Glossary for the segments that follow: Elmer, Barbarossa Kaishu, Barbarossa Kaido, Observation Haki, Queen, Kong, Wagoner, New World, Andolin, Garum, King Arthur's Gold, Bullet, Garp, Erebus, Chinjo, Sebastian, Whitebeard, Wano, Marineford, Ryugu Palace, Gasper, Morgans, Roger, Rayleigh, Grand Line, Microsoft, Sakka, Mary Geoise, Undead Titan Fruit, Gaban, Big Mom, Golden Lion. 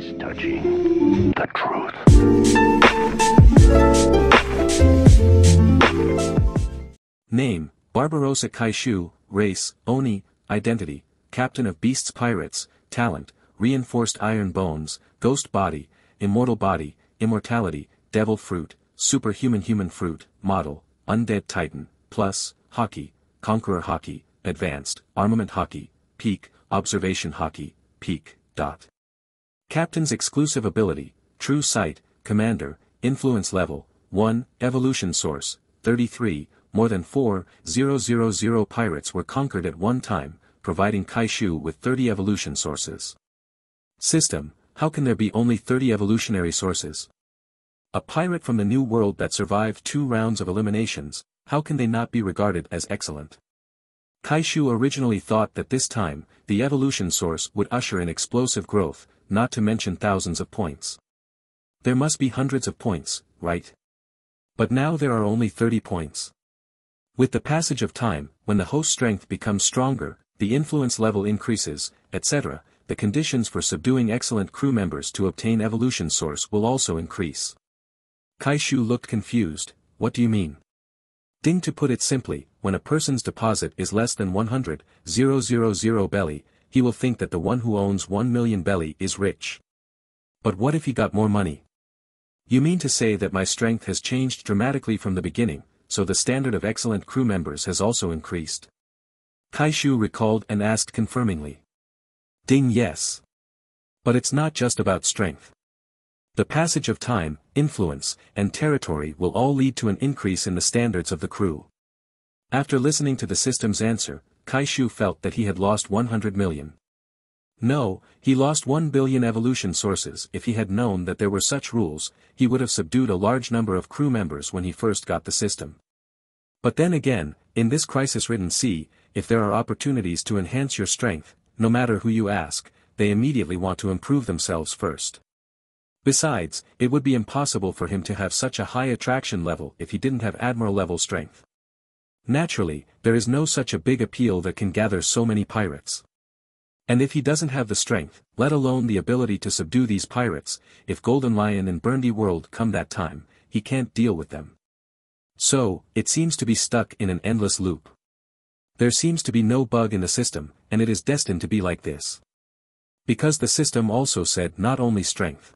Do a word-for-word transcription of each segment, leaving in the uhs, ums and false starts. is touching the truth. Name: Barbarossa Kaishu. Race: Oni. Identity: Captain of Beasts Pirates. Talent: Reinforced Iron Bones. Ghost Body: Immortal Body. Immortality: Devil Fruit. Superhuman Human Fruit. Model: Undead Titan. Plus: Haki: Conqueror Haki. Advanced: Armament Haki. Peak: Observation Haki. Peak. Dot. Captain's exclusive ability: True Sight. Commander. Influence level one. Evolution source: thirty-three. More than four thousand pirates were conquered at one time, providing Kaishu with thirty evolution sources. System: how can there be only thirty evolutionary sources? A pirate from the New World that survived two rounds of eliminations, how can they not be regarded as excellent? Kaishu originally thought that this time, the evolution source would usher in explosive growth, not to mention thousands of points. There must be hundreds of points, right? But now there are only thirty points. With the passage of time, when the host strength becomes stronger, the influence level increases, et cetera, the conditions for subduing excellent crew members to obtain evolution source will also increase. Kaishu looked confused. What do you mean? Ding. To put it simply, when a person's deposit is less than one hundred thousand belly, he will think that the one who owns one million belly is rich. But what if he got more money? You mean to say that my strength has changed dramatically from the beginning, so the standard of excellent crew members has also increased? Kaishu recalled and asked confirmingly. Ding. Yes. But it's not just about strength. The passage of time, influence, and territory will all lead to an increase in the standards of the crew. After listening to the system's answer, Kaishu felt that he had lost one hundred million. No, he lost one billion evolution sources. If he had known that there were such rules, he would have subdued a large number of crew members when he first got the system. But then again, in this crisis-ridden sea, if there are opportunities to enhance your strength, no matter who you ask, they immediately want to improve themselves first. Besides, it would be impossible for him to have such a high attraction level if he didn't have admiral-level strength. Naturally, there is no such a big appeal that can gather so many pirates. And if he doesn't have the strength, let alone the ability to subdue these pirates, if Golden Lion and Burndy World come that time, he can't deal with them. So, it seems to be stuck in an endless loop. There seems to be no bug in the system, and it is destined to be like this. Because the system also said not only strength.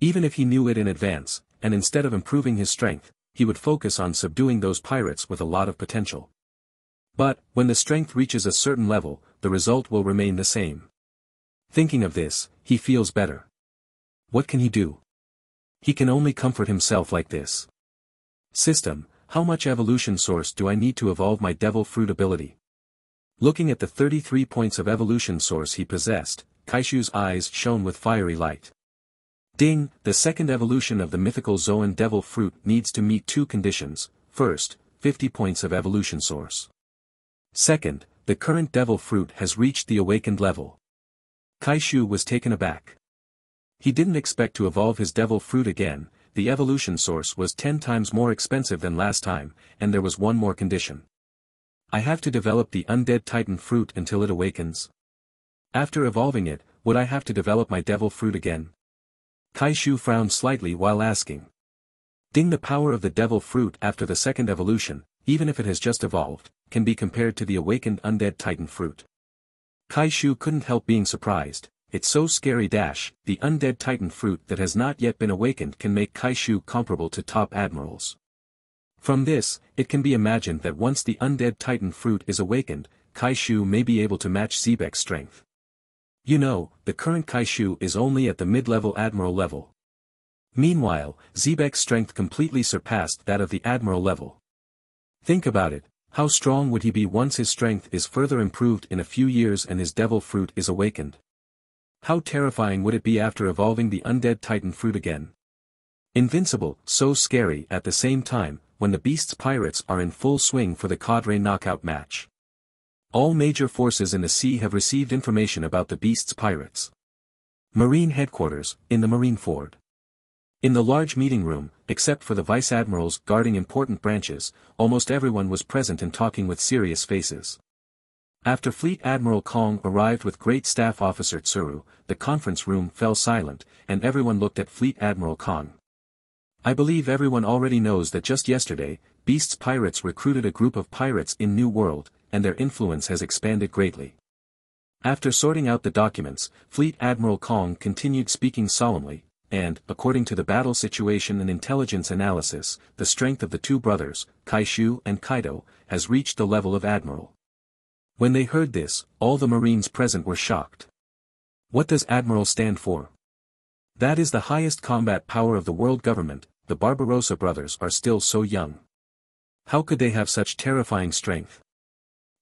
Even if he knew it in advance, and instead of improving his strength, he would focus on subduing those pirates with a lot of potential. But, when the strength reaches a certain level, the result will remain the same. Thinking of this, he feels better. What can he do? He can only comfort himself like this. System, how much evolution source do I need to evolve my Devil Fruit ability? Looking at the thirty-three points of evolution source he possessed, Kaishu's eyes shone with fiery light. Ding, the second evolution of the mythical Zoan Devil Fruit needs to meet two conditions. First, fifty points of evolution source. Second, the current Devil Fruit has reached the awakened level. Kaishu was taken aback. He didn't expect to evolve his Devil Fruit again. The evolution source was ten times more expensive than last time, and there was one more condition. I have to develop the Undead Titan Fruit until it awakens. After evolving it, would I have to develop my Devil Fruit again? Kaishu frowned slightly while asking. Ding, the power of the Devil Fruit after the second evolution, even if it has just evolved, can be compared to the awakened Undead Titan Fruit. Kaishu couldn't help being surprised. It's so scary. Dash, the Undead Titan Fruit that has not yet been awakened can make Kaishu comparable to top admirals. From this, it can be imagined that once the Undead Titan Fruit is awakened, Kaishu may be able to match Zebek's strength. You know, the current Kaishu is only at the mid-level admiral level. Meanwhile, Zebek's strength completely surpassed that of the admiral level. Think about it. How strong would he be once his strength is further improved in a few years and his Devil Fruit is awakened? How terrifying would it be after evolving the Undead Titan Fruit again? Invincible, so scary at the same time, when the Beasts Pirates are in full swing for the Cadre knockout match. All major forces in the sea have received information about the Beasts Pirates. Marine Headquarters, in the Marine Ford. In the large meeting room, except for the vice-admirals guarding important branches, almost everyone was present and talking with serious faces. After Fleet Admiral Kong arrived with Great Staff Officer Tsuru, the conference room fell silent, and everyone looked at Fleet Admiral Kong. I believe everyone already knows that just yesterday, Beasts Pirates recruited a group of pirates in New World, and their influence has expanded greatly. After sorting out the documents, Fleet Admiral Kong continued speaking solemnly, and, according to the battle situation and intelligence analysis, the strength of the two brothers, Kaishu and Kaido, has reached the level of Admiral. When they heard this, all the Marines present were shocked. What does Admiral stand for? That is the highest combat power of the world government. The Barbarossa brothers are still so young. How could they have such terrifying strength?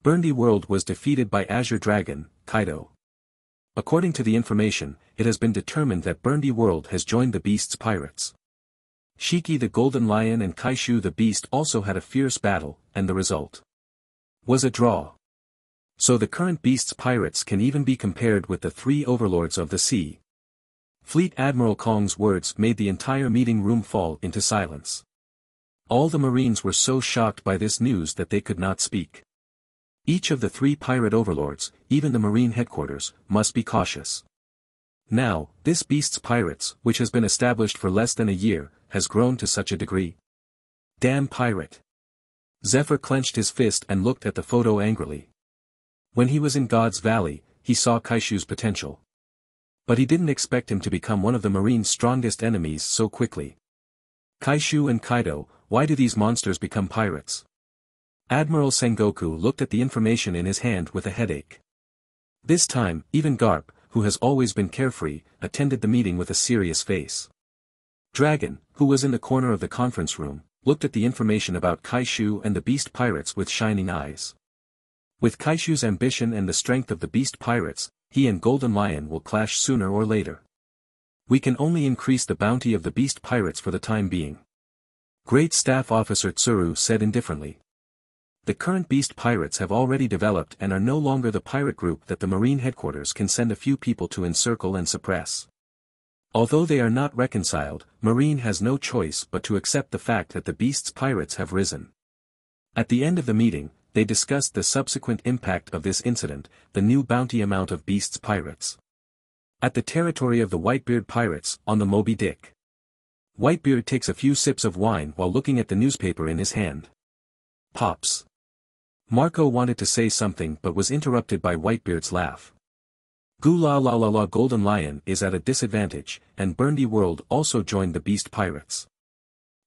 Burndy World was defeated by Azure Dragon, Kaido. According to the information, it has been determined that Burndy World has joined the Beasts Pirates. Shiki the Golden Lion and Kaishu the Beast also had a fierce battle, and the result was a draw. So the current Beasts Pirates can even be compared with the three overlords of the sea. Fleet Admiral Kong's words made the entire meeting room fall into silence. All the Marines were so shocked by this news that they could not speak. Each of the three pirate overlords, even the Marine headquarters, must be cautious. Now, this Beasts Pirates, which has been established for less than a year, has grown to such a degree. Damn pirate! Zephyr clenched his fist and looked at the photo angrily. When he was in God's Valley, he saw Kaishu's potential. But he didn't expect him to become one of the Marines' strongest enemies so quickly. Kaishu and Kaido, why do these monsters become pirates? Admiral Sengoku looked at the information in his hand with a headache. This time, even Garp, who has always been carefree, attended the meeting with a serious face. Dragon, who was in the corner of the conference room, looked at the information about Kaishu and the Beast Pirates with shining eyes. With Kaishu's ambition and the strength of the Beast Pirates, he and Golden Lion will clash sooner or later. We can only increase the bounty of the Beast Pirates for the time being. Great Staff Officer Tsuru said indifferently. The current Beast Pirates have already developed and are no longer the pirate group that the Marine headquarters can send a few people to encircle and suppress. Although they are not reconciled, Marine has no choice but to accept the fact that the Beasts Pirates have risen. At the end of the meeting, they discussed the subsequent impact of this incident, the new bounty amount of Beasts Pirates. At the territory of the Whitebeard Pirates, on the Moby Dick. Whitebeard takes a few sips of wine while looking at the newspaper in his hand. Pops. Marco wanted to say something but was interrupted by Whitebeard's laugh. Goo la la la la. Golden Lion is at a disadvantage, and Burndy World also joined the Beast Pirates.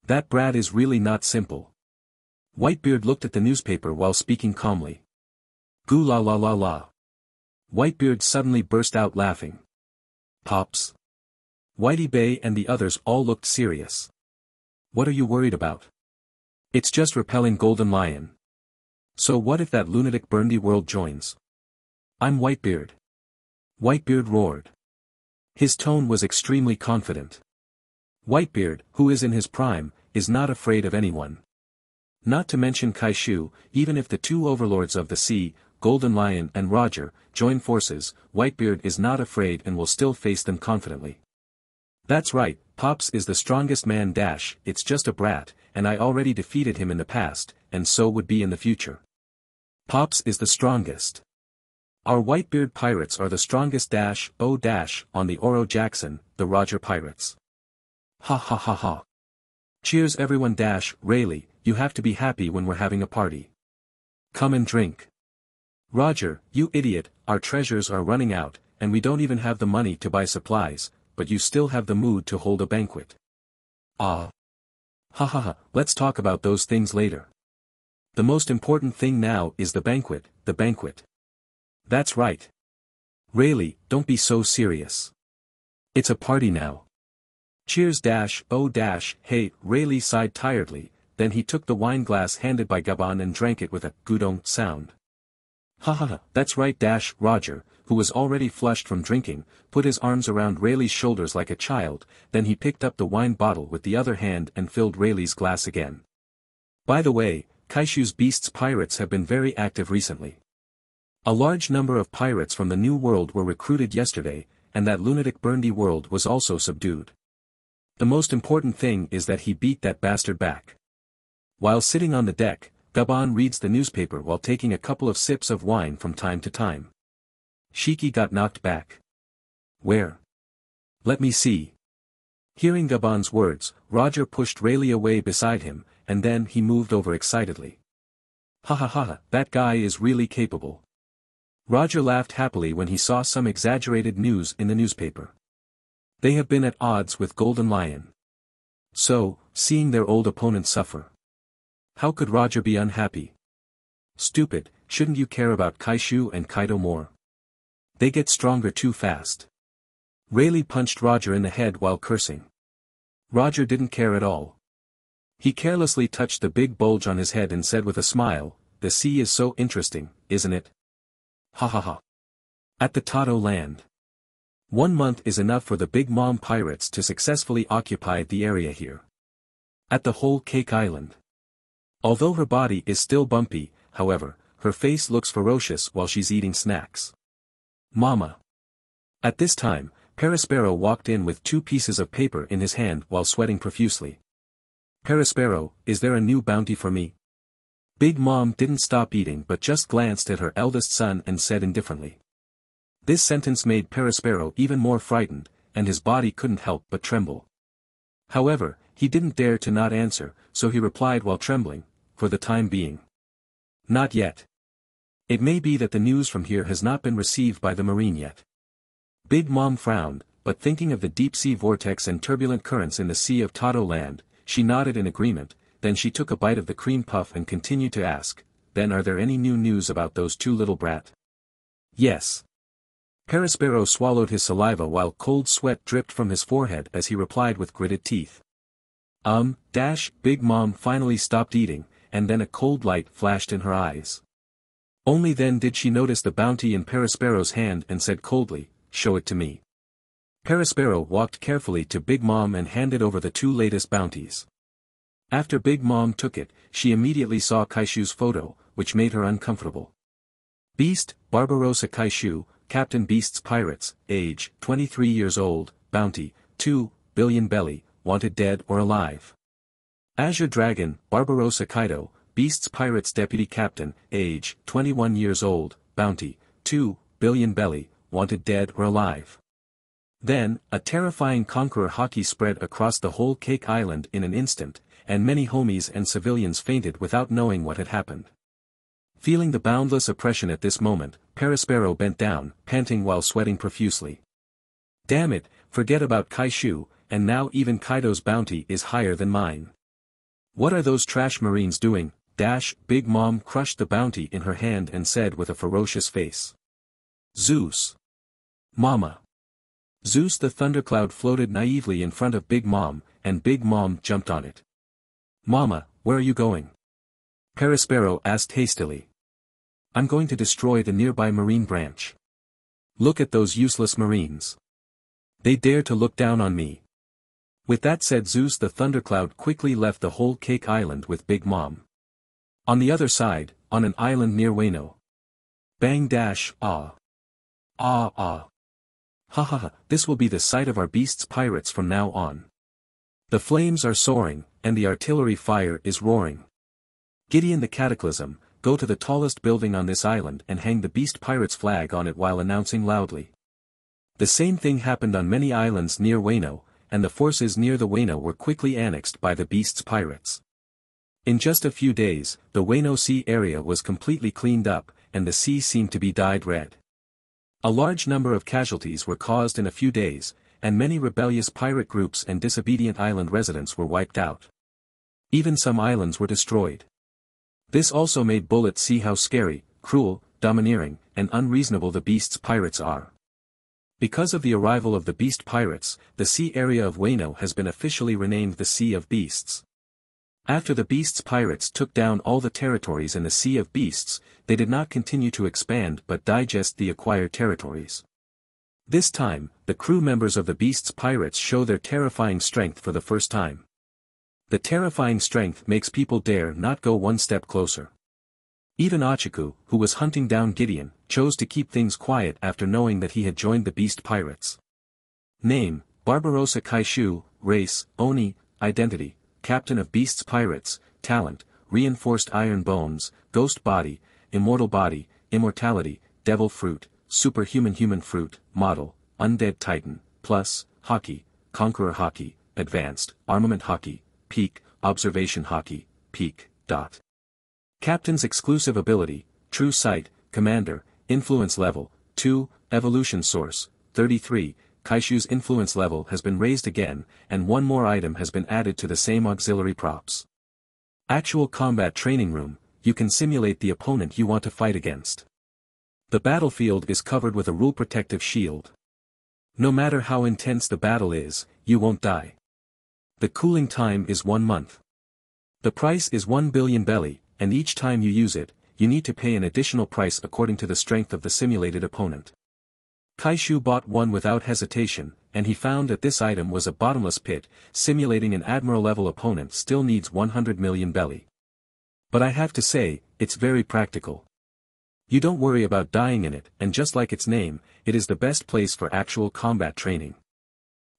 That brat is really not simple. Whitebeard looked at the newspaper while speaking calmly. Goo la la la la. Whitebeard suddenly burst out laughing. Pops. Whitey Bay and the others all looked serious. What are you worried about? It's just repelling Golden Lion. So what if that lunatic Burndy World joins? I'm Whitebeard. Whitebeard roared. His tone was extremely confident. Whitebeard, who is in his prime, is not afraid of anyone. Not to mention Kaishu, even if the two overlords of the sea, Golden Lion and Roger, join forces, Whitebeard is not afraid and will still face them confidently. That's right, Pops is the strongest man dash, it's just a brat, and I already defeated him in the past, and so would be in the future. Pops is the strongest. Our Whitebeard Pirates are the strongest dash, oh dash, on the Oro Jackson, the Roger Pirates. Ha ha ha ha. Cheers everyone dash, Rayleigh. You have to be happy when we're having a party. Come and drink. Roger, you idiot, our treasures are running out, and we don't even have the money to buy supplies, but you still have the mood to hold a banquet. Ah. Ha ha ha, let's talk about those things later. The most important thing now is the banquet, the banquet. That's right. Rayleigh, don't be so serious. It's a party now. Cheers dash, oh dash, hey, Rayleigh sighed tiredly. Then he took the wine glass handed by Gaban and drank it with a gudong sound. Ha ha ha, that's right dash, Roger, who was already flushed from drinking, put his arms around Rayleigh's shoulders like a child, then he picked up the wine bottle with the other hand and filled Rayleigh's glass again. By the way, Kaishu's Beasts Pirates have been very active recently. A large number of pirates from the New World were recruited yesterday, and that lunatic Burndy World was also subdued. The most important thing is that he beat that bastard back. While sitting on the deck, Gaban reads the newspaper while taking a couple of sips of wine from time to time. Shiki got knocked back. Where? Let me see. Hearing Gaban's words, Roger pushed Rayleigh away beside him, and then he moved over excitedly. Ha ha ha, that guy is really capable. Roger laughed happily when he saw some exaggerated news in the newspaper. They have been at odds with Golden Lion. So, seeing their old opponent suffer. How could Roger be unhappy? Stupid, shouldn't you care about Kaishu and Kaido more? They get stronger too fast. Rayleigh punched Roger in the head while cursing. Roger didn't care at all. He carelessly touched the big bulge on his head and said with a smile, "The sea is so interesting, isn't it? Ha ha ha." At the Tado land. One month is enough for the Big Mom pirates to successfully occupy the area here. At the Whole Cake Island. Although her body is still bumpy, however, her face looks ferocious while she's eating snacks. Mama. At this time, Perispero walked in with two pieces of paper in his hand while sweating profusely. Perispero, is there a new bounty for me? Big Mom didn't stop eating but just glanced at her eldest son and said indifferently. This sentence made Perispero even more frightened, and his body couldn't help but tremble. However, he didn't dare to not answer, so he replied while trembling, for the time being. Not yet. It may be that the news from here has not been received by the marine yet. Big Mom frowned, but thinking of the deep-sea vortex and turbulent currents in the sea of Tado land, she nodded in agreement, then she took a bite of the cream puff and continued to ask, then are there any new news about those two little brat? Yes. Perispero swallowed his saliva while cold sweat dripped from his forehead as he replied with gritted teeth. Um, dash, Big Mom finally stopped eating, and then a cold light flashed in her eyes. Only then did she notice the bounty in Perispero's hand and said coldly, show it to me. Perispero walked carefully to Big Mom and handed over the two latest bounties. After Big Mom took it, she immediately saw Kaishu's photo, which made her uncomfortable. Beast, Barbarossa Kaishu, Captain Beasts Pirates, age, twenty-three years old, bounty, two billion belly, wanted dead or alive. Azure Dragon, Barbarossa Kaido, Beasts Pirates Deputy Captain, age, twenty-one years old, bounty, two billion belly, wanted dead or alive. Then, a terrifying Conqueror Haki spread across the whole Cake Island in an instant, and many homies and civilians fainted without knowing what had happened. Feeling the boundless oppression at this moment, Perispero bent down, panting while sweating profusely. Damn it, forget about Kaishu, and now even Kaido's bounty is higher than mine. What are those trash marines doing? Dash, Big Mom crushed the bounty in her hand and said with a ferocious face. Zeus. Mama. Zeus the thundercloud floated naively in front of Big Mom, and Big Mom jumped on it. Mama, where are you going? Perispero asked hastily. I'm going to destroy the nearby marine branch. Look at those useless marines. They dare to look down on me. With that said, Zeus the thundercloud quickly left the whole Cake Island with Big Mom. On the other side, on an island near Wano. Bang dash, ah. Ah ah. Ha ha ha, this will be the site of our Beasts Pirates from now on. The flames are soaring, and the artillery fire is roaring. Gideon the Cataclysm, go to the tallest building on this island and hang the Beast Pirates flag on it while announcing loudly. The same thing happened on many islands near Wano, and the forces near the Wano were quickly annexed by the Beasts Pirates. In just a few days, the Wano Sea area was completely cleaned up, and the sea seemed to be dyed red. A large number of casualties were caused in a few days, and many rebellious pirate groups and disobedient island residents were wiped out. Even some islands were destroyed. This also made Bullet see how scary, cruel, domineering, and unreasonable the Beasts Pirates are. Because of the arrival of the Beast Pirates, the sea area of Wano has been officially renamed the Sea of Beasts. After the Beasts Pirates took down all the territories in the Sea of Beasts, they did not continue to expand but digest the acquired territories. This time, the crew members of the Beasts Pirates show their terrifying strength for the first time. The terrifying strength makes people dare not go one step closer. Even Achiku, who was hunting down Gideon, chose to keep things quiet after knowing that he had joined the Beast Pirates. Name, Barbarossa Kaishu, race, Oni, identity, captain of Beasts Pirates, talent, reinforced iron bones, ghost body, immortal body, immortality, devil fruit, superhuman human fruit, model, undead titan, plus, haki, conqueror haki, advanced, armament haki, peak, observation haki, peak, dot. Captain's exclusive ability, true sight, commander, influence level, two, evolution source, thirty-three, Kaishu's influence level has been raised again, and one more item has been added to the same auxiliary props. Actual combat training room, you can simulate the opponent you want to fight against. The battlefield is covered with a rule protective shield. No matter how intense the battle is, you won't die. The cooling time is one month. The price is one billion belly, and each time you use it, you need to pay an additional price according to the strength of the simulated opponent. Kaishu bought one without hesitation, and he found that this item was a bottomless pit. Simulating an admiral-level opponent still needs one hundred million belly. But I have to say, it's very practical. You don't worry about dying in it, and just like its name, it is the best place for actual combat training.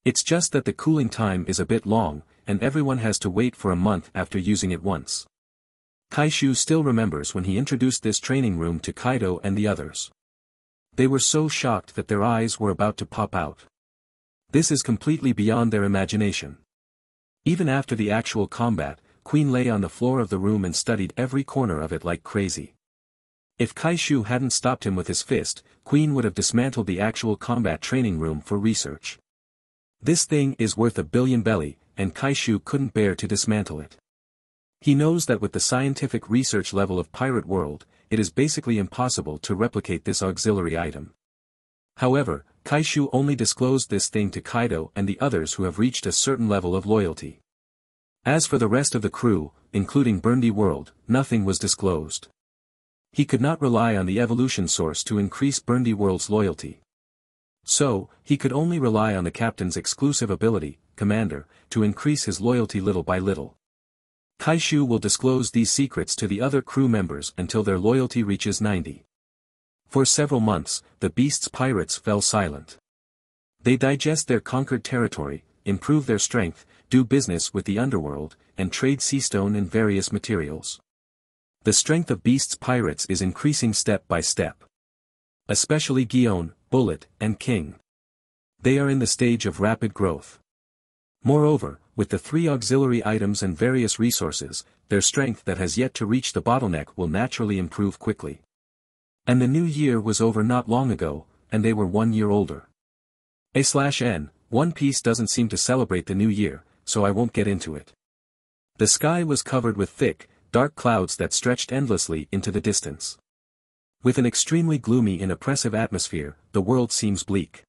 It's just that the cooling time is a bit long, and everyone has to wait for a month after using it once. Kaishu still remembers when he introduced this training room to Kaido and the others. They were so shocked that their eyes were about to pop out. This is completely beyond their imagination. Even after the actual combat, Queen lay on the floor of the room and studied every corner of it like crazy. If Kaishu hadn't stopped him with his fist, Queen would have dismantled the actual combat training room for research. This thing is worth a billion belly, and Kaishu couldn't bear to dismantle it. He knows that with the scientific research level of Pirate World, it is basically impossible to replicate this auxiliary item. However, Kaishu only disclosed this thing to Kaido and the others who have reached a certain level of loyalty. As for the rest of the crew, including Burndy World, nothing was disclosed. He could not rely on the evolution source to increase Burndy World's loyalty. So, he could only rely on the captain's exclusive ability, commander, to increase his loyalty little by little. Kaishu will disclose these secrets to the other crew members until their loyalty reaches ninety. For several months, the Beasts Pirates fell silent. They digest their conquered territory, improve their strength, do business with the underworld, and trade sea stone and various materials. The strength of Beasts Pirates is increasing step by step. Especially Gion, Bullet, and King. They are in the stage of rapid growth. Moreover, with the three auxiliary items and various resources, their strength that has yet to reach the bottleneck will naturally improve quickly. And the new year was over not long ago, and they were one year older. A N, One Piece doesn't seem to celebrate the new year, so I won't get into it. The sky was covered with thick, dark clouds that stretched endlessly into the distance. With an extremely gloomy and oppressive atmosphere, the world seems bleak.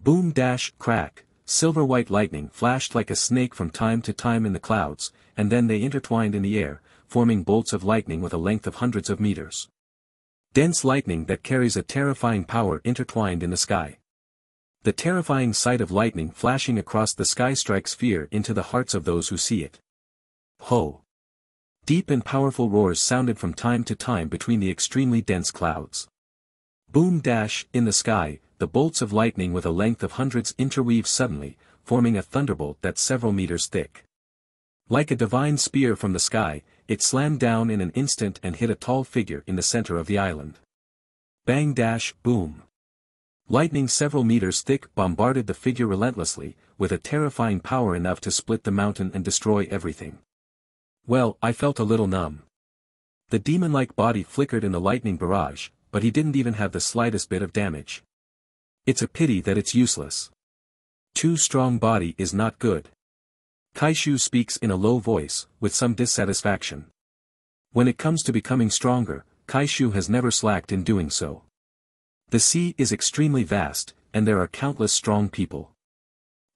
Boom dash crack. Silver-white lightning flashed like a snake from time to time in the clouds, and then they intertwined in the air, forming bolts of lightning with a length of hundreds of meters. Dense lightning that carries a terrifying power intertwined in the sky. The terrifying sight of lightning flashing across the sky strikes fear into the hearts of those who see it. Ho! Deep and powerful roars sounded from time to time between the extremely dense clouds. Boom dash, in the sky, the bolts of lightning with a length of hundreds interweave suddenly, forming a thunderbolt that's several meters thick. Like a divine spear from the sky, it slammed down in an instant and hit a tall figure in the center of the island. Bang dash, boom. Lightning several meters thick bombarded the figure relentlessly, with a terrifying power enough to split the mountain and destroy everything. Well, I felt a little numb. The demon-like body flickered in the lightning barrage, but he didn't even have the slightest bit of damage. It's a pity that it's useless. Too strong body is not good. Kaishu speaks in a low voice, with some dissatisfaction. When it comes to becoming stronger, Kaishu has never slacked in doing so. The sea is extremely vast, and there are countless strong people.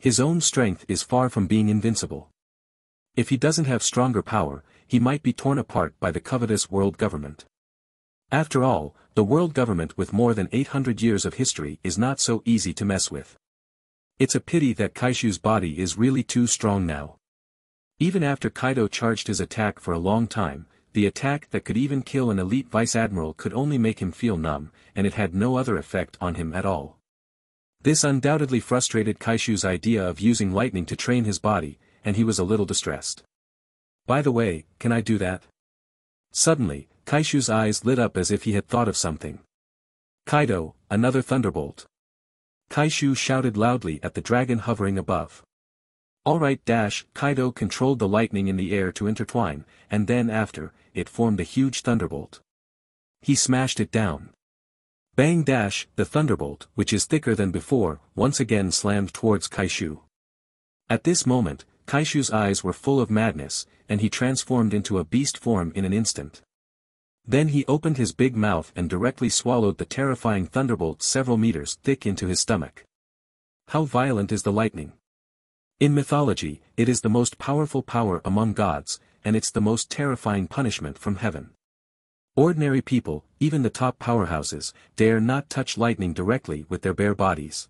His own strength is far from being invincible. If he doesn't have stronger power, he might be torn apart by the covetous world government. After all, the world government with more than eight hundred years of history is not so easy to mess with. It's a pity that Kaishu's body is really too strong now. Even after Kaido charged his attack for a long time, the attack that could even kill an elite vice-admiral could only make him feel numb, and it had no other effect on him at all. This undoubtedly frustrated Kaishu's idea of using lightning to train his body, and he was a little distressed. By the way, can I do that? Suddenly, Kaishu's eyes lit up as if he had thought of something. Kaido, another thunderbolt. Kaishu shouted loudly at the dragon hovering above. Alright dash, Kaido controlled the lightning in the air to intertwine, and then after, it formed a huge thunderbolt. He smashed it down. Bang dash, the thunderbolt, which is thicker than before, once again slammed towards Kaishu. At this moment, Kaishu's eyes were full of madness, and he transformed into a beast form in an instant. Then he opened his big mouth and directly swallowed the terrifying thunderbolt several meters thick into his stomach. How violent is the lightning? In mythology, it is the most powerful power among gods, and it's the most terrifying punishment from heaven. Ordinary people, even the top powerhouses, dare not touch lightning directly with their bare bodies.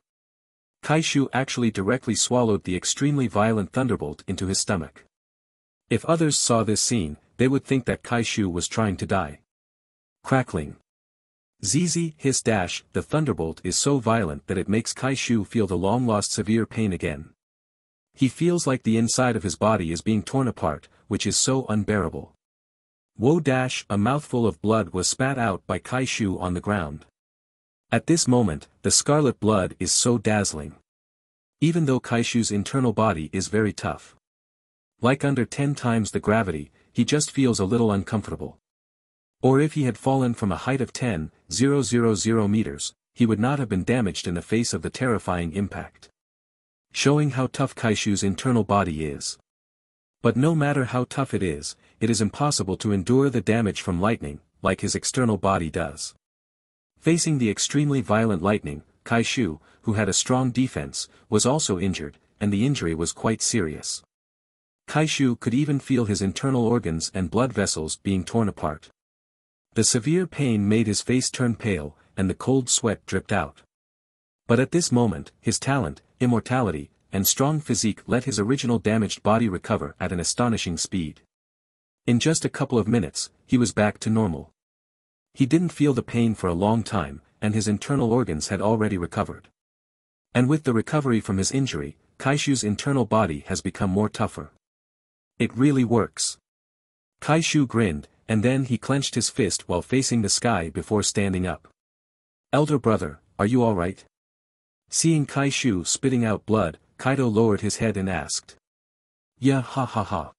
Kaishu actually directly swallowed the extremely violent thunderbolt into his stomach. If others saw this scene, they would think that Kaishu was trying to die. Crackling. Zizi hiss dash, the thunderbolt is so violent that it makes Kaishu feel the long-lost severe pain again. He feels like the inside of his body is being torn apart, which is so unbearable. Woe dash, a mouthful of blood was spat out by Kaishu on the ground. At this moment, the scarlet blood is so dazzling. Even though Kaishu's internal body is very tough. Like under ten times the gravity, he just feels a little uncomfortable. Or if he had fallen from a height of ten thousand meters, he would not have been damaged in the face of the terrifying impact. Showing how tough Kaishu's internal body is. But no matter how tough it is, it is impossible to endure the damage from lightning, like his external body does. Facing the extremely violent lightning, Kaishu, who had a strong defense, was also injured, and the injury was quite serious. Kaishu could even feel his internal organs and blood vessels being torn apart. The severe pain made his face turn pale, and the cold sweat dripped out. But at this moment, his talent, immortality, and strong physique let his original damaged body recover at an astonishing speed. In just a couple of minutes, he was back to normal. He didn't feel the pain for a long time, and his internal organs had already recovered. And with the recovery from his injury, Kaishu's internal body has become more tougher. It really works. Kaishu grinned, and then he clenched his fist while facing the sky before standing up. Elder brother, are you alright? Seeing Kaishu spitting out blood, Kaido lowered his head and asked. Yeah ha ha ha.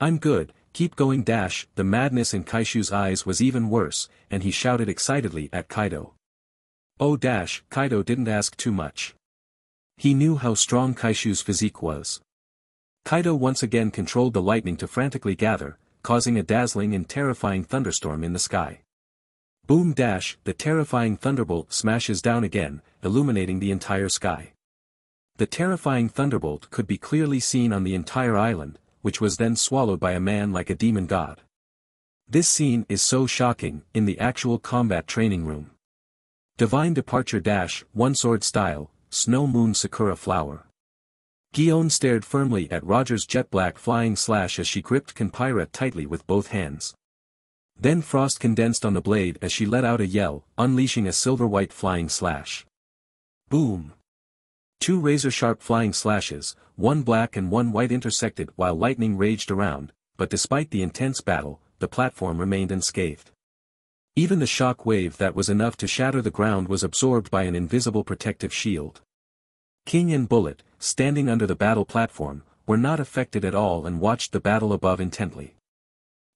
I'm good, keep going dash, the madness in Kaishu's eyes was even worse, and he shouted excitedly at Kaido. Oh dash, Kaido didn't ask too much. He knew how strong Kaishu's physique was. Kaido once again controlled the lightning to frantically gather, causing a dazzling and terrifying thunderstorm in the sky. Boom dash, the terrifying thunderbolt smashes down again, illuminating the entire sky. The terrifying thunderbolt could be clearly seen on the entire island, which was then swallowed by a man like a demon god. This scene is so shocking, in the actual combat training room. Divine departure dash, one sword style, snow moon sakura flower. Gion stared firmly at Roger's jet black flying slash as she gripped Kenpaira tightly with both hands. Then frost condensed on the blade as she let out a yell, unleashing a silver-white flying slash. Boom! Two razor-sharp flying slashes, one black and one white intersected while lightning raged around, but despite the intense battle, the platform remained unscathed. Even the shock wave that was enough to shatter the ground was absorbed by an invisible protective shield. King and Bullet, standing under the battle platform, were not affected at all and watched the battle above intently.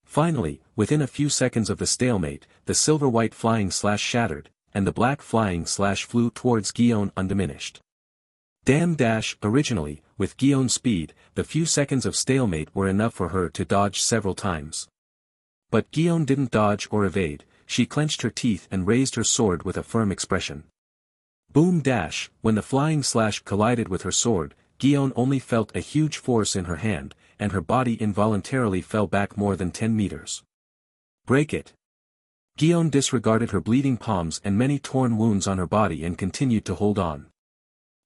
Finally, within a few seconds of the stalemate, the silver-white flying slash shattered, and the black flying slash flew towards Gion undiminished. Damn dash, originally, with Gion's speed, the few seconds of stalemate were enough for her to dodge several times. But Gion didn't dodge or evade, she clenched her teeth and raised her sword with a firm expression. Boom dash, when the flying slash collided with her sword, Gion only felt a huge force in her hand, and her body involuntarily fell back more than ten meters. Break it. Gion disregarded her bleeding palms and many torn wounds on her body and continued to hold on.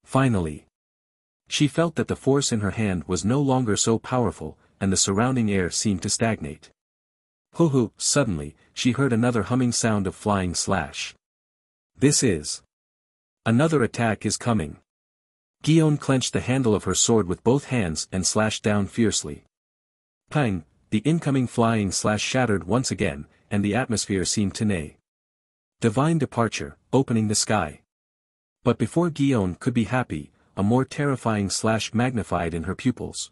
Finally. She felt that the force in her hand was no longer so powerful, and the surrounding air seemed to stagnate. Hoo hoo, suddenly, she heard another humming sound of flying slash. This is. Another attack is coming. Gion clenched the handle of her sword with both hands and slashed down fiercely. Pang, the incoming flying slash shattered once again, and the atmosphere seemed to neigh. Divine departure, opening the sky. But before Gion could be happy, a more terrifying slash magnified in her pupils.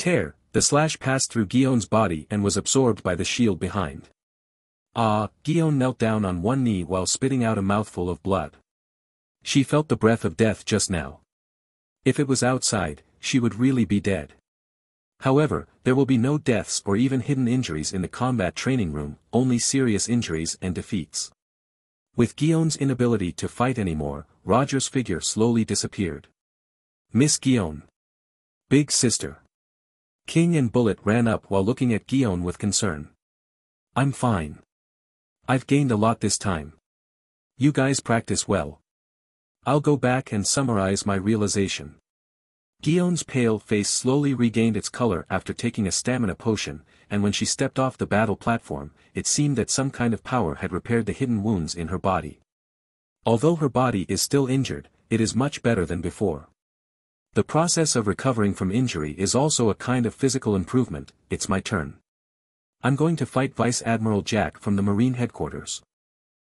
Tear, the slash passed through Gion's body and was absorbed by the shield behind. Ah, Gion knelt down on one knee while spitting out a mouthful of blood. She felt the breath of death just now. If it was outside, she would really be dead. However, there will be no deaths or even hidden injuries in the combat training room, only serious injuries and defeats. With Gion's inability to fight anymore, Roger's figure slowly disappeared. Miss Gion. Big sister. King and Bullet ran up while looking at Gion with concern. I'm fine. I've gained a lot this time. You guys practice well. I'll go back and summarize my realization. Gion's pale face slowly regained its color after taking a stamina potion, and when she stepped off the battle platform, it seemed that some kind of power had repaired the hidden wounds in her body. Although her body is still injured, it is much better than before. The process of recovering from injury is also a kind of physical improvement. It's my turn. I'm going to fight Vice Admiral Jack from the Marine Headquarters.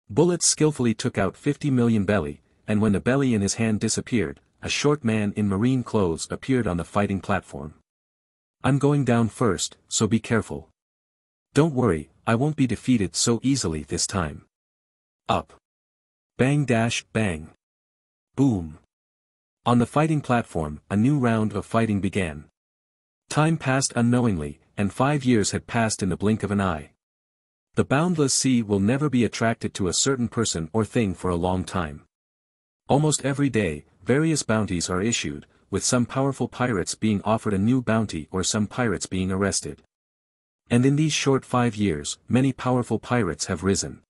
Bullet skillfully took out fifty million belly, and when the belly in his hand disappeared, a short man in marine clothes appeared on the fighting platform. I'm going down first, so be careful. Don't worry, I won't be defeated so easily this time. Up. Bang dash bang. Boom. On the fighting platform, a new round of fighting began. Time passed unknowingly, and five years had passed in the blink of an eye. The boundless sea will never be attracted to a certain person or thing for a long time. Almost every day, various bounties are issued, with some powerful pirates being offered a new bounty or some pirates being arrested. And in these short five years, many powerful pirates have risen.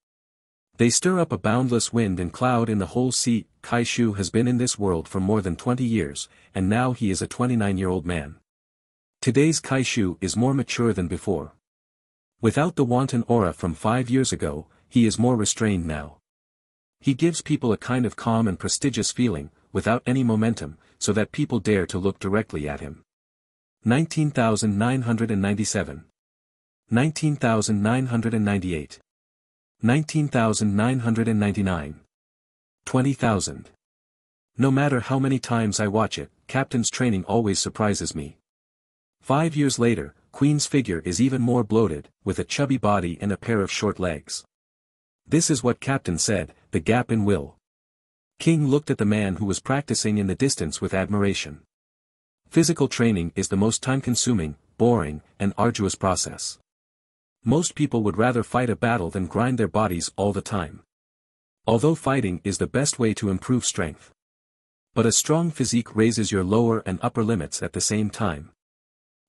They stir up a boundless wind and cloud in the whole sea. Kaishu has been in this world for more than twenty years, and now he is a twenty-nine-year-old man. Today's Kaishu is more mature than before. Without the wanton aura from five years ago, he is more restrained now. He gives people a kind of calm and prestigious feeling, without any momentum, so that people dare to look directly at him. nineteen thousand nine hundred ninety-seven. nineteen thousand nine hundred ninety-eight. nineteen thousand nine hundred ninety-nine. twenty thousand. No matter how many times I watch it, Captain's training always surprises me. Five years later, Queen's figure is even more bloated, with a chubby body and a pair of short legs. This is what Captain said, the gap in will. King looked at the man who was practicing in the distance with admiration. Physical training is the most time-consuming, boring, and arduous process. Most people would rather fight a battle than grind their bodies all the time. Although fighting is the best way to improve strength. But a strong physique raises your lower and upper limits at the same time.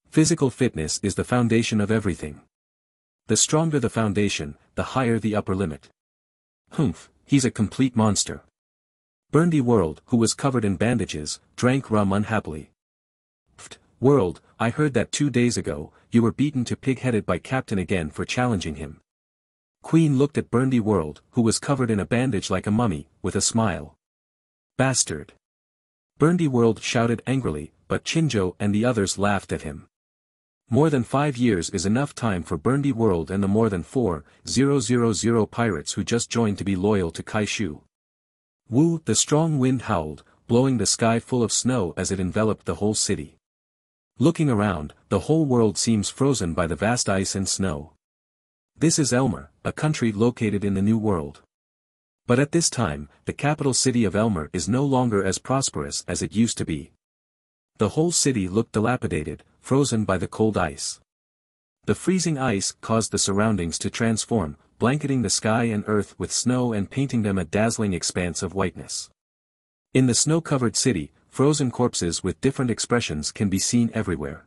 Physical fitness is the foundation of everything. The stronger the foundation, the higher the upper limit. Humph, he's a complete monster. Burndy World, who was covered in bandages, drank rum unhappily. Pfft, World, I heard that two days ago, you were beaten to pig-headed by Captain again for challenging him. Queen looked at Burndy World, who was covered in a bandage like a mummy, with a smile. Bastard. Burndy World shouted angrily, but Chinjo and the others laughed at him. More than five years is enough time for Burndy World and the more than four thousand pirates who just joined to be loyal to Kaishu. Woo! The strong wind howled, blowing the sky full of snow as it enveloped the whole city. Looking around, the whole world seems frozen by the vast ice and snow. This is Elmer, a country located in the New World. But at this time, the capital city of Elmer is no longer as prosperous as it used to be. The whole city looked dilapidated, frozen by the cold ice. The freezing ice caused the surroundings to transform, blanketing the sky and earth with snow and painting them a dazzling expanse of whiteness. In the snow-covered city, frozen corpses with different expressions can be seen everywhere.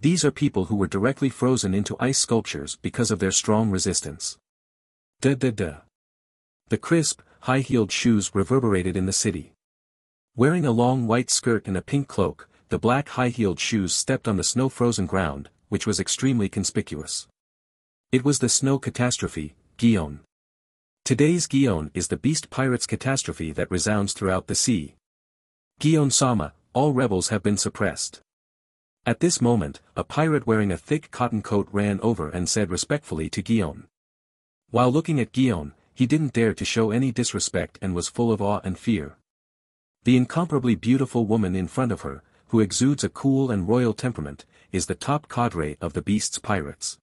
These are people who were directly frozen into ice sculptures because of their strong resistance. Duh duh duh. The crisp, high-heeled shoes reverberated in the city. Wearing a long white skirt and a pink cloak, the black high-heeled shoes stepped on the snow-frozen ground, which was extremely conspicuous. It was the snow catastrophe, Gion. Today's Gion is the Beast Pirates catastrophe that resounds throughout the sea. Gion-sama, all rebels have been suppressed. At this moment, a pirate wearing a thick cotton coat ran over and said respectfully to Gion. While looking at Gion, he didn't dare to show any disrespect and was full of awe and fear. The incomparably beautiful woman in front of her, who exudes a cool and royal temperament, is the top cadre of the Beasts Pirates.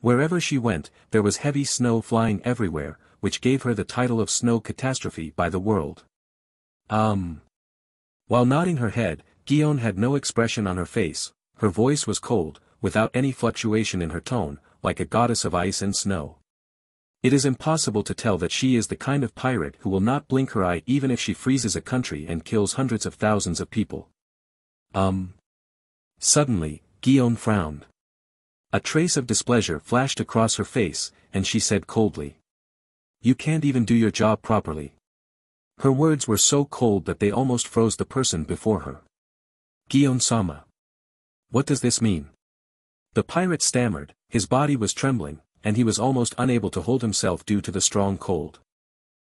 Wherever she went, there was heavy snow flying everywhere, which gave her the title of Snow Catastrophe by the world. Um. While nodding her head, Gion had no expression on her face, her voice was cold, without any fluctuation in her tone, like a goddess of ice and snow. It is impossible to tell that she is the kind of pirate who will not blink her eye even if she freezes a country and kills hundreds of thousands of people. Um. Suddenly, Gion frowned. A trace of displeasure flashed across her face, and she said coldly. You can't even do your job properly. Her words were so cold that they almost froze the person before her. Gion-sama. What does this mean? The pirate stammered, his body was trembling, and he was almost unable to hold himself due to the strong cold.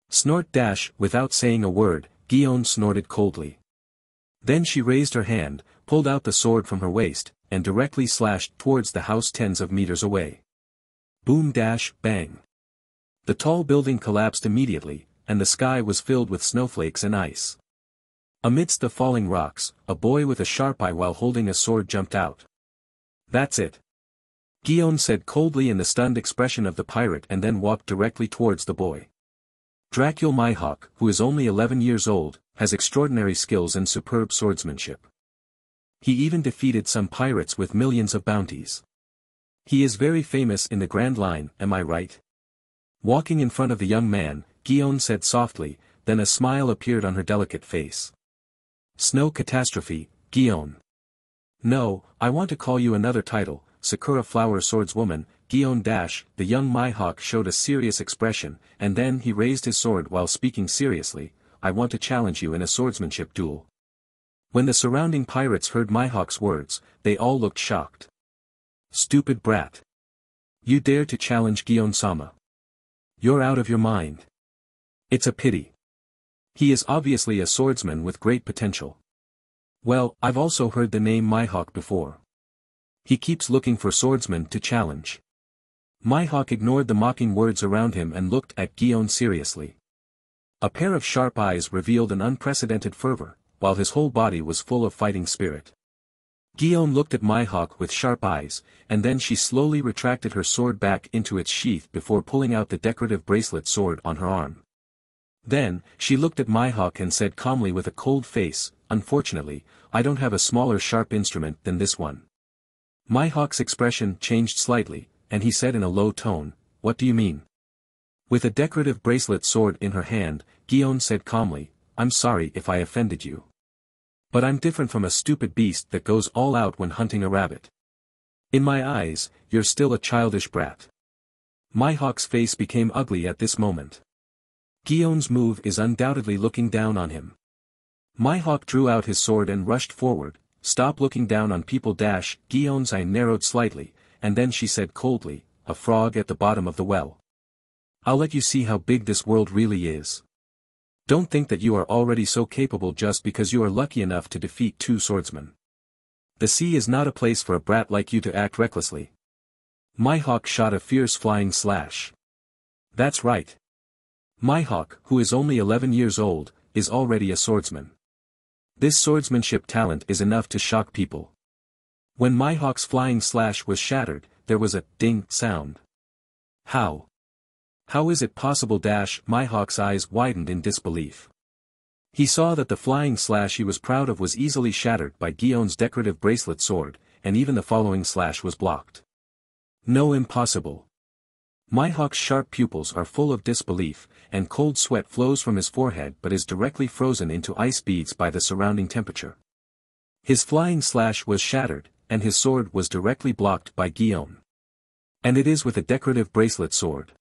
Snort dash, without saying a word, Gion snorted coldly. Then she raised her hand, pulled out the sword from her waist, and directly slashed towards the house tens of meters away. Boom dash, bang. The tall building collapsed immediately, and the sky was filled with snowflakes and ice. Amidst the falling rocks, a boy with a sharp eye while holding a sword jumped out. That's it. Gion said coldly in the stunned expression of the pirate and then walked directly towards the boy. Dracule Mihawk, who is only eleven years old, has extraordinary skills and superb swordsmanship. He even defeated some pirates with millions of bounties. He is very famous in the Grand Line, am I right? Walking in front of the young man, Gion said softly, then a smile appeared on her delicate face. Snow Catastrophe, Gion. No, I want to call you another title, Sakura Flower Swordswoman, Gion dash, the young Mihawk showed a serious expression, and then he raised his sword while speaking seriously, I want to challenge you in a swordsmanship duel. When the surrounding pirates heard Mihawk's words, they all looked shocked. Stupid brat. You dare to challenge Gion-sama. You're out of your mind. It's a pity. He is obviously a swordsman with great potential. Well, I've also heard the name Mihawk before. He keeps looking for swordsmen to challenge. Mihawk ignored the mocking words around him and looked at Gion seriously. A pair of sharp eyes revealed an unprecedented fervor, while his whole body was full of fighting spirit. Gion looked at Mihawk with sharp eyes, and then she slowly retracted her sword back into its sheath before pulling out the decorative bracelet sword on her arm. Then, she looked at Mihawk and said calmly with a cold face, unfortunately, I don't have a smaller sharp instrument than this one. Mihawk's expression changed slightly, and he said in a low tone, What do you mean? With a decorative bracelet sword in her hand, Gion said calmly, I'm sorry if I offended you. But I'm different from a stupid beast that goes all out when hunting a rabbit. In my eyes, you're still a childish brat. Mihawk's face became ugly at this moment. Gion's move is undoubtedly looking down on him. Mihawk drew out his sword and rushed forward, stop looking down on people dash, Gion's eye narrowed slightly, and then she said coldly, a frog at the bottom of the well. I'll let you see how big this world really is. Don't think that you are already so capable just because you are lucky enough to defeat two swordsmen. The sea is not a place for a brat like you to act recklessly. Mihawk shot a fierce flying slash. That's right. Mihawk, who is only eleven years old, is already a swordsman. This swordsmanship talent is enough to shock people. When Mihawk's flying slash was shattered, there was a ding sound. How? How is it possible dash? Mihawk's eyes widened in disbelief. He saw that the flying slash he was proud of was easily shattered by Gion's decorative bracelet sword, and even the following slash was blocked. No, impossible. Mihawk's sharp pupils are full of disbelief, and cold sweat flows from his forehead but is directly frozen into ice beads by the surrounding temperature. His flying slash was shattered, and his sword was directly blocked by Gion. And it is with a decorative bracelet sword.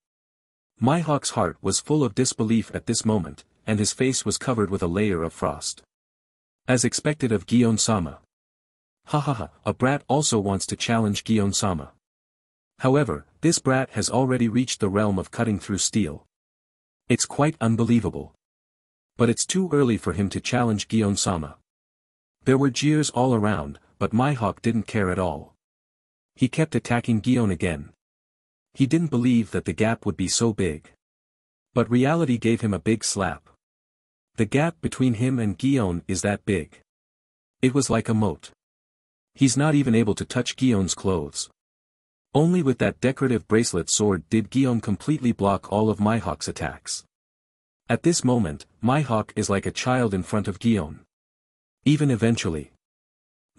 Mihawk's heart was full of disbelief at this moment, and his face was covered with a layer of frost. As expected of Gion-sama. Ha ha ha, a brat also wants to challenge Gion-sama. However, this brat has already reached the realm of cutting through steel. It's quite unbelievable. But it's too early for him to challenge Gion-sama. There were jeers all around, but Mihawk didn't care at all. He kept attacking Gion again. He didn't believe that the gap would be so big. But reality gave him a big slap. The gap between him and Gion is that big. It was like a moat. He's not even able to touch Gion's clothes. Only with that decorative bracelet sword did Gion completely block all of Mihawk's attacks. At this moment, Mihawk is like a child in front of Gion. Even eventually.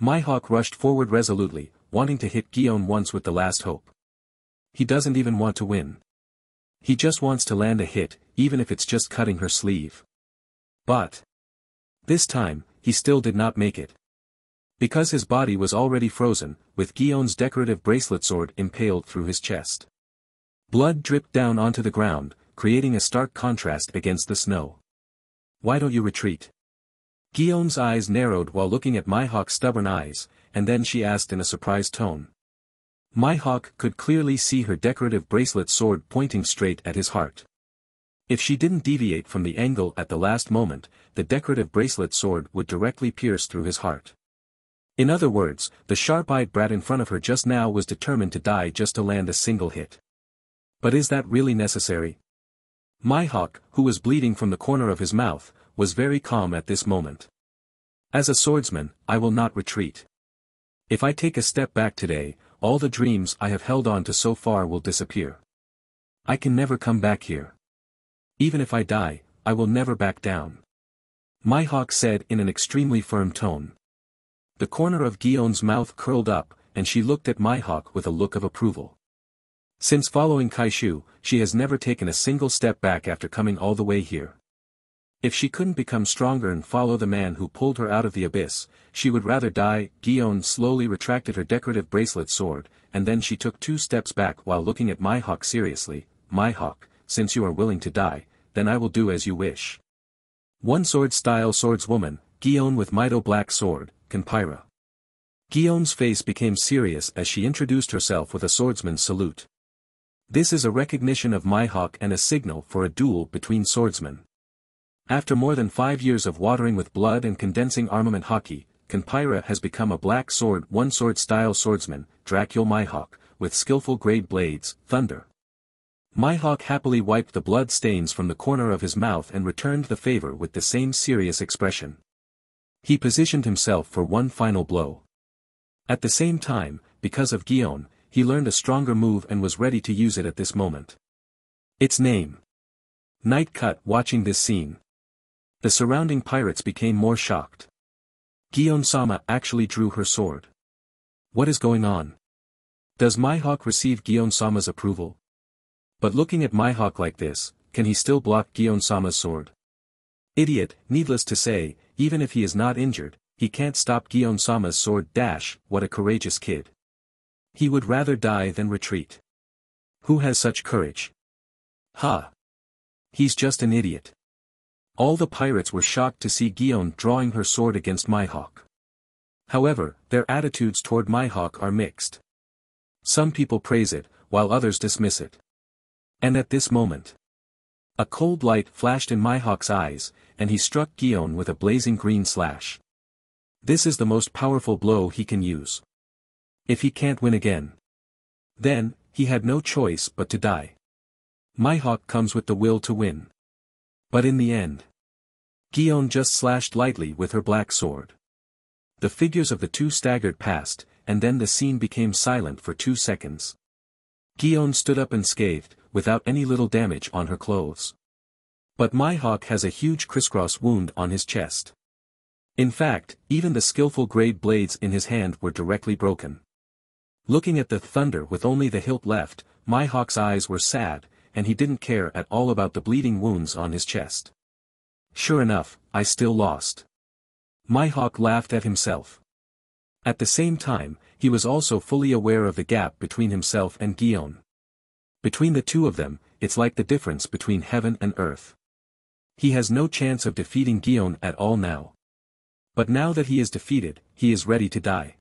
Mihawk rushed forward resolutely, wanting to hit Gion once with the last hope. He doesn't even want to win. He just wants to land a hit, even if it's just cutting her sleeve. But this time, he still did not make it. Because his body was already frozen, with Gion's decorative bracelet sword impaled through his chest. Blood dripped down onto the ground, creating a stark contrast against the snow. Why don't you retreat? Gion's eyes narrowed while looking at Mihawk's stubborn eyes, and then she asked in a surprised tone. Mihawk could clearly see her decorative bracelet sword pointing straight at his heart. If she didn't deviate from the angle at the last moment, the decorative bracelet sword would directly pierce through his heart. In other words, the sharp-eyed brat in front of her just now was determined to die just to land a single hit. But is that really necessary? Mihawk, who was bleeding from the corner of his mouth, was very calm at this moment. As a swordsman, I will not retreat. If I take a step back today, all the dreams I have held on to so far will disappear. I can never come back here. Even if I die, I will never back down. Mihawk said in an extremely firm tone. The corner of Gion's mouth curled up, and she looked at Mihawk with a look of approval. Since following Kaishu, she has never taken a single step back after coming all the way here. If she couldn't become stronger and follow the man who pulled her out of the abyss, she would rather die. Gion slowly retracted her decorative bracelet sword, and then she took two steps back while looking at Mihawk seriously. Mihawk, since you are willing to die, then I will do as you wish. One sword style swordswoman, Gion with Mido Black Sword, Kanpaira. Gion's face became serious as she introduced herself with a swordsman's salute. This is a recognition of Mihawk and a signal for a duel between swordsmen. After more than five years of watering with blood and condensing armament haki, Kanpaira has become a black sword one-sword style swordsman, Dracule Mihawk, with skillful grade blades, thunder. Mihawk happily wiped the blood stains from the corner of his mouth and returned the favor with the same serious expression. He positioned himself for one final blow. At the same time, because of Gion, he learned a stronger move and was ready to use it at this moment. Its name. Night Cut. Watching this scene, the surrounding pirates became more shocked. Gion-sama actually drew her sword. What is going on? Does Mihawk receive Gion-sama's approval? But looking at Mihawk like this, can he still block Gion-sama's sword? Idiot. Needless to say, even if he is not injured, he can't stop Gion-sama's sword. Dash, what a courageous kid. He would rather die than retreat. Who has such courage? Ha! He's just an idiot. All the pirates were shocked to see Gion drawing her sword against Mihawk. However, their attitudes toward Mihawk are mixed. Some people praise it, while others dismiss it. And at this moment, a cold light flashed in Mihawk's eyes, and he struck Gion with a blazing green slash. This is the most powerful blow he can use. If he can't win again, then he had no choice but to die. Mihawk comes with the will to win. But in the end, Gion just slashed lightly with her black sword. The figures of the two staggered past, and then the scene became silent for two seconds. Gion stood up unscathed, without any little damage on her clothes. But Mihawk has a huge crisscross wound on his chest. In fact, even the skillful grade blades in his hand were directly broken. Looking at the thunder with only the hilt left, Mihawk's eyes were sad, and he didn't care at all about the bleeding wounds on his chest. Sure enough, I still lost. Mihawk laughed at himself. At the same time, he was also fully aware of the gap between himself and Gion. Between the two of them, it's like the difference between heaven and earth. He has no chance of defeating Gion at all now. But now that he is defeated, he is ready to die.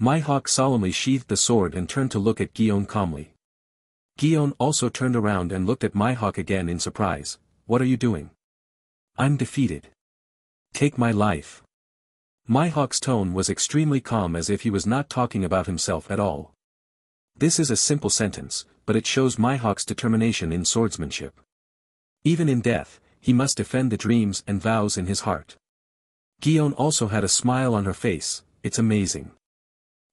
Mihawk solemnly sheathed the sword and turned to look at Gion calmly. Gion also turned around and looked at Mihawk again in surprise. What are you doing? I'm defeated. Take my life. Mihawk's tone was extremely calm, as if he was not talking about himself at all. This is a simple sentence, but it shows Mihawk's determination in swordsmanship. Even in death, he must defend the dreams and vows in his heart. Gion also had a smile on her face. It's amazing.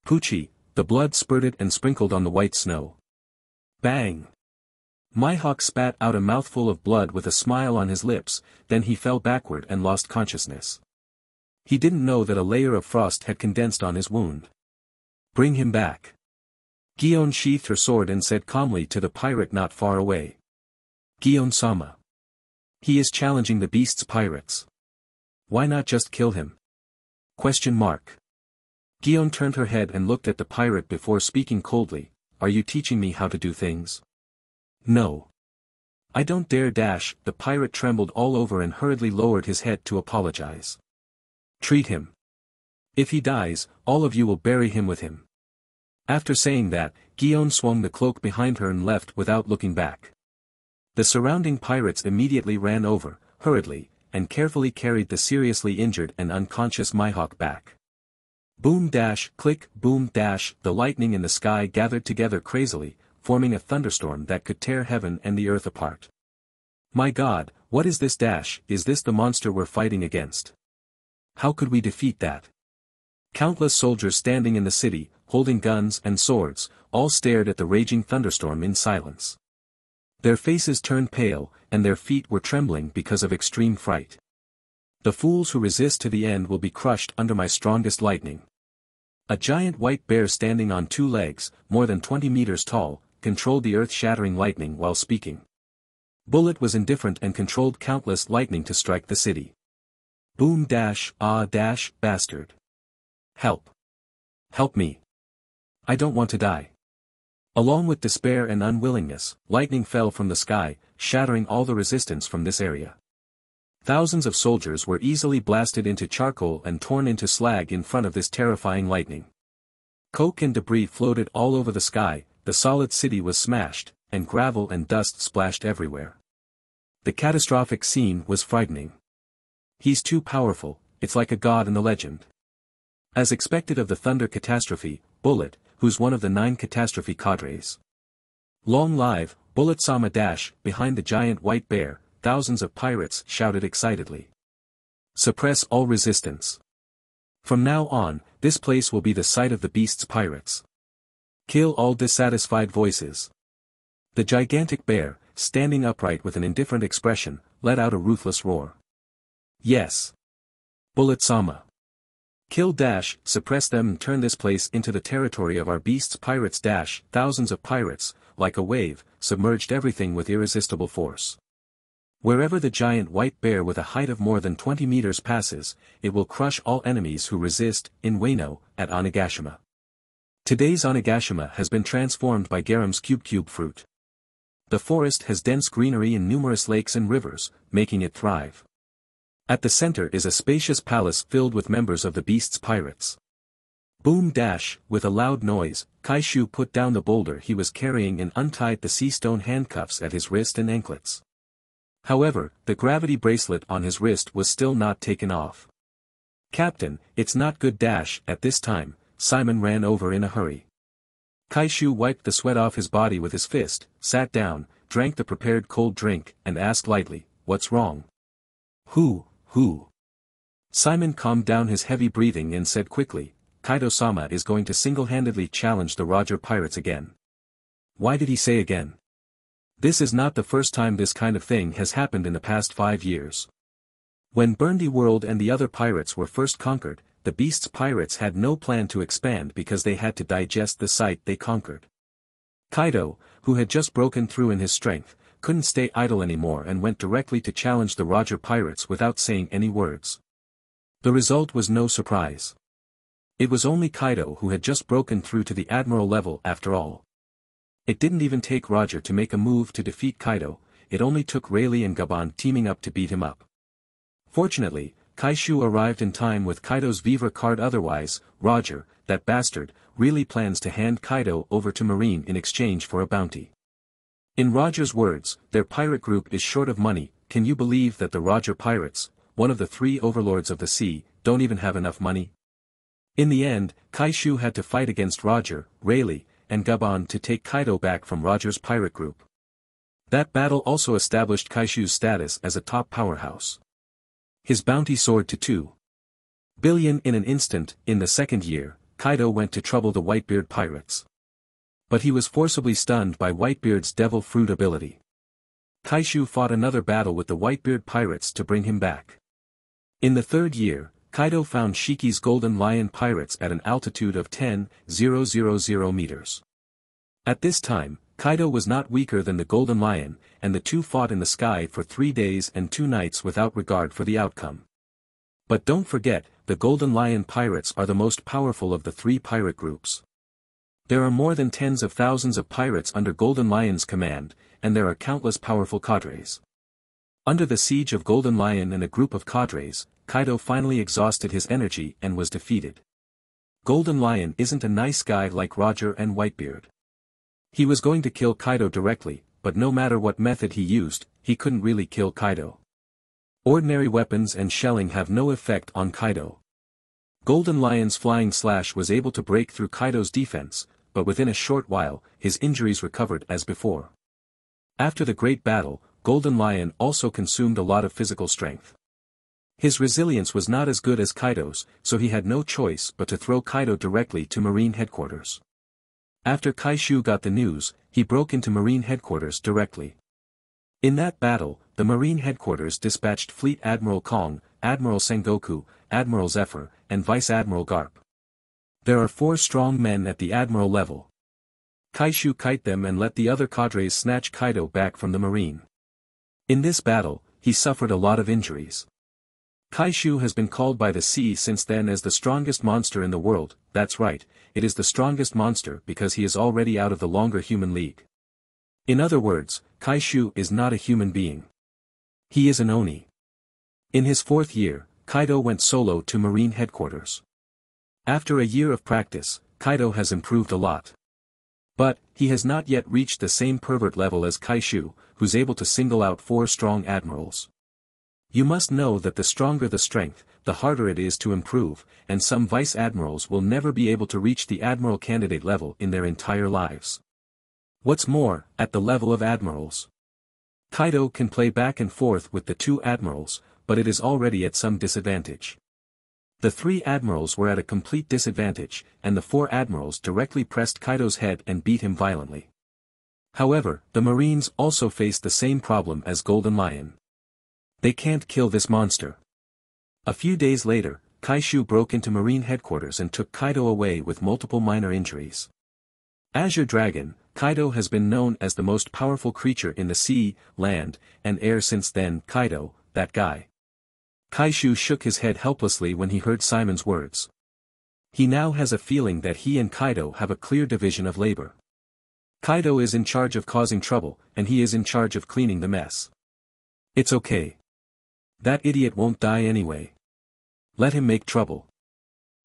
Poochie, the blood spurted and sprinkled on the white snow. Bang! Mihawk spat out a mouthful of blood with a smile on his lips, then he fell backward and lost consciousness. He didn't know that a layer of frost had condensed on his wound. Bring him back. Gion sheathed her sword and said calmly to the pirate not far away. Gion-sama. He is challenging the Beasts Pirates. Why not just kill him? Question mark. Gion turned her head and looked at the pirate before speaking coldly, are you teaching me how to do things? No. I don't dare dash, the pirate trembled all over and hurriedly lowered his head to apologize. Treat him. If he dies, all of you will bury him with him. After saying that, Gion swung the cloak behind her and left without looking back. The surrounding pirates immediately ran over, hurriedly, and carefully carried the seriously injured and unconscious Mihawk back. Boom dash, click, boom dash, the lightning in the sky gathered together crazily, forming a thunderstorm that could tear heaven and the earth apart. My God, what is this dash, is this the monster we're fighting against? How could we defeat that? Countless soldiers standing in the city, holding guns and swords, all stared at the raging thunderstorm in silence. Their faces turned pale, and their feet were trembling because of extreme fright. The fools who resist to the end will be crushed under my strongest lightning. A giant white bear standing on two legs, more than twenty meters tall, controlled the earth-shattering lightning while speaking. Bullet was indifferent and controlled countless lightning to strike the city. Boom dash, ah dash, bastard. Help. Help me. I don't want to die. Along with despair and unwillingness, lightning fell from the sky, shattering all the resistance from this area. Thousands of soldiers were easily blasted into charcoal and torn into slag in front of this terrifying lightning. Coke and debris floated all over the sky, the solid city was smashed, and gravel and dust splashed everywhere. The catastrophic scene was frightening. He's too powerful, it's like a god in the legend. As expected of the thunder catastrophe, Bullet, who's one of the nine catastrophe cadres. Long live, Bullet-sama dash, behind the giant white bear, thousands of pirates shouted excitedly. Suppress all resistance. From now on, this place will be the site of the Beasts Pirates. Kill all dissatisfied voices. The gigantic bear, standing upright with an indifferent expression, let out a ruthless roar. Yes. Bullet-sama. Kill dash, suppress them and turn this place into the territory of our Beasts Pirates dash, thousands of pirates, like a wave, submerged everything with irresistible force. Wherever the giant white bear with a height of more than twenty meters passes, it will crush all enemies who resist, in Wano, at Onigashima. Today's Onigashima has been transformed by Garam's Cube Cube Fruit. The forest has dense greenery and numerous lakes and rivers, making it thrive. At the center is a spacious palace filled with members of the Beasts Pirates. Boom dash, with a loud noise, Kaishu put down the boulder he was carrying and untied the sea stone handcuffs at his wrist and anklets. However, the gravity bracelet on his wrist was still not taken off. Captain, it's not good dash, at this time, Simon ran over in a hurry. Kaishu wiped the sweat off his body with his fist, sat down, drank the prepared cold drink, and asked lightly, what's wrong? Who? Who? Simon calmed down his heavy breathing and said quickly, Kaido-sama is going to single-handedly challenge the Roger pirates again. Why did he say again? This is not the first time this kind of thing has happened in the past five years. When Burndy World and the other pirates were first conquered, the Beasts Pirates had no plan to expand because they had to digest the site they conquered. Kaido, who had just broken through in his strength, couldn't stay idle anymore and went directly to challenge the Roger pirates without saying any words. The result was no surprise. It was only Kaido who had just broken through to the admiral level after all. It didn't even take Roger to make a move to defeat Kaido, it only took Rayleigh and Gaban teaming up to beat him up. Fortunately, Kaishu arrived in time with Kaido's Vivre card, otherwise, Roger, that bastard, really plans to hand Kaido over to Marine in exchange for a bounty. In Roger's words, their pirate group is short of money, can you believe that the Roger pirates, one of the three overlords of the sea, don't even have enough money. In the end, Kaishu had to fight against Roger, Rayleigh, and Gion to take Kaido back from Roger's pirate group. That battle also established Kaishu's status as a top powerhouse. His bounty soared to two billion in an instant. In the second year, Kaido went to trouble the Whitebeard pirates. But he was forcibly stunned by Whitebeard's Devil Fruit ability. Kaishu fought another battle with the Whitebeard pirates to bring him back. In the third year, Kaido found Shiki's Golden Lion pirates at an altitude of ten thousand meters. At this time, Kaido was not weaker than the Golden Lion, and the two fought in the sky for three days and two nights without regard for the outcome. But don't forget, the Golden Lion pirates are the most powerful of the three pirate groups. There are more than tens of thousands of pirates under Golden Lion's command, and there are countless powerful cadres. Under the siege of Golden Lion and a group of cadres, Kaido finally exhausted his energy and was defeated. Golden Lion isn't a nice guy like Roger and Whitebeard. He was going to kill Kaido directly, but no matter what method he used, he couldn't really kill Kaido. Ordinary weapons and shelling have no effect on Kaido. Golden Lion's flying slash was able to break through Kaido's defense, but within a short while, his injuries recovered as before. After the great battle, Golden Lion also consumed a lot of physical strength. His resilience was not as good as Kaido's, so he had no choice but to throw Kaido directly to Marine Headquarters. After Kaishu got the news, he broke into Marine Headquarters directly. In that battle, the Marine Headquarters dispatched Fleet Admiral Kong, Admiral Sengoku, Admiral Zephyr, and Vice Admiral Garp. There are four strong men at the Admiral level. Kaishu kite them and let the other cadres snatch Kaido back from the Marine. In this battle, he suffered a lot of injuries. Kaishu has been called by the sea since then as the strongest monster in the world. That's right, it is the strongest monster because he is already out of the longer human league. In other words, Kaishu is not a human being. He is an Oni. In his fourth year, Kaido went solo to Marine Headquarters. After a year of practice, Kaido has improved a lot. But, he has not yet reached the same pervert level as Kaishu, who's able to single out four strong admirals. You must know that the stronger the strength, the harder it is to improve, and some vice admirals will never be able to reach the admiral candidate level in their entire lives. What's more, at the level of admirals, Kaido can play back and forth with the two admirals, but it is already at some disadvantage. The three admirals were at a complete disadvantage, and the four admirals directly pressed Kaido's head and beat him violently. However, the Marines also faced the same problem as Golden Lion. They can't kill this monster. A few days later, Kaishu broke into Marine Headquarters and took Kaido away with multiple minor injuries. Azure Dragon, Kaido has been known as the most powerful creature in the sea, land, and air since then. Kaido, that guy. Kaishu shook his head helplessly when he heard Simon's words. He now has a feeling that he and Kaido have a clear division of labor. Kaido is in charge of causing trouble, and he is in charge of cleaning the mess. It's okay. That idiot won't die anyway. Let him make trouble.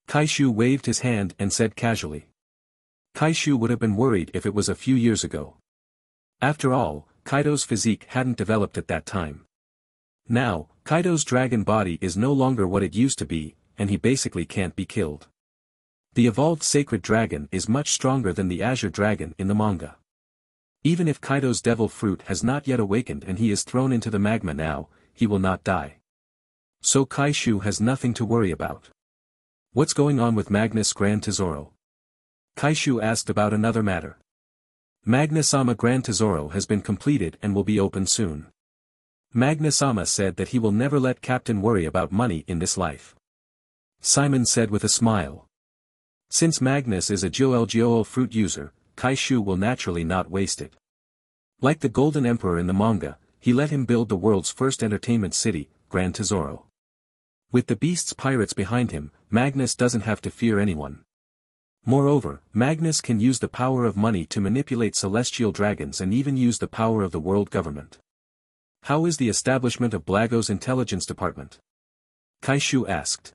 Kaishu waved his hand and said casually. Kaishu would have been worried if it was a few years ago. After all, Kaido's physique hadn't developed at that time. Now, Kaido's dragon body is no longer what it used to be, and he basically can't be killed. The evolved sacred dragon is much stronger than the Azure Dragon in the manga. Even if Kaido's devil fruit has not yet awakened and he is thrown into the magma now, he will not die. So Kaishu has nothing to worry about. What's going on with Magnus Grand Tesoro? Kaishu asked about another matter. Magnusama Grand Tesoro has been completed and will be open soon. Magnusama said that he will never let Captain worry about money in this life. Simon said with a smile. Since Magnus is a Giolgio fruit user, Kaishu will naturally not waste it. Like the Golden Emperor in the manga, he let him build the world's first entertainment city, Grand Tesoro. With the Beasts Pirates behind him, Magnus doesn't have to fear anyone. Moreover, Magnus can use the power of money to manipulate celestial dragons and even use the power of the world government. How is the establishment of Blago's intelligence department? Kaishu asked.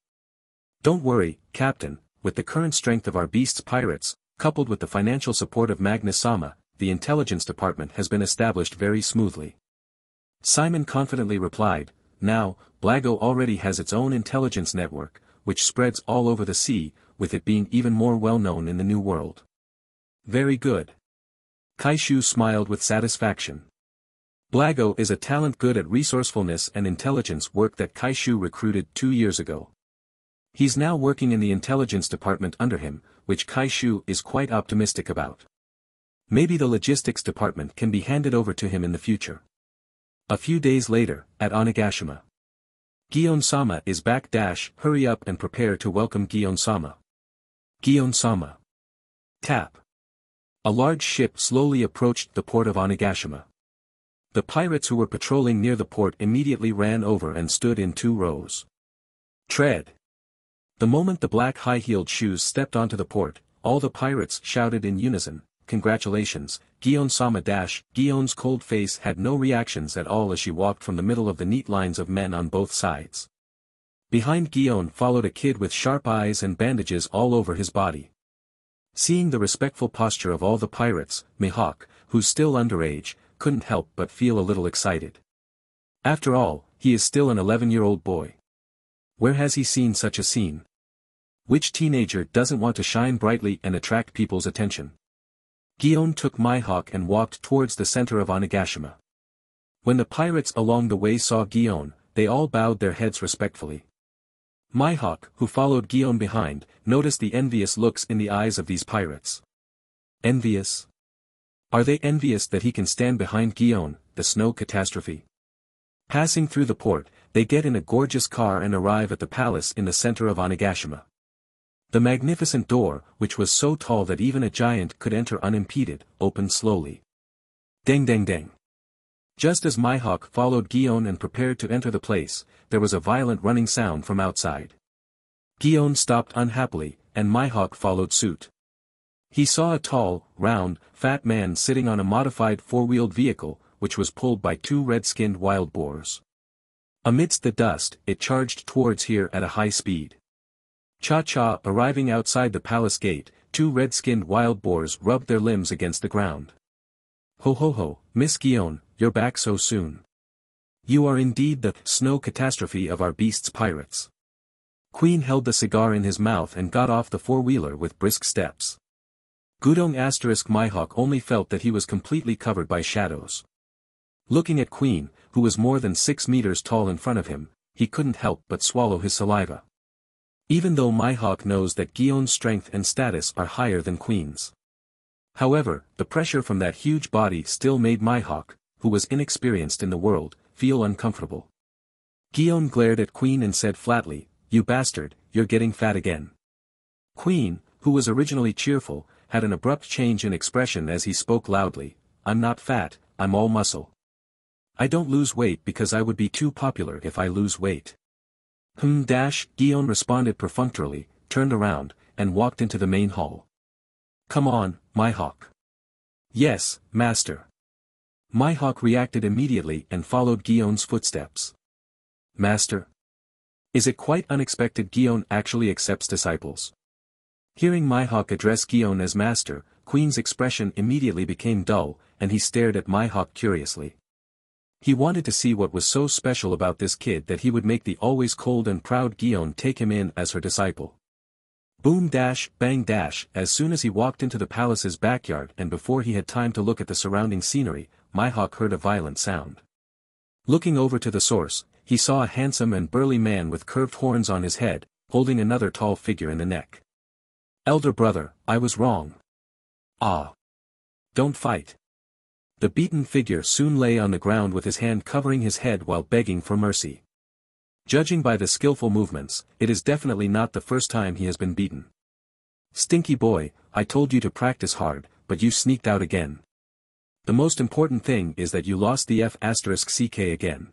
Don't worry, Captain, with the current strength of our Beasts Pirates, coupled with the financial support of Magnus-sama, the intelligence department has been established very smoothly. Simon confidently replied. Now, Blago already has its own intelligence network, which spreads all over the sea, with it being even more well-known in the New World. Very good. Kaishu smiled with satisfaction. Blago is a talent good at resourcefulness and intelligence work that Kaishu recruited two years ago. He's now working in the intelligence department under him, which Kaishu is quite optimistic about. Maybe the logistics department can be handed over to him in the future. A few days later, at Onigashima. Gion-sama is back. Dash, hurry up and prepare to welcome Gion-sama. Gion-sama. Tap. A large ship slowly approached the port of Onigashima. The pirates who were patrolling near the port immediately ran over and stood in two rows. Tread. The moment the black high-heeled shoes stepped onto the port, all the pirates shouted in unison, "Congratulations, Gion-sama!" Gion's cold face had no reactions at all as she walked from the middle of the neat lines of men on both sides. Behind Gion followed a kid with sharp eyes and bandages all over his body. Seeing the respectful posture of all the pirates, Mihawk, who's still underage, couldn't help but feel a little excited. After all, he is still an eleven-year-old boy. Where has he seen such a scene? Which teenager doesn't want to shine brightly and attract people's attention? Gion took Mihawk and walked towards the center of Onigashima. When the pirates along the way saw Gion, they all bowed their heads respectfully. Mihawk, who followed Gion behind, noticed the envious looks in the eyes of these pirates. Envious? Are they envious that he can stand behind Gion, the snow catastrophe? Passing through the port, they get in a gorgeous car and arrive at the palace in the center of Onigashima. The magnificent door, which was so tall that even a giant could enter unimpeded, opened slowly. Deng deng deng. Just as Mihawk followed Gion and prepared to enter the place, there was a violent running sound from outside. Gion stopped unhappily, and Mihawk followed suit. He saw a tall, round, fat man sitting on a modified four-wheeled vehicle, which was pulled by two red-skinned wild boars. Amidst the dust, it charged towards here at a high speed. Cha-cha. Arriving outside the palace gate, two red-skinned wild boars rubbed their limbs against the ground. Ho-ho-ho, Miss Gion, you're back so soon. You are indeed the snow catastrophe of our Beasts Pirates. Queen held the cigar in his mouth and got off the four-wheeler with brisk steps. Gudong asterisk Mihawk only felt that he was completely covered by shadows. Looking at Queen, who was more than six meters tall in front of him, he couldn't help but swallow his saliva. Even though Mihawk knows that Gion's strength and status are higher than Queen's. However, the pressure from that huge body still made Mihawk, who was inexperienced in the world, feel uncomfortable. Gion glared at Queen and said flatly, "You bastard, you're getting fat again." Queen, who was originally cheerful, had an abrupt change in expression as he spoke loudly, "I'm not fat, I'm all muscle. I don't lose weight because I would be too popular if I lose weight." Hmm dash, Gion responded perfunctorily, turned around, and walked into the main hall. "Come on, Mihawk." "Yes, master." Mihawk reacted immediately and followed Gion's footsteps. "Master? Is it quite unexpected Gion actually accepts disciples?" Hearing Mihawk address Gion as master, Queen's expression immediately became dull, and he stared at Mihawk curiously. He wanted to see what was so special about this kid that he would make the always cold and proud Gion take him in as her disciple. Boom dash, bang dash, as soon as he walked into the palace's backyard and before he had time to look at the surrounding scenery, Mihawk heard a violent sound. Looking over to the source, he saw a handsome and burly man with curved horns on his head, holding another tall figure in the neck. "Elder brother, I was wrong. Ah. Don't fight." The beaten figure soon lay on the ground with his hand covering his head while begging for mercy. Judging by the skillful movements, it is definitely not the first time he has been beaten. "Stinky boy, I told you to practice hard, but you sneaked out again. The most important thing is that you lost the F asterisk C K again.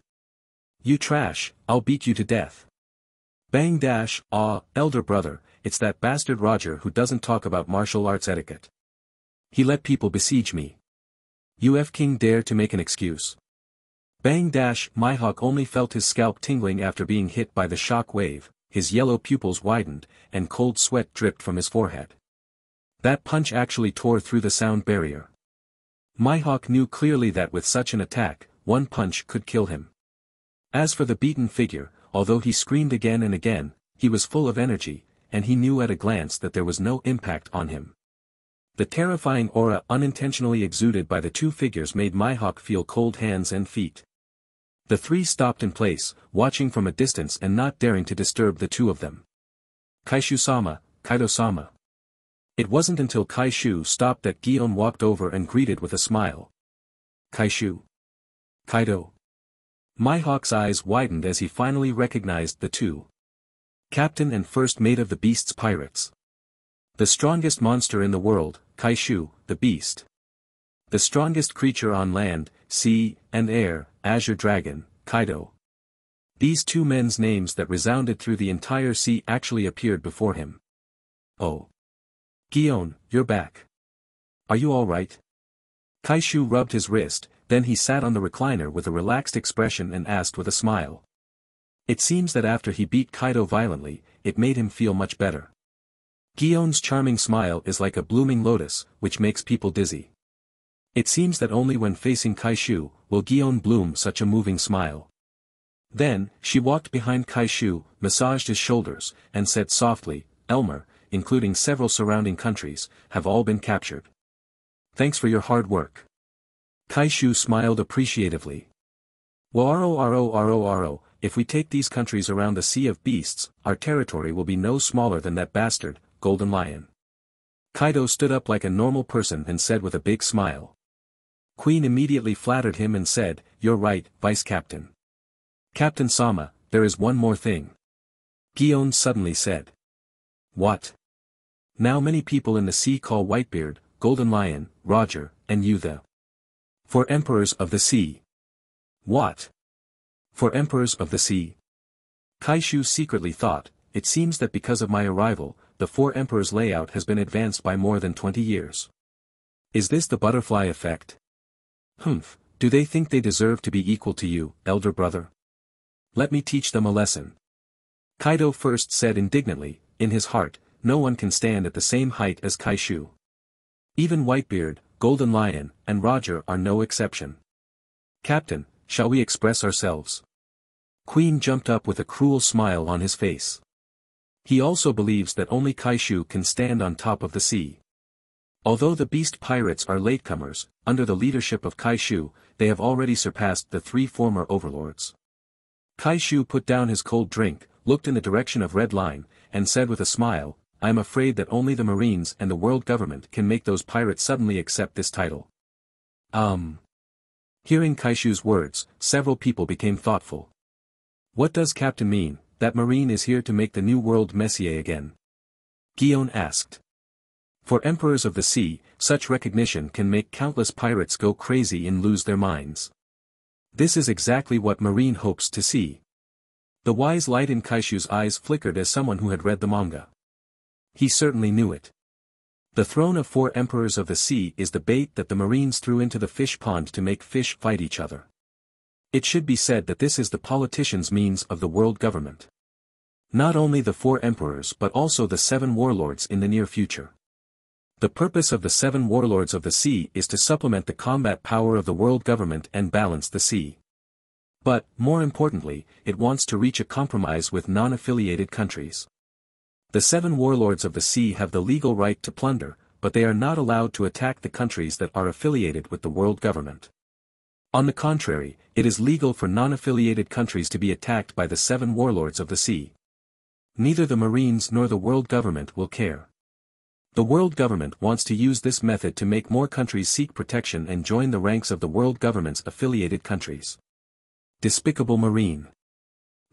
You trash, I'll beat you to death." Bang dash, ah, elder brother, it's that bastard Roger who doesn't talk about martial arts etiquette. He let people besiege me. You F King dare to make an excuse." Bang dash, Mihawk only felt his scalp tingling after being hit by the shock wave, his yellow pupils widened, and cold sweat dripped from his forehead. That punch actually tore through the sound barrier. Mihawk knew clearly that with such an attack, one punch could kill him. As for the beaten figure, although he screamed again and again, he was full of energy, and he knew at a glance that there was no impact on him. The terrifying aura unintentionally exuded by the two figures made Mihawk feel cold hands and feet. The three stopped in place, watching from a distance and not daring to disturb the two of them. Kaishu-sama, Kaido-sama. It wasn't until Kaishu stopped that Gion walked over and greeted with a smile. Kaishu. Kaido. Mihawk's eyes widened as he finally recognized the two. Captain and first mate of the Beasts Pirates. The strongest monster in the world, Kaishu, the beast. The strongest creature on land, sea, and air, Azure Dragon, Kaido. These two men's names that resounded through the entire sea actually appeared before him. Oh. Gion, you're back. Are you alright? Kaishu rubbed his wrist, then he sat on the recliner with a relaxed expression and asked with a smile. It seems that after he beat Kaido violently, it made him feel much better. Gion's charming smile is like a blooming lotus, which makes people dizzy. It seems that only when facing Kaishu, will Gion bloom such a moving smile. Then, she walked behind Kaishu, massaged his shoulders, and said softly, Elmer, including several surrounding countries, have all been captured. Thanks for your hard work. Kaishu smiled appreciatively. Warorororororo, if we take these countries around the Sea of Beasts, our territory will be no smaller than that bastard, Golden Lion. Kaido stood up like a normal person and said with a big smile. Queen immediately flattered him and said, You're right, Vice Captain. Captain Sama, there is one more thing. Gion suddenly said. What? Now many people in the sea call Whitebeard, Golden Lion, Roger, and you the. For emperors of the sea. What? For emperors of the sea. Kaishu secretly thought, it seems that because of my arrival, the four emperors layout has been advanced by more than twenty years. Is this the butterfly effect? Humph, do they think they deserve to be equal to you, elder brother? Let me teach them a lesson. Kaido first said indignantly, in his heart, no one can stand at the same height as Kaishu. Even Whitebeard, Golden Lion, and Roger are no exception. Captain, shall we express ourselves? Queen jumped up with a cruel smile on his face. He also believes that only Kaishu can stand on top of the sea. Although the Beast Pirates are latecomers, under the leadership of Kaishu, they have already surpassed the three former overlords. Kaishu put down his cold drink, looked in the direction of Red Line, and said with a smile, I am afraid that only the Marines and the world government can make those pirates suddenly accept this title. Um. Hearing Kaishu's words, several people became thoughtful. What does Captain mean, that Marine is here to make the New World Messier again? Gion asked. For emperors of the sea, such recognition can make countless pirates go crazy and lose their minds. This is exactly what Marine hopes to see. The wise light in Kaishu's eyes flickered as someone who had read the manga. He certainly knew it. The throne of four emperors of the sea is the bait that the Marines threw into the fish pond to make fish fight each other. It should be said that this is the politicians' means of the world government. Not only the four emperors but also the seven warlords in the near future. The purpose of the seven warlords of the sea is to supplement the combat power of the world government and balance the sea. But, more importantly, it wants to reach a compromise with non-affiliated countries. The seven warlords of the sea have the legal right to plunder, but they are not allowed to attack the countries that are affiliated with the world government. On the contrary, it is legal for non-affiliated countries to be attacked by the seven warlords of the sea. Neither the Marines nor the world government will care. The world government wants to use this method to make more countries seek protection and join the ranks of the world government's affiliated countries. Despicable Marine.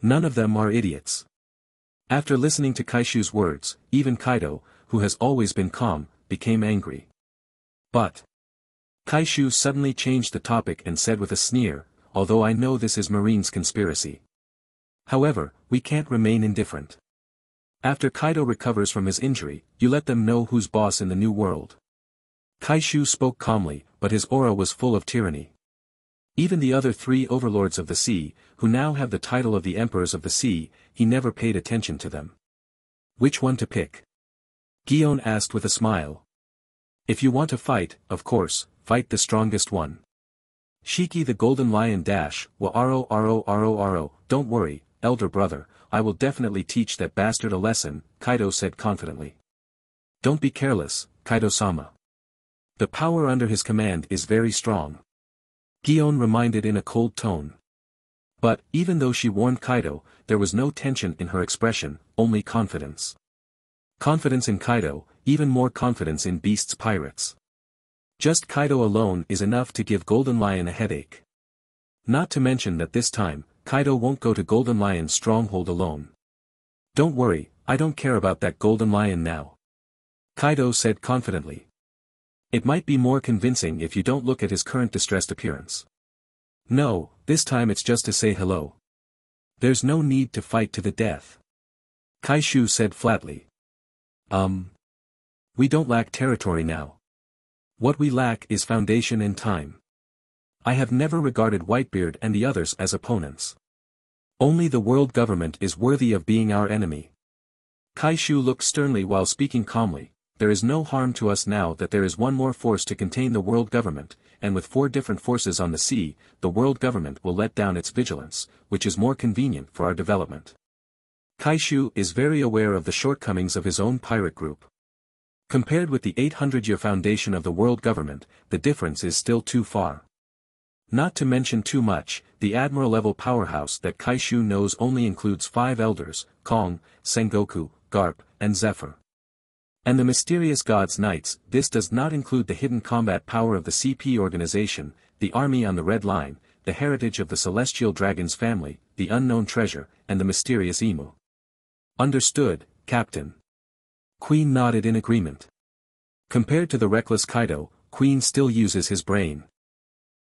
None of them are idiots. After listening to Kaishu's words, even Kaido, who has always been calm, became angry. But Kaishu suddenly changed the topic and said with a sneer, although I know this is Marine's conspiracy. However, we can't remain indifferent. After Kaido recovers from his injury, you let them know who's boss in the new world. Kaishu spoke calmly, but his aura was full of tyranny. Even the other three overlords of the sea, who now have the title of the emperors of the sea, he never paid attention to them. Which one to pick? Gion asked with a smile. If you want to fight, of course, fight the strongest one. Shiki the Golden Lion dash, wa aro aro aro aro, don't worry, elder brother, I will definitely teach that bastard a lesson, Kaido said confidently. Don't be careless, Kaido-sama. The power under his command is very strong, Gion reminded in a cold tone. But, even though she warned Kaido, there was no tension in her expression, only confidence. Confidence in Kaido, even more confidence in Beasts Pirates. Just Kaido alone is enough to give Golden Lion a headache. Not to mention that this time, Kaido won't go to Golden Lion's stronghold alone. Don't worry, I don't care about that Golden Lion now, Kaido said confidently. It might be more convincing if you don't look at his current distressed appearance. No, this time it's just to say hello. There's no need to fight to the death, Kaishu said flatly. Um. We don't lack territory now. What we lack is foundation and time. I have never regarded Whitebeard and the others as opponents. Only the world government is worthy of being our enemy. Kaishu looked sternly while speaking calmly. There is no harm to us now that there is one more force to contain the world government, and with four different forces on the sea, the world government will let down its vigilance, which is more convenient for our development. Kaishu is very aware of the shortcomings of his own pirate group. Compared with the eight hundred year foundation of the world government, the difference is still too far. Not to mention too much, the admiral-level powerhouse that Kaishu knows only includes five elders, Kong, Sengoku, Garp, and Zephyr. And the mysterious gods knights. This does not include the hidden combat power of the C P organization, the army on the red line, the heritage of the celestial dragon's family, the unknown treasure, and the mysterious emu. Understood, Captain. Queen nodded in agreement. Compared to the reckless Kaido, Queen still uses his brain.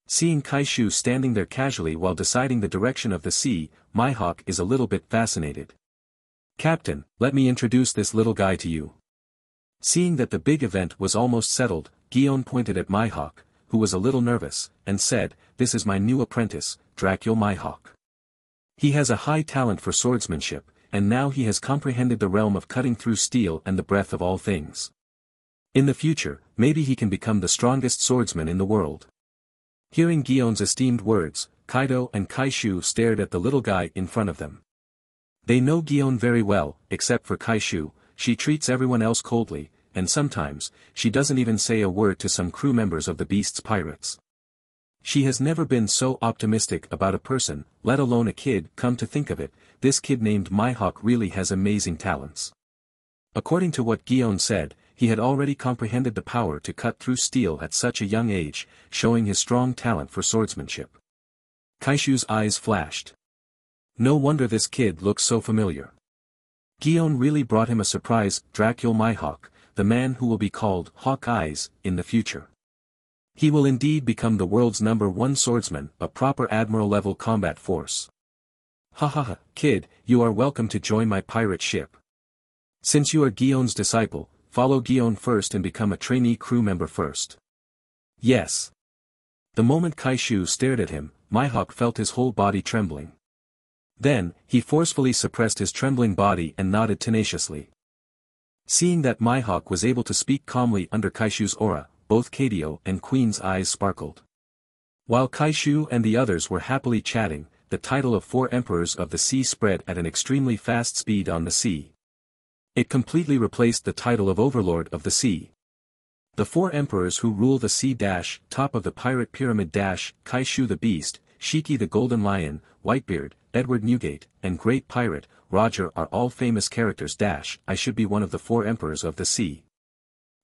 Seeing Kaishu standing there casually while deciding the direction of the sea, Mihawk is a little bit fascinated. Captain, let me introduce this little guy to you. Seeing that the big event was almost settled, Gion pointed at Mihawk, who was a little nervous, and said, "This is my new apprentice, Dracule Mihawk. He has a high talent for swordsmanship, and now he has comprehended the realm of cutting through steel and the breadth of all things. In the future, maybe he can become the strongest swordsman in the world." Hearing Gion's esteemed words, Kaido and Kaishu stared at the little guy in front of them. They know Gion very well, except for Kaishu. She treats everyone else coldly, and sometimes, she doesn't even say a word to some crew members of the Beasts Pirates. She has never been so optimistic about a person, let alone a kid. Come to think of it, this kid named Mihawk really has amazing talents. According to what Gion said, he had already comprehended the power to cut through steel at such a young age, showing his strong talent for swordsmanship. Kaishu's eyes flashed. No wonder this kid looks so familiar. Gion really brought him a surprise. Dracule Mihawk, the man who will be called Hawk Eyes in the future. He will indeed become the world's number one swordsman, a proper admiral-level combat force. Ha ha ha, kid, you are welcome to join my pirate ship. Since you are Gion's disciple, follow Gion first and become a trainee crew member first. Yes. The moment Kaishu stared at him, Mihawk felt his whole body trembling. Then, he forcefully suppressed his trembling body and nodded tenaciously. Seeing that Mihawk was able to speak calmly under Kaishu's aura, both Kaido and Queen's eyes sparkled. While Kaishu and the others were happily chatting, the title of four emperors of the sea spread at an extremely fast speed on the sea. It completely replaced the title of overlord of the sea. The four emperors who rule the sea dash, top of the pirate pyramid dash, Kaishu the beast, Shiki the golden lion, Whitebeard, Edward Newgate, and Great Pirate, Roger are all famous characters. Dash, I should be one of the four emperors of the sea.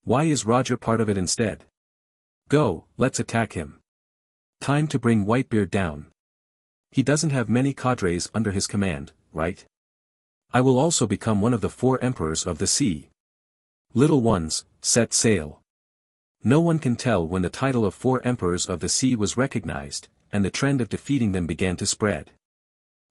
Why is Roger part of it instead? Go, let's attack him. Time to bring Whitebeard down. He doesn't have many cadres under his command, right? I will also become one of the four emperors of the sea. Little ones, set sail. No one can tell when the title of four emperors of the sea was recognized, and the trend of defeating them began to spread.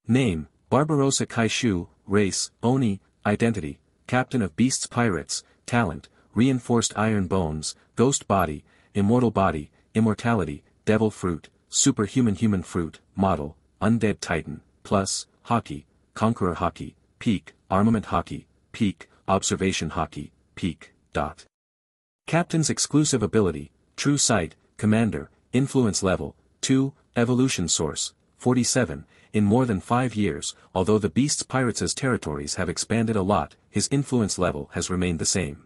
Name, Barbarossa Kaishu. Race, Oni. Identity, Captain of Beasts Pirates. Talent, Reinforced Iron Bones. Ghost Body, Immortal Body. Immortality, Devil Fruit. Superhuman Human Fruit. Model, Undead Titan. Plus, Haki, Conqueror Haki. Peak, Armament Haki. Peak, Observation Haki. Peak, dot. Captain's exclusive ability, True Sight. Commander, Influence Level two, Evolution Source, forty-seven, in more than five years, although the Beasts Pirates' territories have expanded a lot, his influence level has remained the same.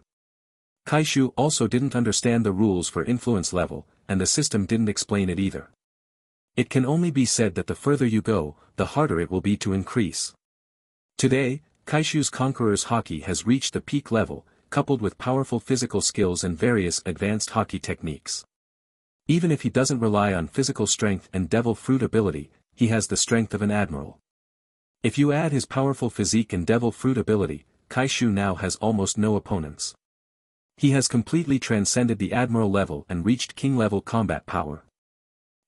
Kaishu also didn't understand the rules for influence level, and the system didn't explain it either. It can only be said that the further you go, the harder it will be to increase. Today, Kaishu's Conqueror's Haki has reached the peak level, coupled with powerful physical skills and various advanced Haki techniques. Even if he doesn't rely on physical strength and devil fruit ability, he has the strength of an admiral. If you add his powerful physique and devil fruit ability, Kaishu now has almost no opponents. He has completely transcended the admiral level and reached king-level combat power.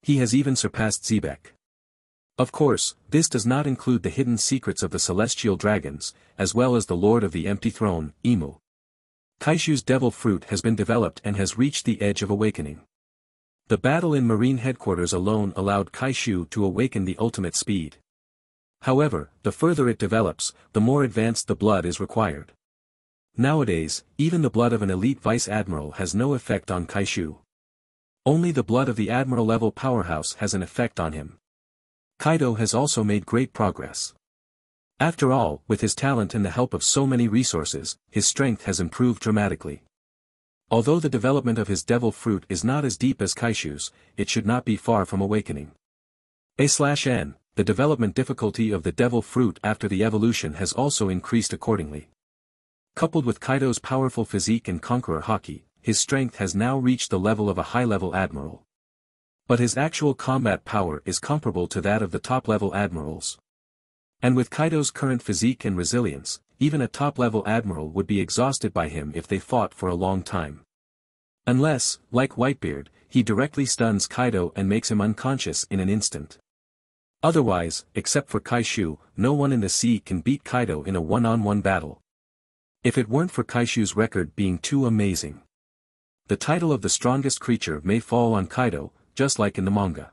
He has even surpassed Zebek. Of course, this does not include the hidden secrets of the celestial dragons, as well as the Lord of the Empty Throne, Emu. Kaishu's devil fruit has been developed and has reached the edge of awakening. The battle in Marine Headquarters alone allowed Kaishu to awaken the ultimate speed. However, the further it develops, the more advanced the blood is required. Nowadays, even the blood of an elite vice-admiral has no effect on Kaishu. Only the blood of the admiral-level powerhouse has an effect on him. Kaido has also made great progress. After all, with his talent and the help of so many resources, his strength has improved dramatically. Although the development of his devil fruit is not as deep as Kaishu's, it should not be far from awakening. A N The development difficulty of the devil fruit after the evolution has also increased accordingly. Coupled with Kaido's powerful physique and Conqueror Haki, his strength has now reached the level of a high-level admiral. But his actual combat power is comparable to that of the top-level admirals. And with Kaido's current physique and resilience, even a top-level admiral would be exhausted by him if they fought for a long time. Unless, like Whitebeard, he directly stuns Kaido and makes him unconscious in an instant. Otherwise, except for Kaishu, no one in the sea can beat Kaido in a one-on-one battle. If it weren't for Kaishu's record being too amazing, the title of the strongest creature may fall on Kaido, just like in the manga.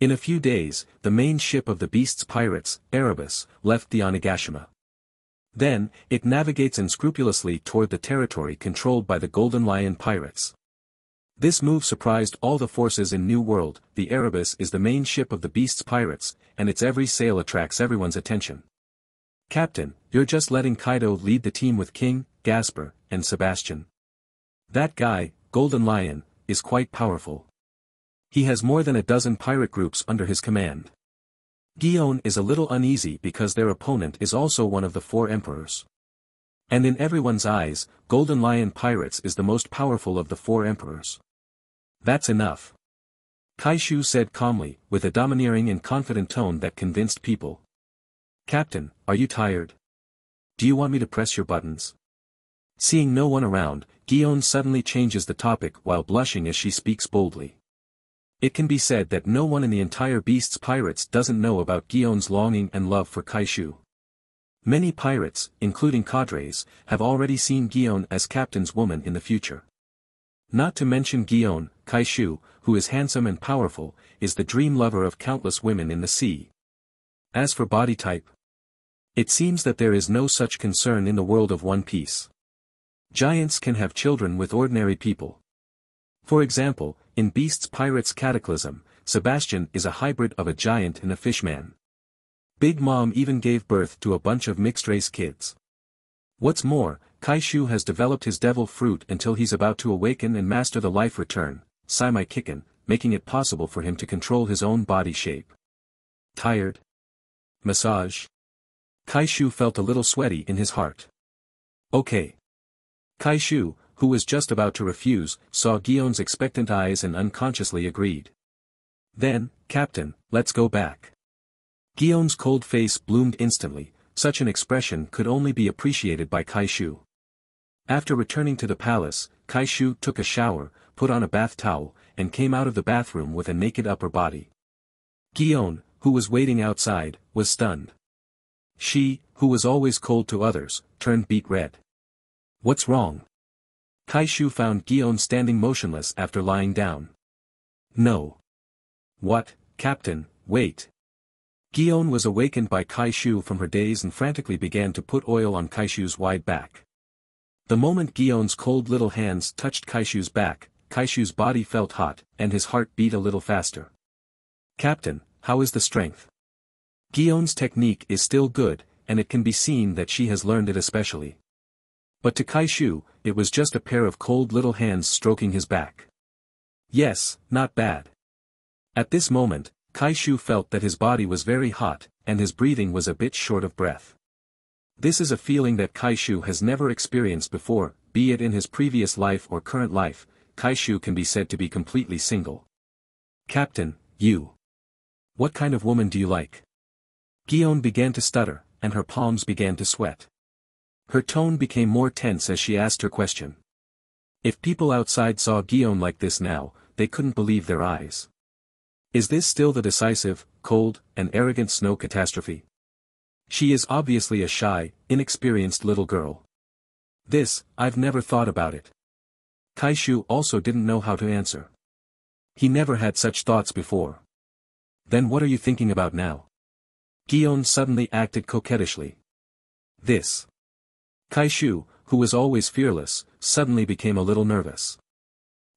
In a few days, the main ship of the Beasts Pirates, Erebus, left the Onigashima. Then, it navigates unscrupulously toward the territory controlled by the Golden Lion pirates. This move surprised all the forces in New World. The Erebus is the main ship of the Beasts Pirates, and its every sail attracts everyone's attention. "Captain, you're just letting Kaido lead the team with King, Gaspar, and Sebastian. That guy, Golden Lion, is quite powerful. He has more than a dozen pirate groups under his command." Gion is a little uneasy because their opponent is also one of the four emperors. And in everyone's eyes, Golden Lion Pirates is the most powerful of the four emperors. "That's enough," Kaishu said calmly, with a domineering and confident tone that convinced people. "Captain, are you tired? Do you want me to press your buttons?" Seeing no one around, Gion suddenly changes the topic while blushing as she speaks boldly. It can be said that no one in the entire Beasts Pirates doesn't know about Gion's longing and love for Kaishu. Many pirates, including cadres, have already seen Gion as captain's woman in the future. Not to mention Gion, Kaishu, who is handsome and powerful, is the dream lover of countless women in the sea. As for body type, it seems that there is no such concern in the world of One Piece. Giants can have children with ordinary people. For example, in Beasts Pirates Cataclysm, Sebastian is a hybrid of a giant and a fishman. Big Mom even gave birth to a bunch of mixed-race kids. What's more, Kaishu has developed his devil fruit until he's about to awaken and master the life return, Saimai Kikken, making it possible for him to control his own body shape. "Tired? Massage?" Kaishu felt a little sweaty in his heart. "Okay." Kaishu, who was just about to refuse, saw Gion's expectant eyes and unconsciously agreed. "Then, Captain, let's go back." Gion's cold face bloomed instantly. Such an expression could only be appreciated by Kaishu. After returning to the palace, Kaishu took a shower, put on a bath towel, and came out of the bathroom with a naked upper body. Gion, who was waiting outside, was stunned. She, who was always cold to others, turned beet red. "What's wrong?" Kaishu found Gion standing motionless after lying down. "No. What, Captain, wait." Gion was awakened by Kaishu from her daze and frantically began to put oil on Kaishu's wide back. The moment Gion's cold little hands touched Kaishu's back, Kaishu's body felt hot, and his heart beat a little faster. "Captain, how is the strength?" Gion's technique is still good, and it can be seen that she has learned it especially. But to Kaishu, it was just a pair of cold little hands stroking his back. Yes, not bad. At this moment, Kaishu felt that his body was very hot, and his breathing was a bit short of breath. This is a feeling that Kaishu has never experienced before, be it in his previous life or current life. Kaishu can be said to be completely single. Captain, you. What kind of woman do you like? Gion began to stutter, and her palms began to sweat. Her tone became more tense as she asked her question. If people outside saw Gion like this now, they couldn't believe their eyes. Is this still the decisive, cold, and arrogant snow catastrophe? She is obviously a shy, inexperienced little girl. This, I've never thought about it. Kaishu also didn't know how to answer. He never had such thoughts before. Then what are you thinking about now? Gion suddenly acted coquettishly. This. Kaishu, who was always fearless, suddenly became a little nervous.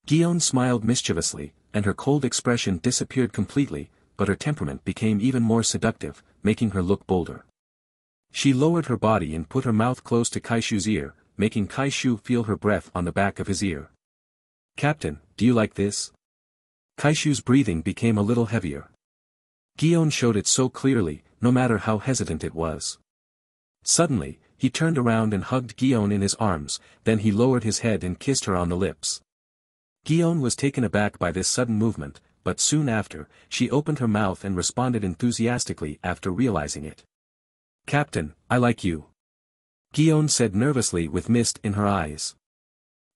Gion smiled mischievously, and her cold expression disappeared completely, but her temperament became even more seductive, making her look bolder. She lowered her body and put her mouth close to Kaishu's ear, making Kaishu feel her breath on the back of his ear. Captain, do you like this? Kaishu's breathing became a little heavier. Gion showed it so clearly, no matter how hesitant it was. Suddenly, he turned around and hugged Gion in his arms, then he lowered his head and kissed her on the lips. Gion was taken aback by this sudden movement, but soon after, she opened her mouth and responded enthusiastically after realizing it. Captain, I like you. Gion said nervously with mist in her eyes.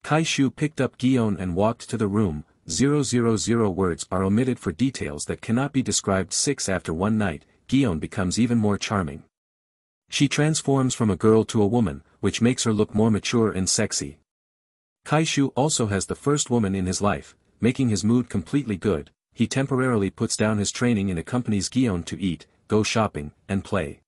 Kaishu picked up Gion and walked to the room. Zero zero zero words are omitted for details that cannot be described. Six after one night, Gion becomes even more charming. She transforms from a girl to a woman, which makes her look more mature and sexy. Kaishu also has the first woman in his life, making his mood completely good. He temporarily puts down his training and accompanies Gion to eat, go shopping, and play.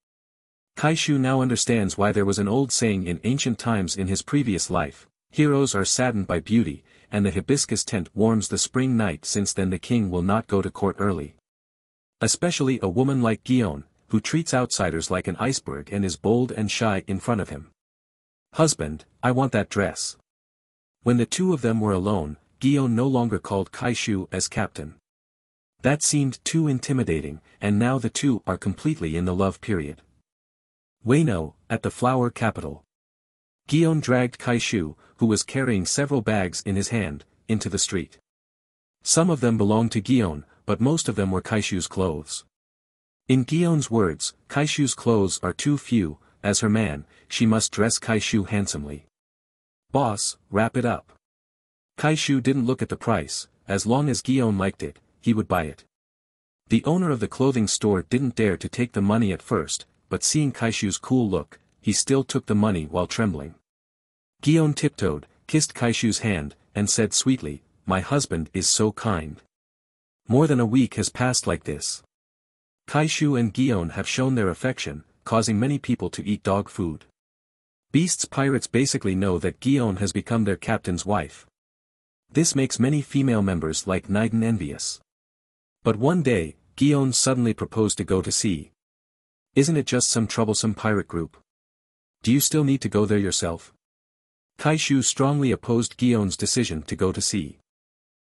Kaishu now understands why there was an old saying in ancient times in his previous life, heroes are saddened by beauty, and the hibiscus tent warms the spring night. Since then the king will not go to court early. Especially a woman like Gion, who treats outsiders like an iceberg and is bold and shy in front of him. Husband, I want that dress. When the two of them were alone, Gion no longer called Kaishu as captain. That seemed too intimidating, and now the two are completely in the love period. Wano, at the flower capital. Gion dragged Kaishu, who was carrying several bags in his hand, into the street. Some of them belonged to Gion, but most of them were Kaishu's clothes. In Gion's words, Kaishu's clothes are too few. As her man, she must dress Kaishu handsomely. Boss, wrap it up. Kaishu didn't look at the price. As long as Gion liked it, he would buy it. The owner of the clothing store didn't dare to take the money at first, but seeing Kaishu's cool look, he still took the money while trembling. Gion tiptoed, kissed Kaishu's hand, and said sweetly, "My husband is so kind." More than a week has passed like this. Kaishu and Gion have shown their affection, causing many people to eat dog food. Beasts Pirates basically know that Gion has become their captain's wife. This makes many female members like Naiden envious. But one day, Gion suddenly proposed to go to sea. Isn't it just some troublesome pirate group? Do you still need to go there yourself? Kaishu strongly opposed Gion's decision to go to sea.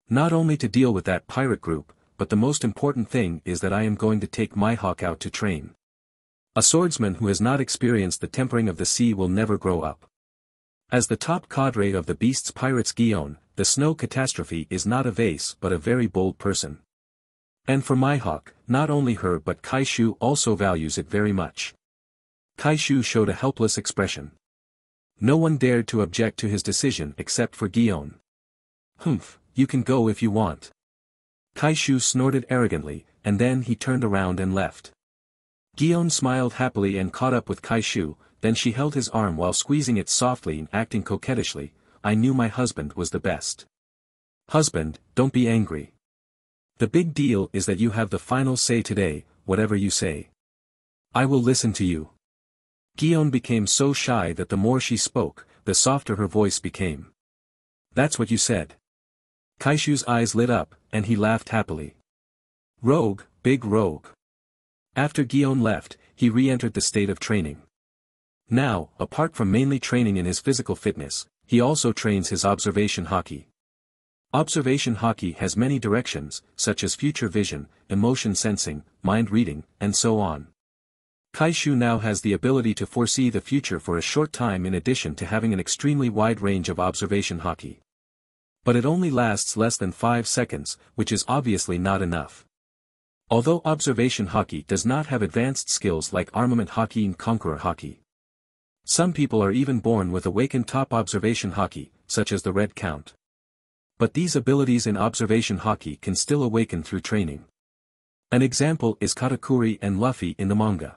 Not only to deal with that pirate group, but the most important thing is that I am going to take Mihawk out to train. A swordsman who has not experienced the tempering of the sea will never grow up. As the top cadre of the Beasts Pirates, Gion, the snow catastrophe, is not a vase but a very bold person. And for Mihawk, not only her but Kaishu also values it very much. Kaishu showed a helpless expression. No one dared to object to his decision except for Gion. Humph, you can go if you want. Kaishu snorted arrogantly, and then he turned around and left. Gion smiled happily and caught up with Kaishu, then she held his arm while squeezing it softly and acting coquettishly. I knew my husband was the best. Husband, don't be angry. The big deal is that you have the final say today. Whatever you say, I will listen to you. Gion became so shy that the more she spoke, the softer her voice became. That's what you said. Kaishu's eyes lit up, and he laughed happily. Rogue, big rogue. After Gion left, he re-entered the state of training. Now, apart from mainly training in his physical fitness, he also trains his observation haki. Observation haki has many directions, such as future vision, emotion sensing, mind reading, and so on. Kaishu now has the ability to foresee the future for a short time in addition to having an extremely wide range of observation haki. But it only lasts less than five seconds, which is obviously not enough. Although observation haki does not have advanced skills like armament haki and conqueror haki. Some people are even born with awakened top observation haki, such as the red count. But these abilities in observation haki can still awaken through training. An example is Katakuri and Luffy in the manga.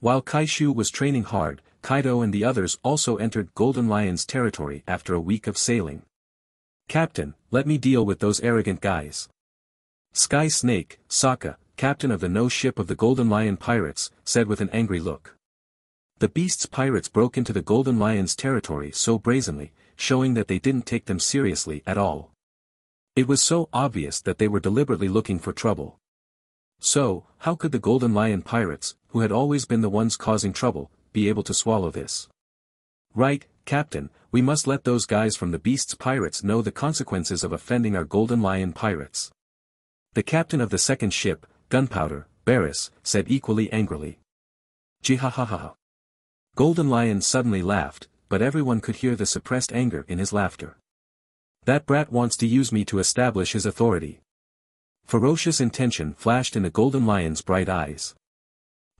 While Kaishu was training hard, Kaido and the others also entered Golden Lion's territory after a week of sailing. "Captain, let me deal with those arrogant guys." Sky Snake, Sakka, captain of the no-ship of the Golden Lion Pirates, said with an angry look. The Beasts Pirates broke into the Golden Lion's territory so brazenly, showing that they didn't take them seriously at all. It was so obvious that they were deliberately looking for trouble. So, how could the Golden Lion Pirates, who had always been the ones causing trouble, be able to swallow this? "Right, Captain, we must let those guys from the Beasts Pirates know the consequences of offending our Golden Lion Pirates." The captain of the second ship, Gunpowder, Barris, said equally angrily. "Jihahaha." Golden Lion suddenly laughed, but everyone could hear the suppressed anger in his laughter. "That brat wants to use me to establish his authority." Ferocious intention flashed in the Golden Lion's bright eyes.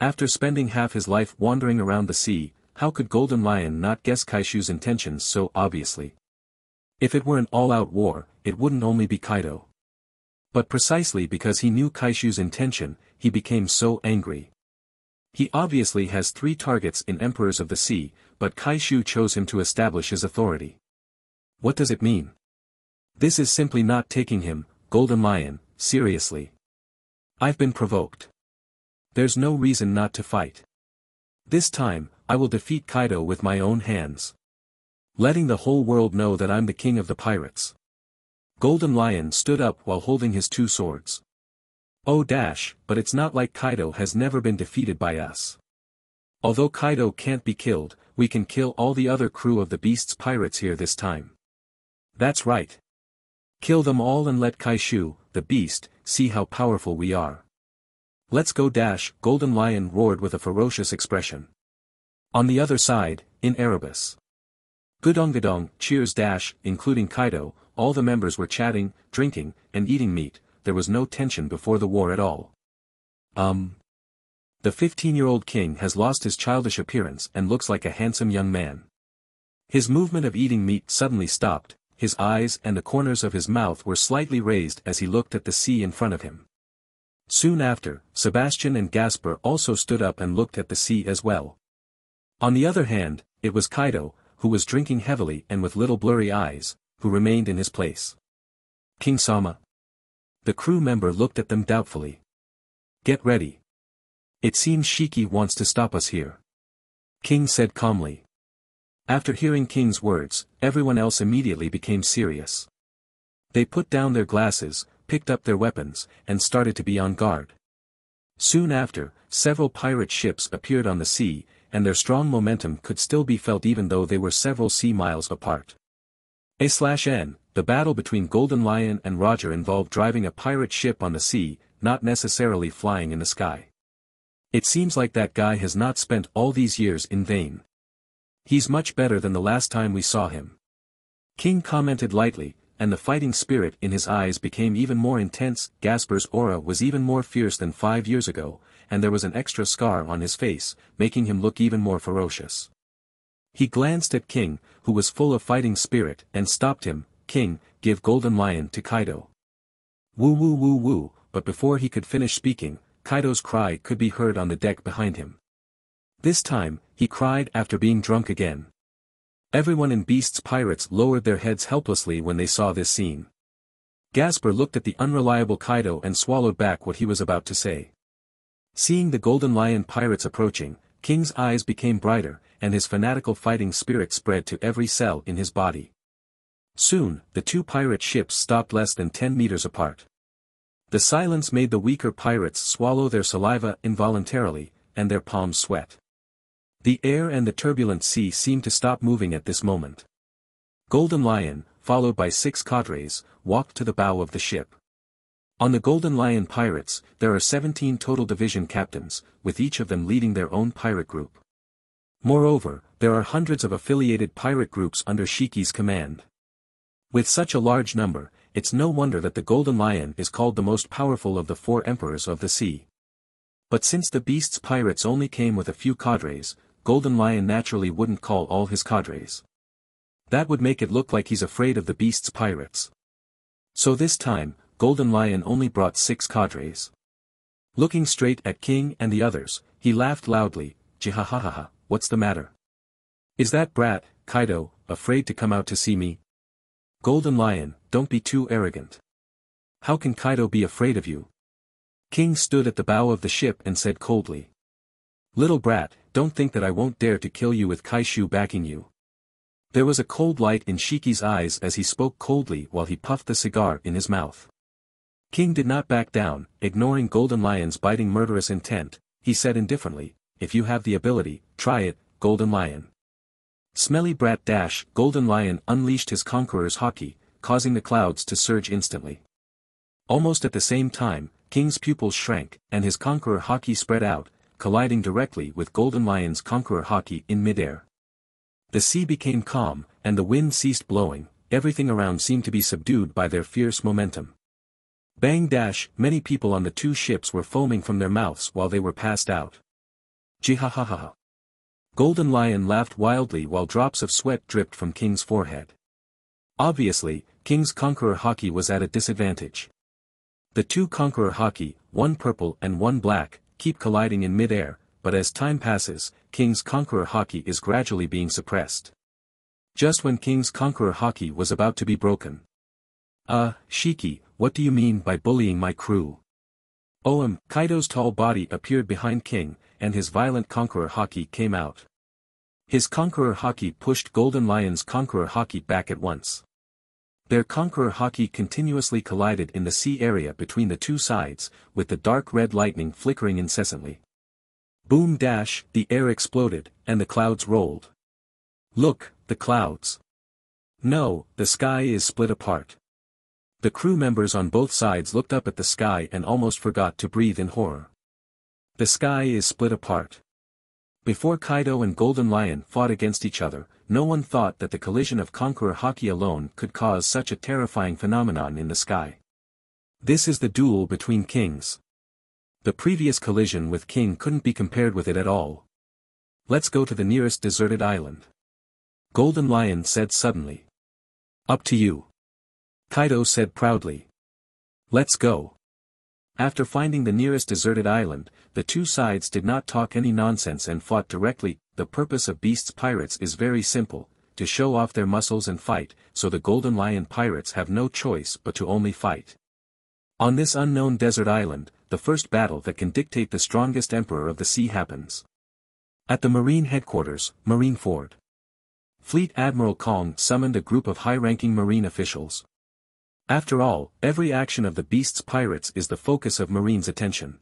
After spending half his life wandering around the sea, how could Golden Lion not guess Kaishu's intentions so obviously? If it were an all-out war, it wouldn't only be Kaido. But precisely because he knew Kaishu's intention, he became so angry. He obviously has three targets in Emperors of the Sea, but Kaishu chose him to establish his authority. What does it mean? This is simply not taking him, Golden Lion, seriously. "I've been provoked. There's no reason not to fight. This time, I will defeat Kaido with my own hands. Letting the whole world know that I'm the king of the pirates." Golden Lion stood up while holding his two swords. "Oh dash, but it's not like Kaido has never been defeated by us. Although Kaido can't be killed, we can kill all the other crew of the Beasts Pirates here this time." "That's right. Kill them all and let Kaishu, the beast, see how powerful we are. Let's go dash," Golden Lion roared with a ferocious expression. On the other side, in Erebus. Goodongadong, cheers dash, including Kaido, all the members were chatting, drinking, and eating meat. There was no tension before the war at all. Um. The fifteen-year-old king has lost his childish appearance and looks like a handsome young man. His movement of eating meat suddenly stopped, his eyes and the corners of his mouth were slightly raised as he looked at the sea in front of him. Soon after, Sebastian and Gaspar also stood up and looked at the sea as well. On the other hand, it was Kaido, who was drinking heavily and with little blurry eyes, who remained in his place. "King-sama." The crew member looked at them doubtfully. "Get ready. It seems Shiki wants to stop us here," King said calmly. After hearing King's words, everyone else immediately became serious. They put down their glasses, picked up their weapons, and started to be on guard. Soon after, several pirate ships appeared on the sea, and their strong momentum could still be felt even though they were several sea miles apart. A N The battle between Golden Lion and Roger involved driving a pirate ship on the sea, not necessarily flying in the sky. It seems like that guy has not spent all these years in vain. He's much better than the last time we saw him. King commented lightly, and the fighting spirit in his eyes became even more intense. Gaspar's aura was even more fierce than five years ago, and there was an extra scar on his face, making him look even more ferocious. He glanced at King, who was full of fighting spirit, and stopped him. "King, give Golden Lion to Kaido." Woo woo woo woo, but before he could finish speaking, Kaido's cry could be heard on the deck behind him. This time, he cried after being drunk again. Everyone in Beasts Pirates lowered their heads helplessly when they saw this scene. Gaspar looked at the unreliable Kaido and swallowed back what he was about to say. Seeing the Golden Lion Pirates approaching, King's eyes became brighter, and his fanatical fighting spirit spread to every cell in his body. Soon, the two pirate ships stopped less than ten meters apart. The silence made the weaker pirates swallow their saliva involuntarily, and their palms sweat. The air and the turbulent sea seemed to stop moving at this moment. Golden Lion, followed by six cadres, walked to the bow of the ship. On the Golden Lion pirates, there are seventeen total division captains, with each of them leading their own pirate group. Moreover, there are hundreds of affiliated pirate groups under Shiki's command. With such a large number, it's no wonder that the Golden Lion is called the most powerful of the four emperors of the sea. But since the Beasts Pirates only came with a few cadres, Golden Lion naturally wouldn't call all his cadres. That would make it look like he's afraid of the Beasts Pirates. So this time, Golden Lion only brought six cadres. Looking straight at King and the others, he laughed loudly, "Jihahaha, what's the matter? Is that brat, Kaido, afraid to come out to see me? Golden Lion, don't be too arrogant. How can Kaido be afraid of you?" King stood at the bow of the ship and said coldly, "Little brat, don't think that I won't dare to kill you with Kaishu backing you." There was a cold light in Shiki's eyes as he spoke coldly while he puffed the cigar in his mouth. King did not back down, ignoring Golden Lion's biting murderous intent. He said indifferently, "If you have the ability, try it, Golden Lion." Smelly brat dash, Golden Lion unleashed his Conqueror's Haki, causing the clouds to surge instantly. Almost at the same time, King's pupils shrank, and his Conqueror Haki spread out, colliding directly with Golden Lion's Conqueror Haki in midair. The sea became calm, and the wind ceased blowing. Everything around seemed to be subdued by their fierce momentum. Bang dash, many people on the two ships were foaming from their mouths while they were passed out. "Jihahaha." Golden Lion laughed wildly while drops of sweat dripped from King's forehead. Obviously, King's Conqueror Haki was at a disadvantage. The two Conqueror Haki, one purple and one black, keep colliding in mid-air, but as time passes, King's Conqueror Haki is gradually being suppressed. Just when King's Conqueror Haki was about to be broken. Uh, Shiki, what do you mean by bullying my crew?" Om, Kaido's tall body appeared behind King, and his violent Conqueror Haki came out. His Conqueror Haki pushed Golden Lion's Conqueror Haki back at once. Their Conqueror Haki continuously collided in the sea area between the two sides, with the dark red lightning flickering incessantly. Boom dash, the air exploded, and the clouds rolled. Look, the clouds. No, the sky is split apart. The crew members on both sides looked up at the sky and almost forgot to breathe in horror. The sky is split apart. Before Kaido and Golden Lion fought against each other, no one thought that the collision of Conqueror Haki alone could cause such a terrifying phenomenon in the sky. This is the duel between kings. The previous collision with King couldn't be compared with it at all. "Let's go to the nearest deserted island," Golden Lion said suddenly. "Up to you," Kaido said proudly. "Let's go." After finding the nearest deserted island, the two sides did not talk any nonsense and fought directly. The purpose of Beasts Pirates is very simple, to show off their muscles and fight, so the Golden Lion pirates have no choice but to only fight. On this unknown desert island, the first battle that can dictate the strongest emperor of the sea happens. At the Marine Headquarters, Marine Ford. Fleet Admiral Kong summoned a group of high-ranking Marine officials. After all, every action of the Beasts Pirates is the focus of Marine's attention.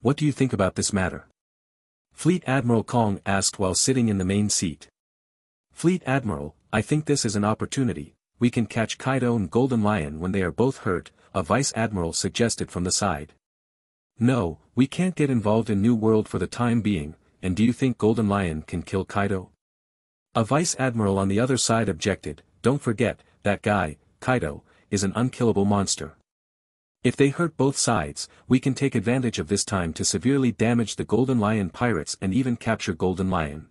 "What do you think about this matter?" Fleet Admiral Kong asked while sitting in the main seat. "Fleet Admiral, I think this is an opportunity. We can catch Kaido and Golden Lion when they are both hurt," a vice admiral suggested from the side. "No, we can't get involved in New World for the time being, and do you think Golden Lion can kill Kaido?" A vice admiral on the other side objected, "Don't forget, that guy, Kaido, is an unkillable monster. If they hurt both sides, we can take advantage of this time to severely damage the Golden Lion pirates and even capture Golden Lion."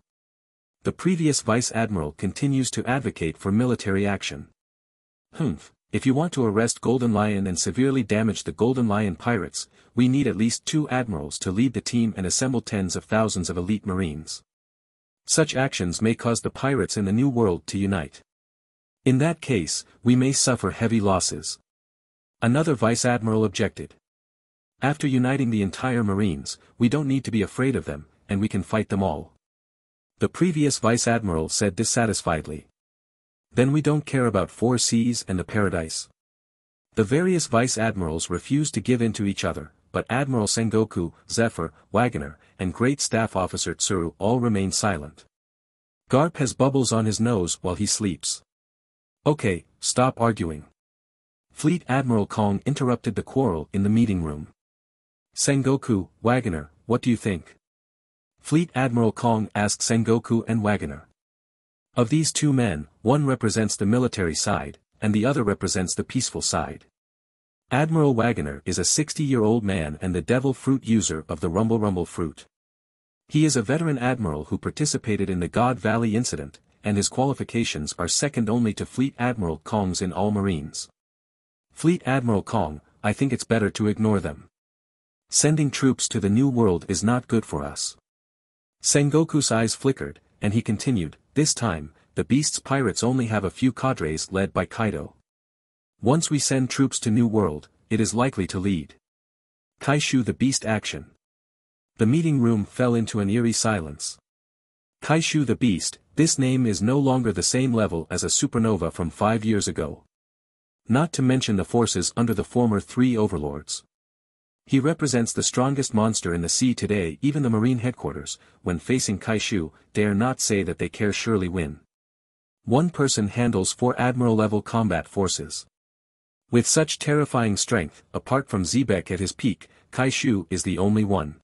The previous vice admiral continues to advocate for military action. "Humph, if you want to arrest Golden Lion and severely damage the Golden Lion pirates, we need at least two admirals to lead the team and assemble tens of thousands of elite marines. Such actions may cause the pirates in the New World to unite. In that case, we may suffer heavy losses." Another vice-admiral objected. "After uniting the entire Marines, we don't need to be afraid of them, and we can fight them all," the previous vice-admiral said dissatisfiedly. "Then we don't care about Four Seas and the Paradise. The various vice admirals refused to give in to each other, but Admiral Sengoku, Zephyr, Wagoner, and Great Staff Officer Tsuru all remain silent. Garp has bubbles on his nose while he sleeps. Okay, stop arguing. Fleet Admiral Kong interrupted the quarrel in the meeting room. Sengoku, Wagoner, what do you think? Fleet Admiral Kong asked Sengoku and Wagoner. Of these two men, one represents the military side, and the other represents the peaceful side. Admiral Wagoner is a sixty-year-old man and the devil fruit user of the Rumble Rumble fruit. He is a veteran admiral who participated in the God Valley incident, and his qualifications are second only to Fleet Admiral Kong's in all Marines. Fleet Admiral Kong, I think it's better to ignore them. Sending troops to the New World is not good for us. Sengoku's eyes flickered, and he continued, this time, the Beasts Pirates only have a few cadres led by Kaido. Once we send troops to New World, it is likely to lead Kaishu the Beast action. The meeting room fell into an eerie silence. Kaishu the Beast, this name is no longer the same level as a supernova from five years ago. Not to mention the forces under the former three overlords. He represents the strongest monster in the sea today. Even the Marine headquarters, when facing Kaishu, dare not say that they care surely win. One person handles four admiral-level combat forces. With such terrifying strength, apart from Zebek at his peak, Kaishu is the only one.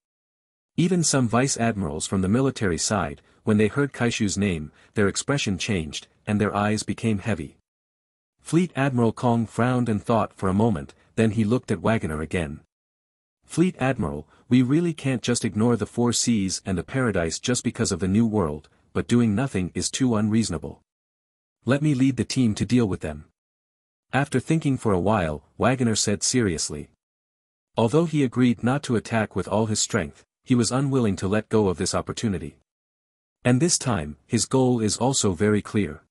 Even some vice-admirals from the military side, when they heard Kaishu's name, their expression changed, and their eyes became heavy. Fleet Admiral Kong frowned and thought for a moment, then he looked at Wagoner again. Fleet Admiral, we really can't just ignore the four seas and the paradise just because of the New World, but doing nothing is too unreasonable. Let me lead the team to deal with them. After thinking for a while, Wagoner said seriously. Although he agreed not to attack with all his strength, he was unwilling to let go of this opportunity. And this time, his goal is also very clear.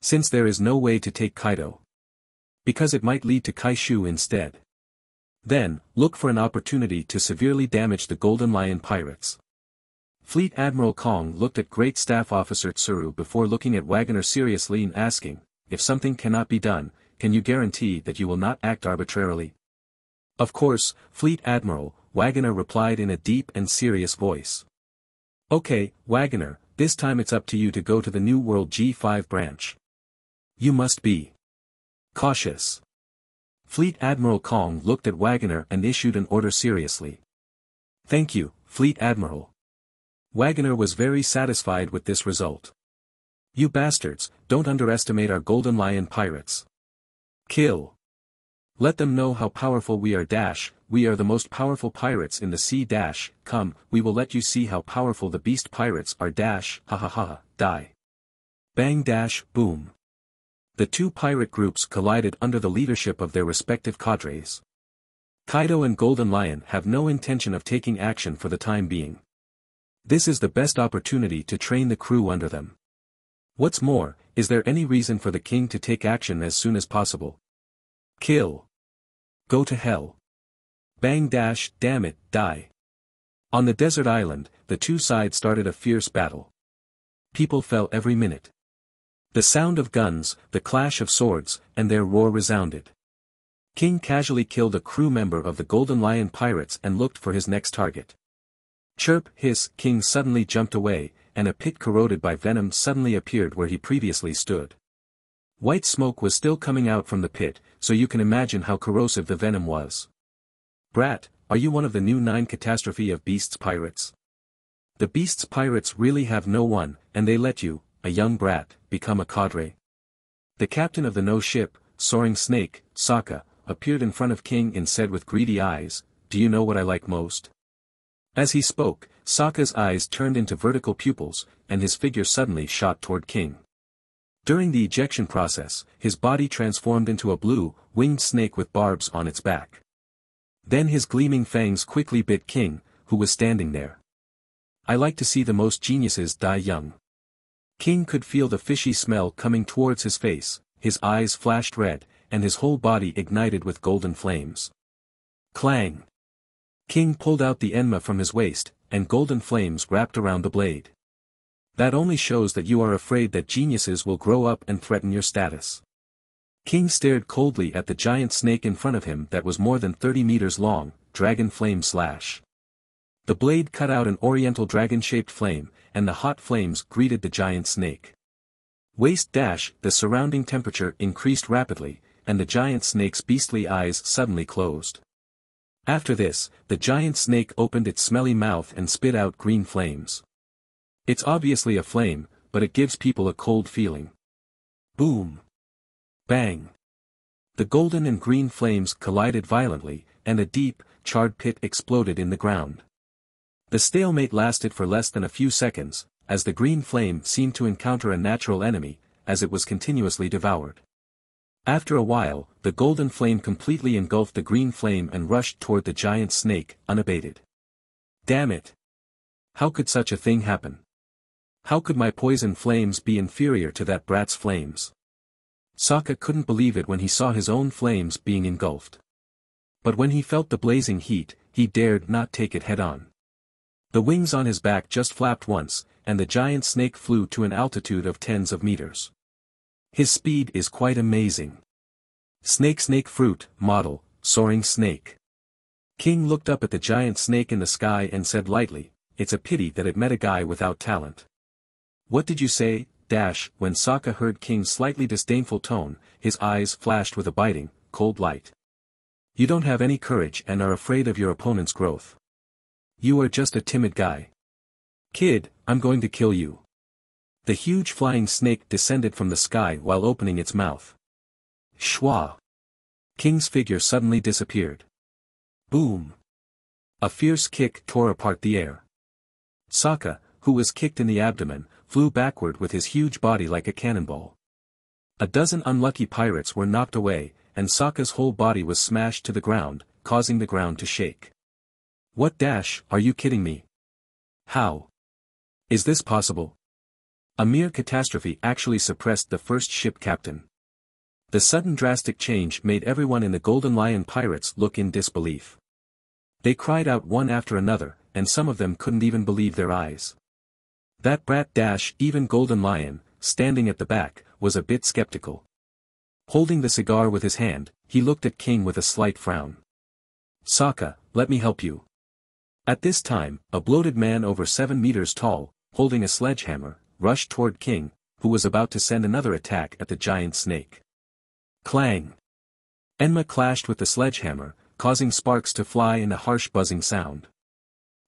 Since there is no way to take Kaido. Because it might lead to Kaishu instead. Then, look for an opportunity to severely damage the Golden Lion pirates. Fleet Admiral Kong looked at Great Staff Officer Tsuru before looking at Wagoner seriously and asking, if something cannot be done, can you guarantee that you will not act arbitrarily? Of course, Fleet Admiral, Wagoner replied in a deep and serious voice. Okay, Wagoner, this time it's up to you to go to the New World G five branch. You must be cautious. Fleet Admiral Kong looked at Wagoner and issued an order seriously. Thank you, Fleet Admiral. Wagoner was very satisfied with this result. You bastards, don't underestimate our Golden Lion pirates. Kill. Let them know how powerful we are. Dash, we are the most powerful pirates in the sea. Dash, come, we will let you see how powerful the Beast Pirates are. Dash, ha ha ha, die. Bang dash, boom. The two pirate groups collided under the leadership of their respective cadres. Kaido and Golden Lion have no intention of taking action for the time being. This is the best opportunity to train the crew under them. What's more, is there any reason for the King to take action as soon as possible? Kill. Go to hell. Bang dash, damn it, die. On the desert island, the two sides started a fierce battle. People fell every minute. The sound of guns, the clash of swords, and their roar resounded. King casually killed a crew member of the Golden Lion Pirates and looked for his next target. Chirp, hiss, King suddenly jumped away, and a pit corroded by venom suddenly appeared where he previously stood. White smoke was still coming out from the pit, so you can imagine how corrosive the venom was. Brat, are you one of the new nine catastrophe of Beasts Pirates? The Beasts Pirates really have no one, and they let you, a young brat, become a cadre. The captain of the no ship, Soaring Snake, Sakka, appeared in front of King and said with greedy eyes, do you know what I like most? As he spoke, Sakka's eyes turned into vertical pupils, and his figure suddenly shot toward King. During the ejection process, his body transformed into a blue, winged snake with barbs on its back. Then his gleaming fangs quickly bit King, who was standing there. I like to see the most geniuses die young. King could feel the fishy smell coming towards his face, his eyes flashed red, and his whole body ignited with golden flames. Clang! King pulled out the enma from his waist, and golden flames wrapped around the blade. That only shows that you are afraid that geniuses will grow up and threaten your status. King stared coldly at the giant snake in front of him that was more than thirty meters long, dragon flame slash. The blade cut out an oriental dragon-shaped flame, and the hot flames greeted the giant snake. Waist dash, the surrounding temperature increased rapidly, and the giant snake's beastly eyes suddenly closed. After this, the giant snake opened its smelly mouth and spit out green flames. It's obviously a flame, but it gives people a cold feeling. Boom! Bang! The golden and green flames collided violently, and a deep, charred pit exploded in the ground. The stalemate lasted for less than a few seconds, as the green flame seemed to encounter a natural enemy, as it was continuously devoured. After a while, the golden flame completely engulfed the green flame and rushed toward the giant snake, unabated. Damn it! How could such a thing happen? How could my poison flames be inferior to that brat's flames? Sakka couldn't believe it when he saw his own flames being engulfed. But when he felt the blazing heat, he dared not take it head-on. The wings on his back just flapped once, and the giant snake flew to an altitude of tens of meters. His speed is quite amazing. Snake Snake Fruit, model, soaring snake. King looked up at the giant snake in the sky and said lightly, "It's a pity that it met a guy without talent." "What did you say, dash?" When Sakka heard King's slightly disdainful tone, his eyes flashed with a biting, cold light. "You don't have any courage and are afraid of your opponent's growth. You are just a timid guy. Kid, I'm going to kill you." The huge flying snake descended from the sky while opening its mouth. Schwa! King's figure suddenly disappeared. Boom! A fierce kick tore apart the air. Sakka, who was kicked in the abdomen, flew backward with his huge body like a cannonball. A dozen unlucky pirates were knocked away, and Sakka's whole body was smashed to the ground, causing the ground to shake. "What dash, are you kidding me? How? Is this possible?" A mere catastrophe actually suppressed the first ship captain. The sudden drastic change made everyone in the Golden Lion pirates look in disbelief. They cried out one after another, and some of them couldn't even believe their eyes. That brat dash, even Golden Lion, standing at the back, was a bit skeptical. Holding the cigar with his hand, he looked at King with a slight frown. "Sakka, let me help you." At this time, a bloated man over seven meters tall, holding a sledgehammer, rushed toward King, who was about to send another attack at the giant snake. Clang! Enma clashed with the sledgehammer, causing sparks to fly in a harsh buzzing sound.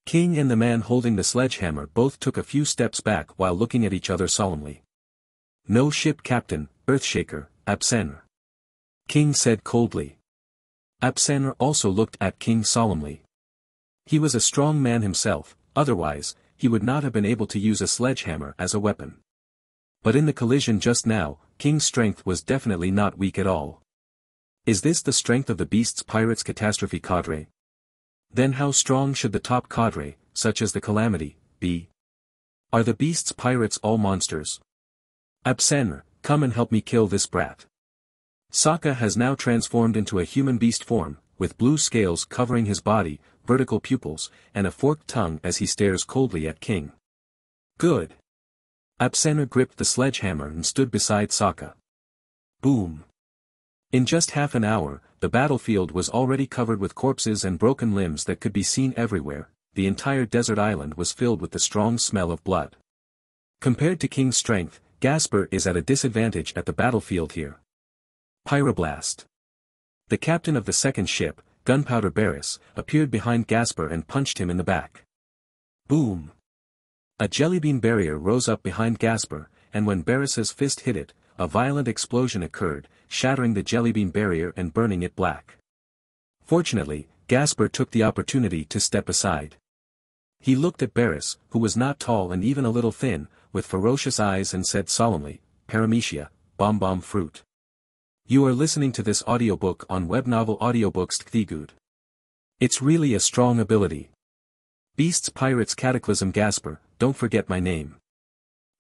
King and the man holding the sledgehammer both took a few steps back while looking at each other solemnly. "No ship captain, Earthshaker, Absaner," King said coldly. Absaner also looked at King solemnly. He was a strong man himself, otherwise, he would not have been able to use a sledgehammer as a weapon. But in the collision just now, King's strength was definitely not weak at all. Is this the strength of the Beasts Pirates Catastrophe Cadre? Then how strong should the top cadre, such as the Calamity, be? Are the Beasts Pirates all monsters? "Absaner, come and help me kill this brat." Sakka has now transformed into a human beast form, with blue scales covering his body, vertical pupils, and a forked tongue as he stares coldly at King. "Good." Absaner gripped the sledgehammer and stood beside Sakka. Boom. In just half an hour, the battlefield was already covered with corpses and broken limbs that could be seen everywhere. The entire desert island was filled with the strong smell of blood. Compared to King's strength, Gasper is at a disadvantage at the battlefield here. Pyroblast. The captain of the second ship, Gunpowder Barris, appeared behind Gasper and punched him in the back. Boom. A jellybean barrier rose up behind Gasper, and when Barris's fist hit it, a violent explosion occurred, shattering the jellybean barrier and burning it black. Fortunately, Gasper took the opportunity to step aside. He looked at Barris, who was not tall and even a little thin, with ferocious eyes and said solemnly, "Paramecia, Bomb-Bomb Fruit." You are listening to this audiobook on Webnovel Audiobooks Cthigud. It's really a strong ability. Beasts Pirates Cataclysm Gasper, don't forget my name.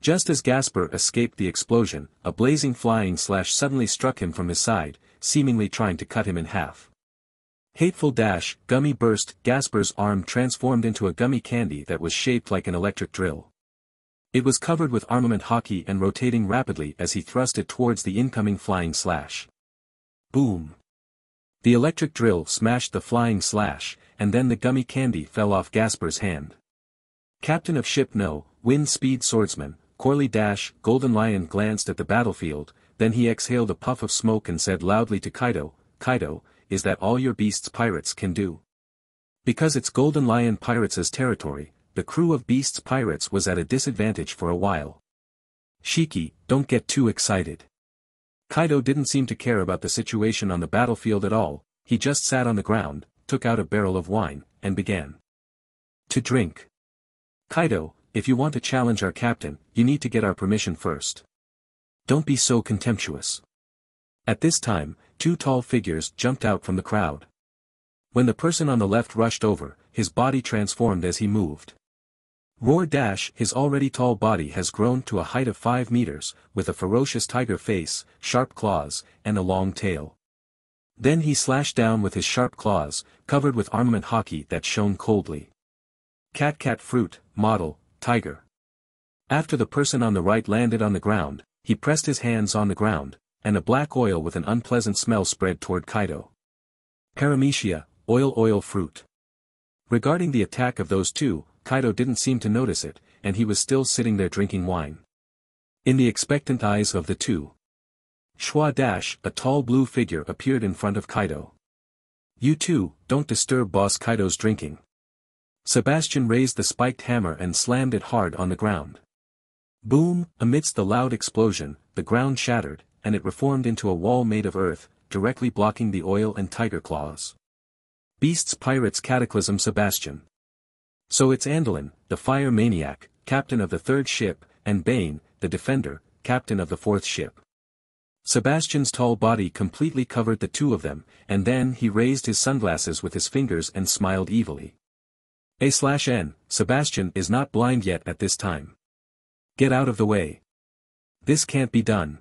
Just as Gasper escaped the explosion, a blazing flying slash suddenly struck him from his side, seemingly trying to cut him in half. Hateful dash, gummy burst, Gasper's arm transformed into a gummy candy that was shaped like an electric drill. It was covered with armament haki and rotating rapidly as he thrust it towards the incoming flying slash. Boom! The electric drill smashed the flying slash, and then the gummy candy fell off Gasper's hand. Captain of Ship No, Wind Speed Swordsman, Corley Dash, Golden Lion glanced at the battlefield, then he exhaled a puff of smoke and said loudly to Kaido, Kaido, is that all your Beasts Pirates can do? Because it's Golden Lion Pirates' territory, the crew of Beasts Pirates was at a disadvantage for a while. Shiki, don't get too excited. Kaido didn't seem to care about the situation on the battlefield at all, he just sat on the ground, took out a barrel of wine, and began to drink. Kaido, if you want to challenge our captain, you need to get our permission first. Don't be so contemptuous. At this time, two tall figures jumped out from the crowd. When the person on the left rushed over, his body transformed as he moved. Roar Dash, his already tall body has grown to a height of five meters, with a ferocious tiger face, sharp claws, and a long tail. Then he slashed down with his sharp claws, covered with armament haki that shone coldly. Catcat Fruit, Model, Tiger. After the person on the right landed on the ground, he pressed his hands on the ground, and a black oil with an unpleasant smell spread toward Kaido. Paramecia, Oil Oil Fruit. Regarding the attack of those two, Kaido didn't seem to notice it, and he was still sitting there drinking wine. In the expectant eyes of the two. Shua Dash, a tall blue figure appeared in front of Kaido. You two, don't disturb boss Kaido's drinking. Sebastian raised the spiked hammer and slammed it hard on the ground. Boom, amidst the loud explosion, the ground shattered, and it reformed into a wall made of earth, directly blocking the oil and tiger claws. Beasts Pirates Cataclysm Sebastian. So it's Andolin, the Fire Maniac, captain of the third ship, and Bane, the Defender, captain of the fourth ship. Sebastian's tall body completely covered the two of them, and then he raised his sunglasses with his fingers and smiled evilly. A slash N, Sebastian is not blind yet at this time. Get out of the way. This can't be done.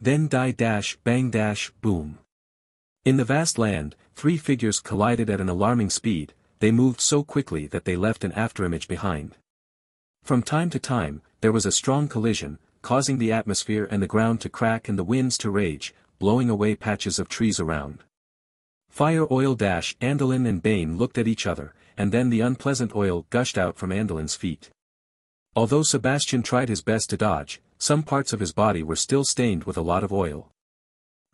Then die dash bang dash boom. In the vast land, three figures collided at an alarming speed. They moved so quickly that they left an afterimage behind. From time to time, there was a strong collision, causing the atmosphere and the ground to crack and the winds to rage, blowing away patches of trees around. Fire Oil Dash Andolin and Bane looked at each other, and then the unpleasant oil gushed out from Andolin's feet. Although Sebastian tried his best to dodge, some parts of his body were still stained with a lot of oil.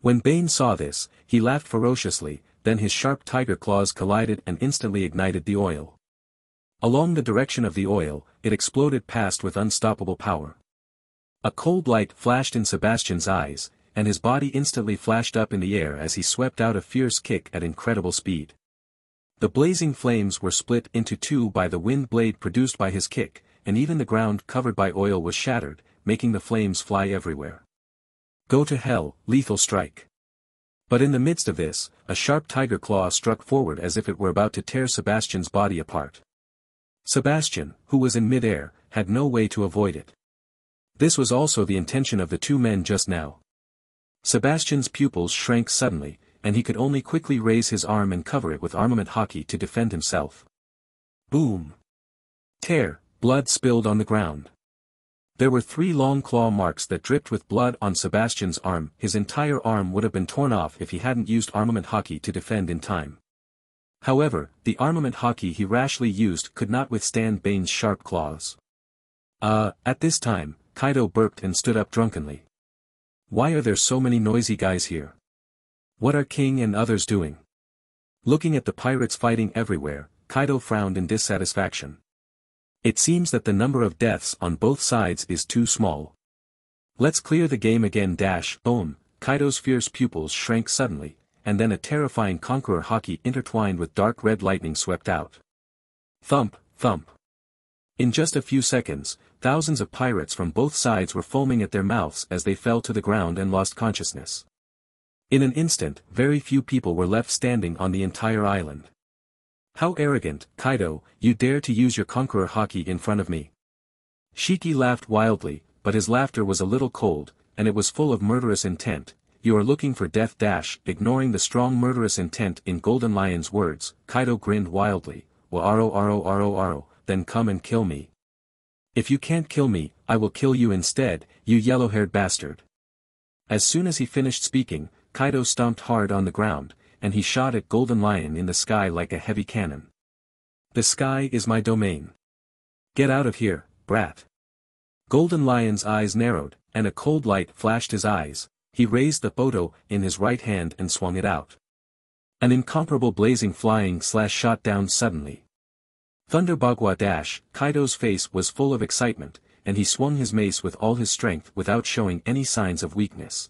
When Bane saw this, he laughed ferociously, then his sharp tiger claws collided and instantly ignited the oil. Along the direction of the oil, it exploded past with unstoppable power. A cold light flashed in Sebastian's eyes, and his body instantly flashed up in the air as he swept out a fierce kick at incredible speed. The blazing flames were split into two by the wind blade produced by his kick, and even the ground covered by oil was shattered, making the flames fly everywhere. Go to hell, lethal strike. But in the midst of this, a sharp tiger claw struck forward as if it were about to tear Sebastian's body apart. Sebastian, who was in mid-air, had no way to avoid it. This was also the intention of the two men just now. Sebastian's pupils shrank suddenly, and he could only quickly raise his arm and cover it with armament haki to defend himself. Boom! Tear, blood spilled on the ground. There were three long claw marks that dripped with blood on Sebastian's arm. His entire arm would have been torn off if he hadn't used armament haki to defend in time. However, the armament haki he rashly used could not withstand Bane's sharp claws. Uh, at this time, Kaido burped and stood up drunkenly. Why are there so many noisy guys here? What are King and others doing? Looking at the pirates fighting everywhere, Kaido frowned in dissatisfaction. It seems that the number of deaths on both sides is too small. Let's clear the game again dash boom, Kaido's fierce pupils shrank suddenly, and then a terrifying Conqueror Haki intertwined with dark red lightning swept out. Thump, thump. In just a few seconds, thousands of pirates from both sides were foaming at their mouths as they fell to the ground and lost consciousness. In an instant, very few people were left standing on the entire island. How arrogant, Kaido, you dare to use your Conqueror Haki in front of me. Shiki laughed wildly, but his laughter was a little cold, and it was full of murderous intent. You are looking for death dash, ignoring the strong murderous intent in Golden Lion's words, Kaido grinned wildly, wa aro aro aro aro, then come and kill me. If you can't kill me, I will kill you instead, you yellow-haired bastard. As soon as he finished speaking, Kaido stomped hard on the ground, and he shot at Golden Lion in the sky like a heavy cannon. The sky is my domain. Get out of here, brat. Golden Lion's eyes narrowed, and a cold light flashed his eyes. He raised the photo in his right hand and swung it out. An incomparable blazing flying slash shot down suddenly. Thunder Bagua dash, Kaido's face was full of excitement, and he swung his mace with all his strength without showing any signs of weakness.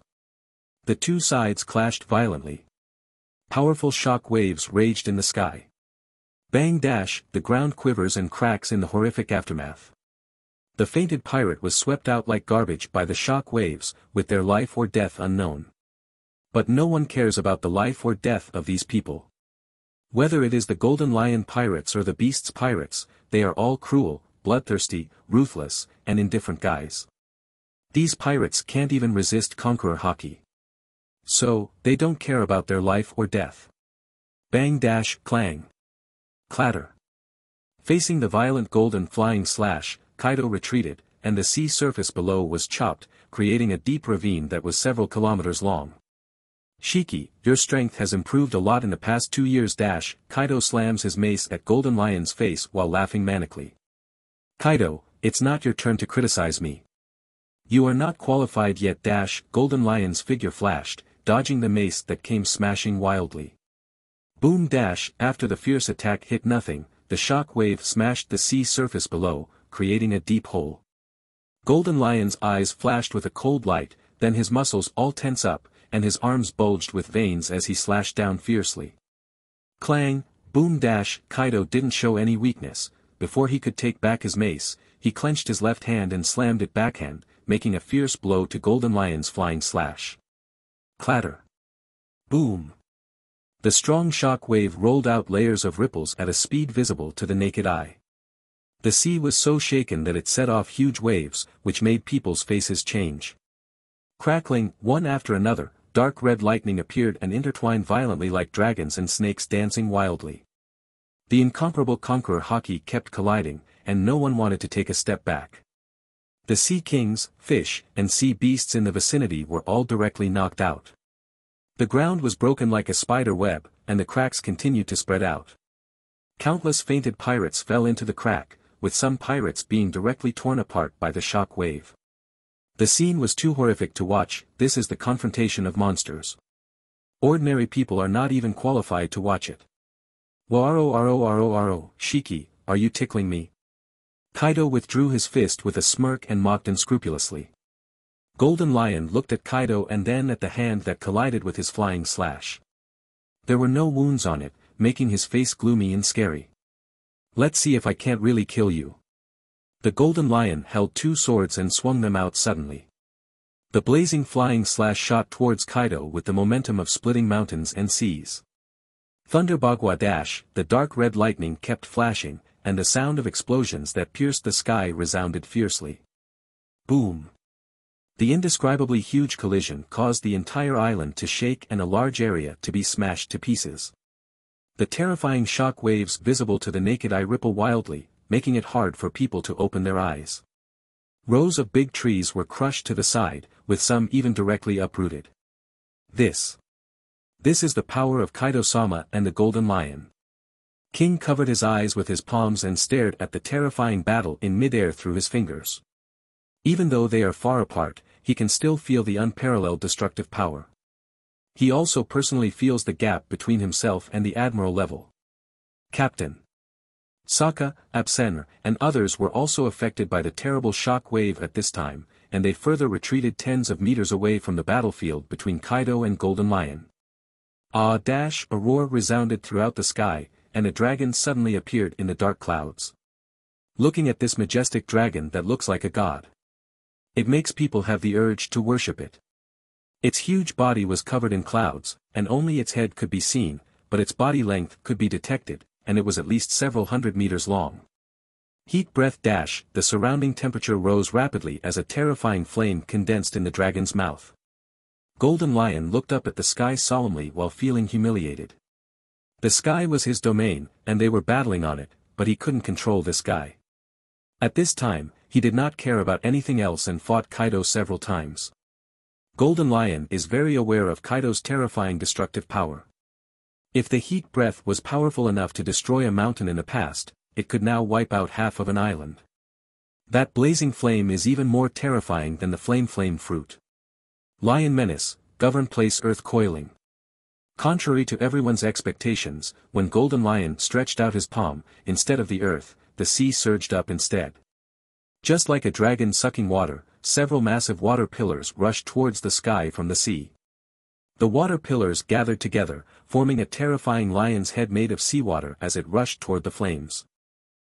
The two sides clashed violently. Powerful shock waves raged in the sky. Bang dash, the ground quivers and cracks in the horrific aftermath. The fainted pirate was swept out like garbage by the shock waves, with their life or death unknown. But no one cares about the life or death of these people. Whether it is the Golden Lion pirates or the Beasts pirates, they are all cruel, bloodthirsty, ruthless, and indifferent guys. These pirates can't even resist Conqueror Haki. So, they don't care about their life or death. Bang dash clang. Clatter. Facing the violent golden flying slash, Kaido retreated, and the sea surface below was chopped, creating a deep ravine that was several kilometers long. Shiki, your strength has improved a lot in the past two years dash, Kaido slams his mace at Golden Lion's face while laughing manically. Kaido, it's not your turn to criticize me. You are not qualified yet dash, Golden Lion's figure flashed, dodging the mace that came smashing wildly. Boom dash, after the fierce attack hit nothing, the shock wave smashed the sea surface below, creating a deep hole. Golden Lion's eyes flashed with a cold light, then his muscles all tense up, and his arms bulged with veins as he slashed down fiercely. Clang, boom dash, Kaido didn't show any weakness. Before he could take back his mace, he clenched his left hand and slammed it backhand, making a fierce blow to Golden Lion's flying slash. Clatter. Boom. The strong shock wave rolled out layers of ripples at a speed visible to the naked eye. The sea was so shaken that it set off huge waves, which made people's faces change. Crackling, one after another, dark red lightning appeared and intertwined violently like dragons and snakes dancing wildly. The incomparable Conqueror Haki kept colliding, and no one wanted to take a step back. The sea kings, fish, and sea beasts in the vicinity were all directly knocked out. The ground was broken like a spider web, and the cracks continued to spread out. Countless fainted pirates fell into the crack, with some pirates being directly torn apart by the shock wave. The scene was too horrific to watch. This is the confrontation of monsters. Ordinary people are not even qualified to watch it. Waro aro aro aro, Shiki, are you tickling me? Kaido withdrew his fist with a smirk and mocked unscrupulously. Golden Lion looked at Kaido and then at the hand that collided with his flying slash. There were no wounds on it, making his face gloomy and scary. Let's see if I can't really kill you. The Golden Lion held two swords and swung them out suddenly. The blazing flying slash shot towards Kaido with the momentum of splitting mountains and seas. Thunder Bagua dash, the dark red lightning kept flashing, and the sound of explosions that pierced the sky resounded fiercely. Boom. The indescribably huge collision caused the entire island to shake and a large area to be smashed to pieces. The terrifying shock waves visible to the naked eye ripple wildly, making it hard for people to open their eyes. Rows of big trees were crushed to the side, with some even directly uprooted. This. This is the power of Kaido-sama and the Golden Lion. King covered his eyes with his palms and stared at the terrifying battle in midair through his fingers. Even though they are far apart, he can still feel the unparalleled destructive power. He also personally feels the gap between himself and the admiral level. Captain Sakka, Absenner, and others were also affected by the terrible shock wave at this time, and they further retreated tens of meters away from the battlefield between Kaido and Golden Lion. Ah dash, a roar resounded throughout the sky, and a dragon suddenly appeared in the dark clouds. Looking at this majestic dragon that looks like a god. It makes people have the urge to worship it. Its huge body was covered in clouds, and only its head could be seen, but its body length could be detected, and it was at least several hundred meters long. Heat breath dash, the surrounding temperature rose rapidly as a terrifying flame condensed in the dragon's mouth. Golden Lion looked up at the sky solemnly while feeling humiliated. The sky was his domain, and they were battling on it, but he couldn't control this guy. At this time, he did not care about anything else and fought Kaido several times. Golden Lion is very aware of Kaido's terrifying destructive power. If the heat breath was powerful enough to destroy a mountain in the past, it could now wipe out half of an island. That blazing flame is even more terrifying than the flame flame fruit. Lion menace, govern place earth coiling. Contrary to everyone's expectations, when Golden Lion stretched out his palm, instead of the earth, the sea surged up instead. Just like a dragon sucking water, several massive water pillars rushed towards the sky from the sea. The water pillars gathered together, forming a terrifying lion's head made of seawater as it rushed toward the flames.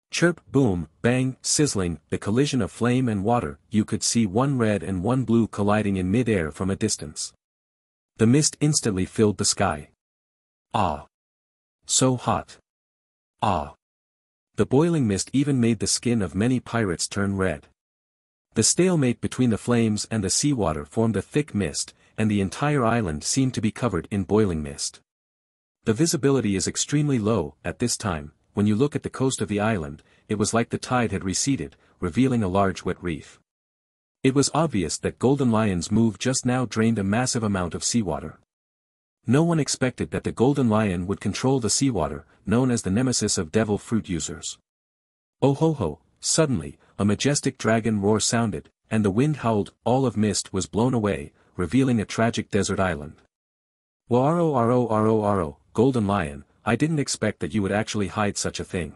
Chirp, boom, bang, sizzling, the collision of flame and water, you could see one red and one blue colliding in mid-air from a distance. The mist instantly filled the sky. Ah! So hot! Ah! The boiling mist even made the skin of many pirates turn red. The stalemate between the flames and the seawater formed a thick mist, and the entire island seemed to be covered in boiling mist. The visibility is extremely low at this time. When you look at the coast of the island, it was like the tide had receded, revealing a large wet reef. It was obvious that Golden Lion's move just now drained a massive amount of seawater. No one expected that the Golden Lion would control the seawater, known as the nemesis of devil fruit users. Oh ho ho, suddenly, a majestic dragon roar sounded, and the wind howled, all of mist was blown away, revealing a tragic desert island. Waro aro aro aro, Golden Lion, I didn't expect that you would actually hide such a thing.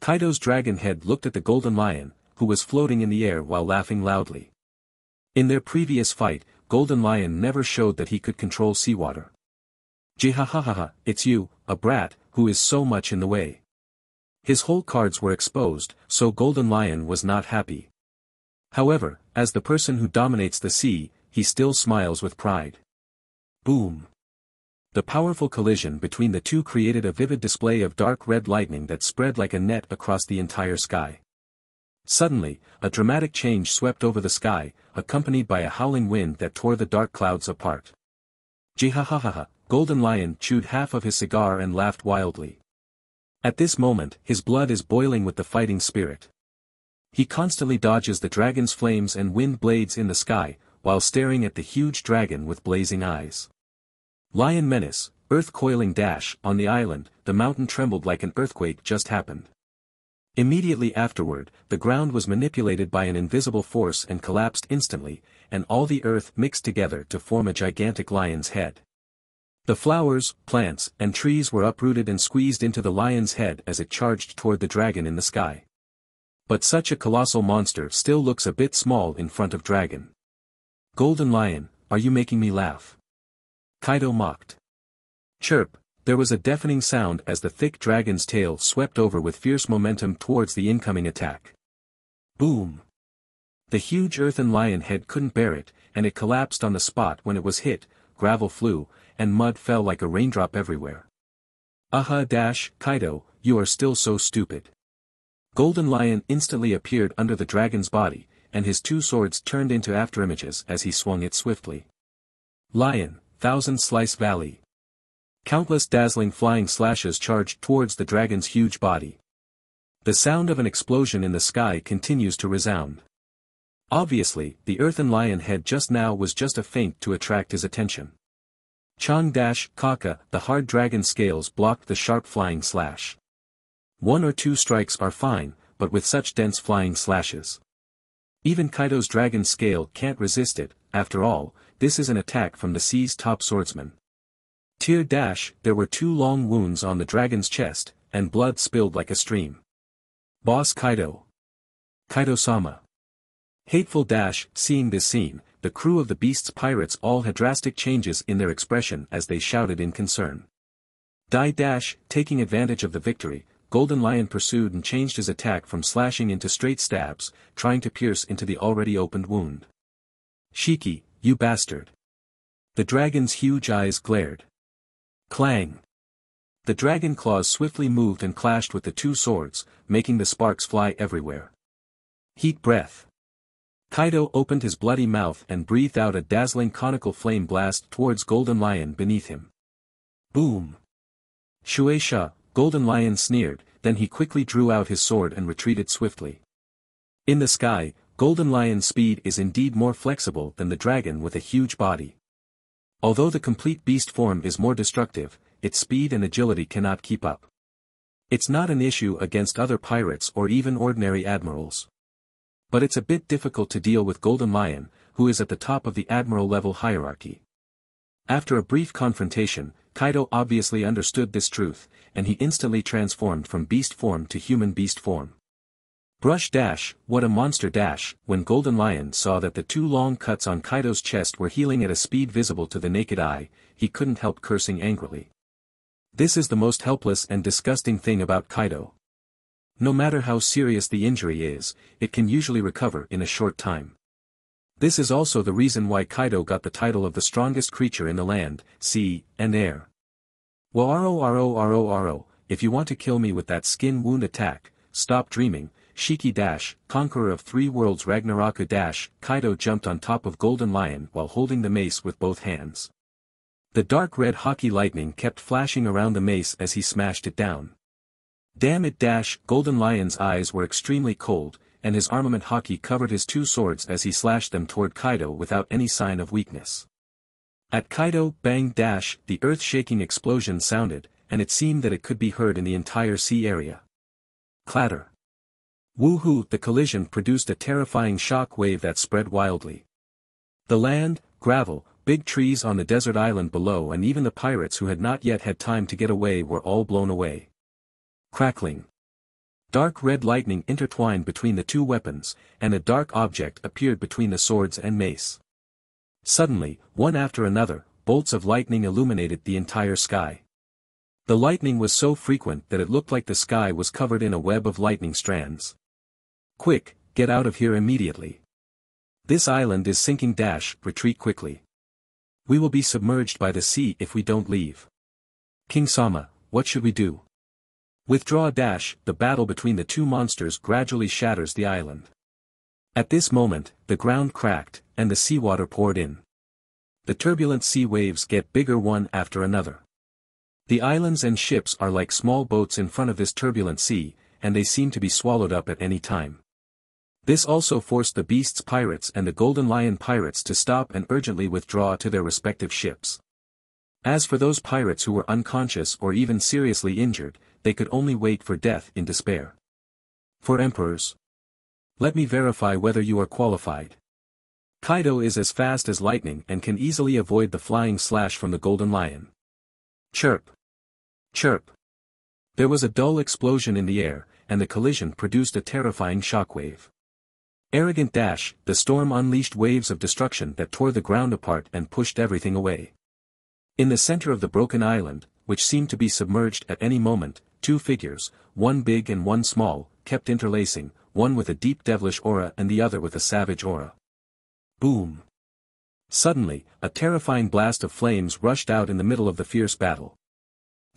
Kaido's dragon head looked at the Golden Lion, who was floating in the air while laughing loudly. In their previous fight, Golden Lion never showed that he could control seawater. Jihahaha, it's you, a brat, who is so much in the way. His whole cards were exposed, so Golden Lion was not happy. However, as the person who dominates the sea, he still smiles with pride. Boom. The powerful collision between the two created a vivid display of dark red lightning that spread like a net across the entire sky. Suddenly, a dramatic change swept over the sky, accompanied by a howling wind that tore the dark clouds apart. Jihahaha, Golden Lion chewed half of his cigar and laughed wildly. At this moment, his blood is boiling with the fighting spirit. He constantly dodges the dragon's flames and wind blades in the sky, while staring at the huge dragon with blazing eyes. Lion menace, earth coiling dash, on the island, the mountain trembled like an earthquake just happened. Immediately afterward, the ground was manipulated by an invisible force and collapsed instantly, and all the earth mixed together to form a gigantic lion's head. The flowers, plants, and trees were uprooted and squeezed into the lion's head as it charged toward the dragon in the sky. But such a colossal monster still looks a bit small in front of dragon. Golden Lion, are you making me laugh? Kaido mocked. Chirp, there was a deafening sound as the thick dragon's tail swept over with fierce momentum towards the incoming attack. Boom! The huge earthen lion head couldn't bear it, and it collapsed on the spot when it was hit, gravel flew, and mud fell like a raindrop everywhere. Aha dash, Kaido, you are still so stupid. Golden Lion instantly appeared under the dragon's body, and his two swords turned into afterimages as he swung it swiftly. Lion, Thousand Slice Valley. Countless dazzling flying slashes charged towards the dragon's huge body. The sound of an explosion in the sky continues to resound. Obviously, the earthen lion head just now was just a feint to attract his attention. Chong dash, Kaka, the hard dragon scales blocked the sharp flying slash. One or two strikes are fine, but with such dense flying slashes. Even Kaido's dragon scale can't resist it, after all, this is an attack from the sea's top swordsman. Tear dash, there were two long wounds on the dragon's chest, and blood spilled like a stream. Boss Kaido. Kaido-sama. Hateful dash, seeing this scene, the crew of the Beasts Pirates all had drastic changes in their expression as they shouted in concern. Die dash, taking advantage of the victory, Golden Lion pursued and changed his attack from slashing into straight stabs, trying to pierce into the already opened wound. Shiki, you bastard. The dragon's huge eyes glared. Clang. The dragon claws swiftly moved and clashed with the two swords, making the sparks fly everywhere. Heat breath. Kaido opened his bloody mouth and breathed out a dazzling conical flame blast towards Golden Lion beneath him. Boom. Shueisha, Golden Lion sneered, then he quickly drew out his sword and retreated swiftly. In the sky, Golden Lion's speed is indeed more flexible than the dragon with a huge body. Although the complete beast form is more destructive, its speed and agility cannot keep up. It's not an issue against other pirates or even ordinary admirals. But it's a bit difficult to deal with Golden Lion, who is at the top of the admiral level hierarchy. After a brief confrontation, Kaido obviously understood this truth, and he instantly transformed from beast form to human beast form. Brush dash, what a monster dash, when Golden Lion saw that the two long cuts on Kaido's chest were healing at a speed visible to the naked eye, he couldn't help cursing angrily. This is the most helpless and disgusting thing about Kaido. No matter how serious the injury is, it can usually recover in a short time. This is also the reason why Kaido got the title of the strongest creature in the land, sea, and air. Well, ro ro ro ro, if you want to kill me with that skin wound attack, stop dreaming, Shiki dash, Conqueror of Three Worlds Ragnaraku dash, Kaido jumped on top of Golden Lion while holding the mace with both hands. The dark red haki lightning kept flashing around the mace as he smashed it down. Damn it dash, Golden Lion's eyes were extremely cold, and his armament haki covered his two swords as he slashed them toward Kaido without any sign of weakness. At Kaido, bang dash, the earth-shaking explosion sounded, and it seemed that it could be heard in the entire sea area. Clatter. Woohoo, the collision produced a terrifying shock wave that spread wildly. The land, gravel, big trees on the desert island below and even the pirates who had not yet had time to get away were all blown away. Crackling. Dark red lightning intertwined between the two weapons, and a dark object appeared between the swords and mace. Suddenly, one after another, bolts of lightning illuminated the entire sky. The lightning was so frequent that it looked like the sky was covered in a web of lightning strands. Quick, get out of here immediately. This island is sinking dash, retreat quickly. We will be submerged by the sea if we don't leave. King Sama, what should we do? Withdraw dash, the battle between the two monsters gradually shatters the island. At this moment, the ground cracked, and the seawater poured in. The turbulent sea waves get bigger one after another. The islands and ships are like small boats in front of this turbulent sea, and they seem to be swallowed up at any time. This also forced the Beasts Pirates and the Golden Lion Pirates to stop and urgently withdraw to their respective ships. As for those pirates who were unconscious or even seriously injured, they could only wait for death in despair. For emperors. Let me verify whether you are qualified. Kaido is as fast as lightning and can easily avoid the flying slash from the Golden Lion. Chirp. Chirp. There was a dull explosion in the air, and the collision produced a terrifying shockwave. Arrogant dash, the storm unleashed waves of destruction that tore the ground apart and pushed everything away. In the center of the broken island, which seemed to be submerged at any moment, two figures, one big and one small, kept interlacing, one with a deep devilish aura and the other with a savage aura. Boom! Suddenly, a terrifying blast of flames rushed out in the middle of the fierce battle.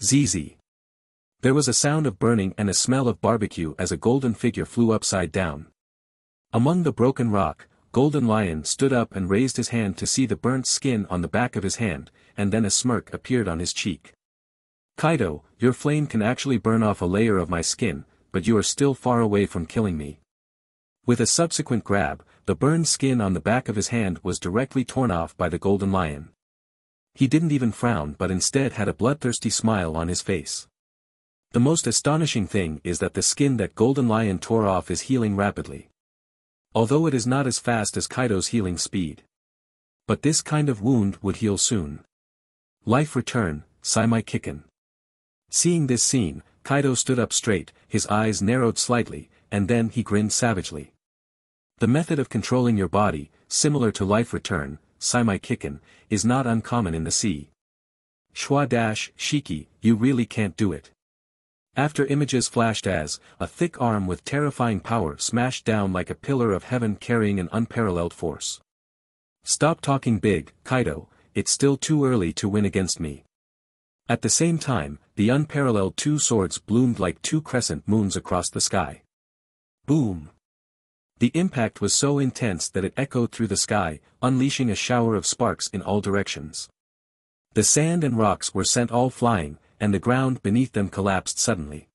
Zzzz! There was a sound of burning and a smell of barbecue as a golden figure flew upside down. Among the broken rock, Golden Lion stood up and raised his hand to see the burnt skin on the back of his hand, and then a smirk appeared on his cheek. Kaido, your flame can actually burn off a layer of my skin, but you are still far away from killing me. With a subsequent grab, the burned skin on the back of his hand was directly torn off by the Golden Lion. He didn't even frown but instead had a bloodthirsty smile on his face. The most astonishing thing is that the skin that Golden Lion tore off is healing rapidly. Although it is not as fast as Kaido's healing speed. But this kind of wound would heal soon. Life return, Saimai Kikin. Seeing this scene, Kaido stood up straight, his eyes narrowed slightly, and then he grinned savagely. The method of controlling your body, similar to life return, Saimai Kikin, is not uncommon in the sea. Shwa dash, Shiki, you really can't do it. After images flashed as, a thick arm with terrifying power smashed down like a pillar of heaven carrying an unparalleled force. Stop talking big, Kaido, it's still too early to win against me. At the same time, the unparalleled two swords bloomed like two crescent moons across the sky. Boom! The impact was so intense that it echoed through the sky, unleashing a shower of sparks in all directions. The sand and rocks were sent all flying, and the ground beneath them collapsed suddenly.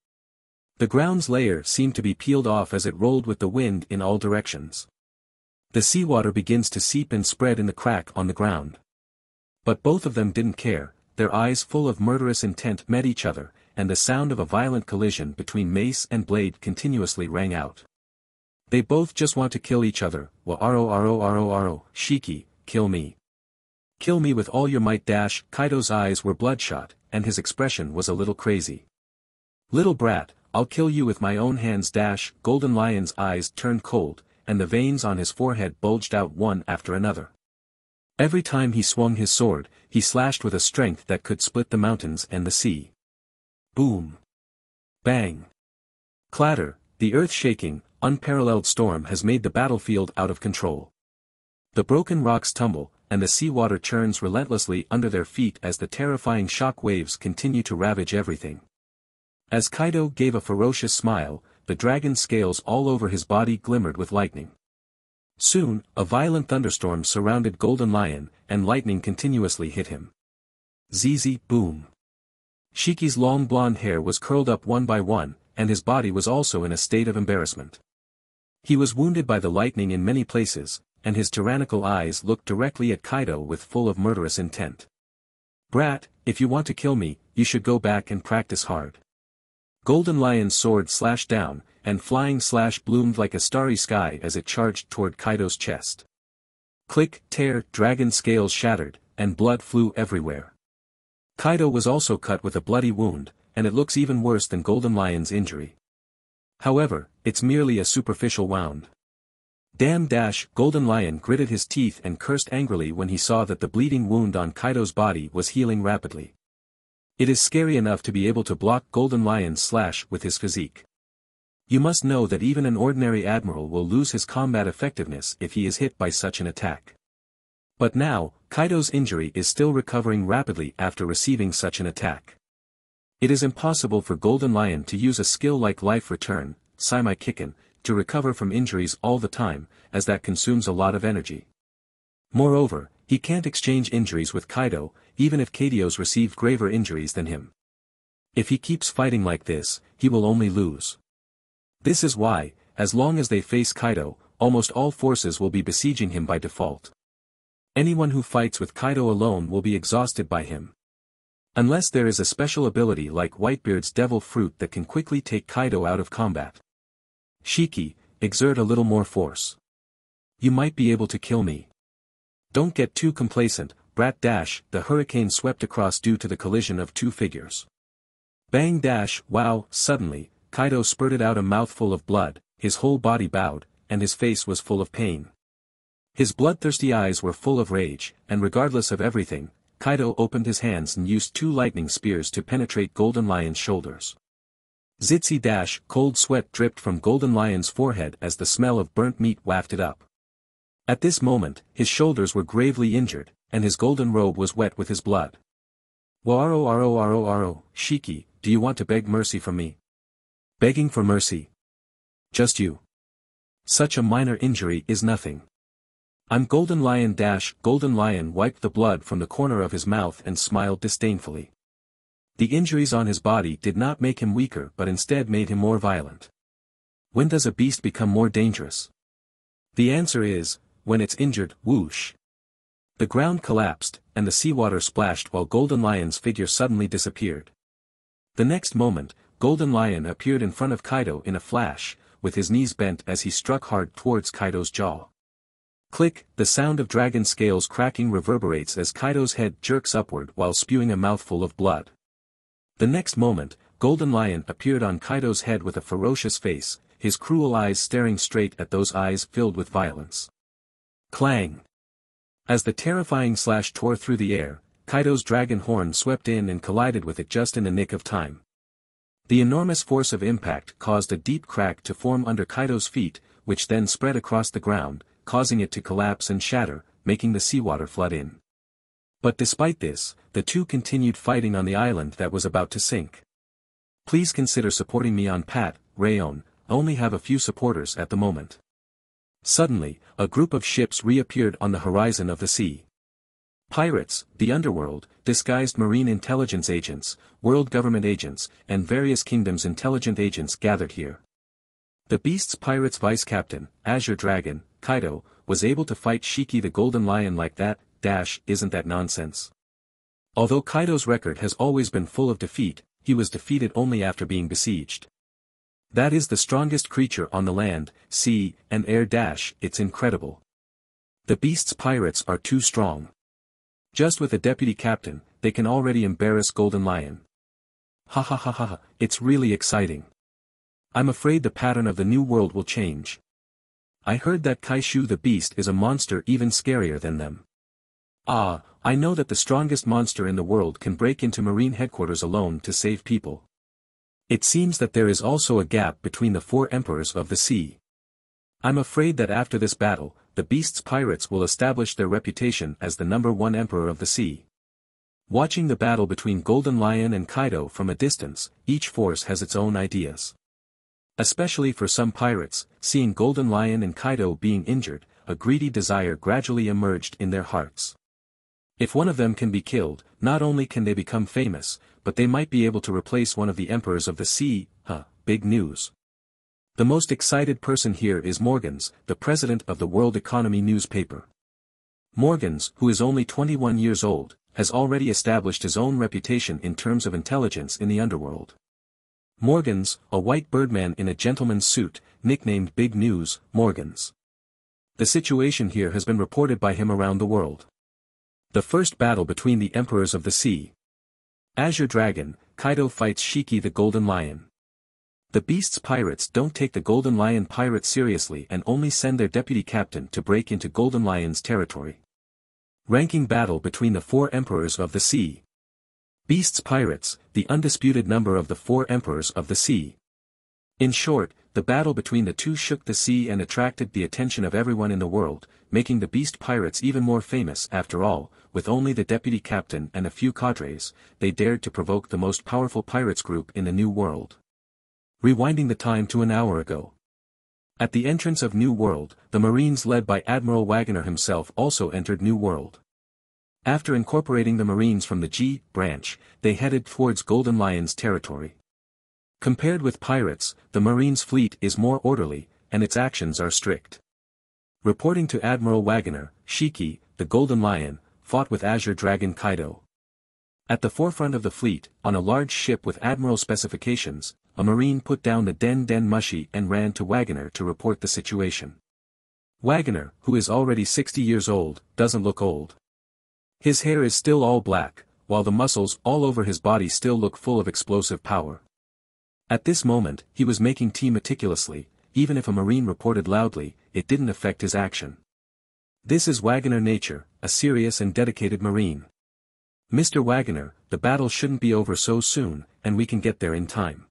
The ground's layer seemed to be peeled off as it rolled with the wind in all directions. the seawater begins to seep and spread in the crack on the ground. But both of them didn't care, their eyes full of murderous intent met each other, and the sound of a violent collision between mace and blade continuously rang out. They both just want to kill each other. Wa-aro aro aro aro, Shiki, kill me. Kill me with all your might dash, Kaido's eyes were bloodshot, and his expression was a little crazy. Little brat, I'll kill you with my own hands dash, Golden Lion's eyes turned cold, and the veins on his forehead bulged out one after another. Every time he swung his sword, he slashed with a strength that could split the mountains and the sea. Boom. Bang. Clatter, the earth-shaking, unparalleled storm has made the battlefield out of control. The broken rocks tumble, and the seawater churns relentlessly under their feet as the terrifying shock waves continue to ravage everything. As Kaido gave a ferocious smile, the dragon scales all over his body glimmered with lightning. Soon, a violent thunderstorm surrounded Golden Lion, and lightning continuously hit him. Zizi, boom. Shiki's long blonde hair was curled up one by one, and his body was also in a state of embarrassment. He was wounded by the lightning in many places, and his tyrannical eyes looked directly at Kaido with full of murderous intent. Brat, if you want to kill me, you should go back and practice hard. Golden Lion's sword slashed down, and flying slash bloomed like a starry sky as it charged toward Kaido's chest. Click, tear, dragon scales shattered, and blood flew everywhere. Kaido was also cut with a bloody wound, and it looks even worse than Golden Lion's injury. However, it's merely a superficial wound. Damn dash, Golden Lion gritted his teeth and cursed angrily when he saw that the bleeding wound on Kaido's body was healing rapidly. It is scary enough to be able to block Golden Lion's slash with his physique. You must know that even an ordinary admiral will lose his combat effectiveness if he is hit by such an attack. But now, Kaido's injury is still recovering rapidly after receiving such an attack. It is impossible for Golden Lion to use a skill like Life Return, Saimai Kikken, to recover from injuries all the time, as that consumes a lot of energy. Moreover, he can't exchange injuries with Kaido, even if Kaido's received graver injuries than him. If he keeps fighting like this, he will only lose. This is why, as long as they face Kaido, almost all forces will be besieging him by default. Anyone who fights with Kaido alone will be exhausted by him. Unless there is a special ability like Whitebeard's Devil Fruit that can quickly take Kaido out of combat. Shiki, exert a little more force. You might be able to kill me. Don't get too complacent, brat dash, the hurricane swept across due to the collision of two figures. Bang dash, wow, suddenly, Kaido spurted out a mouthful of blood, his whole body bowed, and his face was full of pain. His bloodthirsty eyes were full of rage, and regardless of everything, Kaido opened his hands and used two lightning spears to penetrate Golden Lion's shoulders. Zitzy dash, cold sweat dripped from Golden Lion's forehead as the smell of burnt meat wafted up. At this moment, his shoulders were gravely injured, and his golden robe was wet with his blood. Wa-aro aro aro aro, Shiki, do you want to beg mercy from me? Begging for mercy? Just you. Such a minor injury is nothing. I'm Golden Lion dash, Golden Lion wiped the blood from the corner of his mouth and smiled disdainfully. The injuries on his body did not make him weaker but instead made him more violent. When does a beast become more dangerous? The answer is, when it's injured, whoosh. The ground collapsed, and the seawater splashed while Golden Lion's figure suddenly disappeared. The next moment, Golden Lion appeared in front of Kaido in a flash, with his knees bent as he struck hard towards Kaido's jaw. Click, the sound of dragon scales cracking reverberates as Kaido's head jerks upward while spewing a mouthful of blood. The next moment, Golden Lion appeared on Kaido's head with a ferocious face, his cruel eyes staring straight at those eyes filled with violence. Clang! As the terrifying slash tore through the air, Kaido's dragon horn swept in and collided with it just in the nick of time. The enormous force of impact caused a deep crack to form under Kaido's feet, which then spread across the ground, causing it to collapse and shatter, making the seawater flood in. But despite this, the two continued fighting on the island that was about to sink. Please consider supporting me on Pat, Rayon, only have a few supporters at the moment. Suddenly, a group of ships reappeared on the horizon of the sea. Pirates, the underworld, disguised marine intelligence agents, world government agents, and various kingdoms' intelligent agents gathered here. The Beasts Pirates' vice-captain, Azure Dragon, Kaido, was able to fight Shiki the Golden Lion like that, dash, isn't that nonsense? Although Kaido's record has always been full of defeat, he was defeated only after being besieged. That is the strongest creature on the land, sea, and air dash, it's incredible. The Beasts Pirates are too strong. Just with a deputy captain, they can already embarrass Golden Lion. Ha ha ha ha ha, it's really exciting. I'm afraid the pattern of the New World will change. I heard that Kaishu the Beast is a monster even scarier than them. Ah, I know that the strongest monster in the world can break into Marine headquarters alone to save people. It seems that there is also a gap between the four emperors of the sea. I'm afraid that after this battle, the Beasts Pirates will establish their reputation as the number one emperor of the sea. Watching the battle between Golden Lion and Kaido from a distance, each force has its own ideas. Especially for some pirates, seeing Golden Lion and Kaido being injured, a greedy desire gradually emerged in their hearts. If one of them can be killed, not only can they become famous, but they might be able to replace one of the emperors of the sea, huh, big news. The most excited person here is Morgans, the president of the World Economy newspaper. Morgans, who is only twenty-one years old, has already established his own reputation in terms of intelligence in the underworld. Morgans, a white birdman in a gentleman's suit, nicknamed Big News, Morgans. The situation here has been reported by him around the world. The first battle between the emperors of the sea. Azure Dragon, Kaido fights Shiki the Golden Lion. The Beasts Pirates don't take the Golden Lion pirate seriously and only send their deputy captain to break into Golden Lion's territory. Ranking battle between the four emperors of the sea. Beasts Pirates, the undisputed number of the four emperors of the sea. In short, the battle between the two shook the sea and attracted the attention of everyone in the world, making the Beast Pirates even more famous. After all, with only the deputy captain and a few cadres, they dared to provoke the most powerful pirates group in the New World. Rewinding the time to an hour ago. At the entrance of New World, the Marines led by Admiral Wagoner himself also entered New World. After incorporating the Marines from the G branch, they headed towards Golden Lion's territory. Compared with pirates, the Marines' fleet is more orderly, and its actions are strict. Reporting to Admiral Wagoner, Shiki, the Golden Lion, fought with Azure Dragon Kaido. At the forefront of the fleet, on a large ship with Admiral specifications, a Marine put down the Den Den Mushi and ran to Wagoner to report the situation. Wagoner, who is already sixty years old, doesn't look old. His hair is still all black, while the muscles all over his body still look full of explosive power. At this moment, he was making tea meticulously. Even if a Marine reported loudly, it didn't affect his action. This is Wagoner nature, a serious and dedicated Marine. Mister Wagoner, the battle shouldn't be over so soon, and we can get there in time.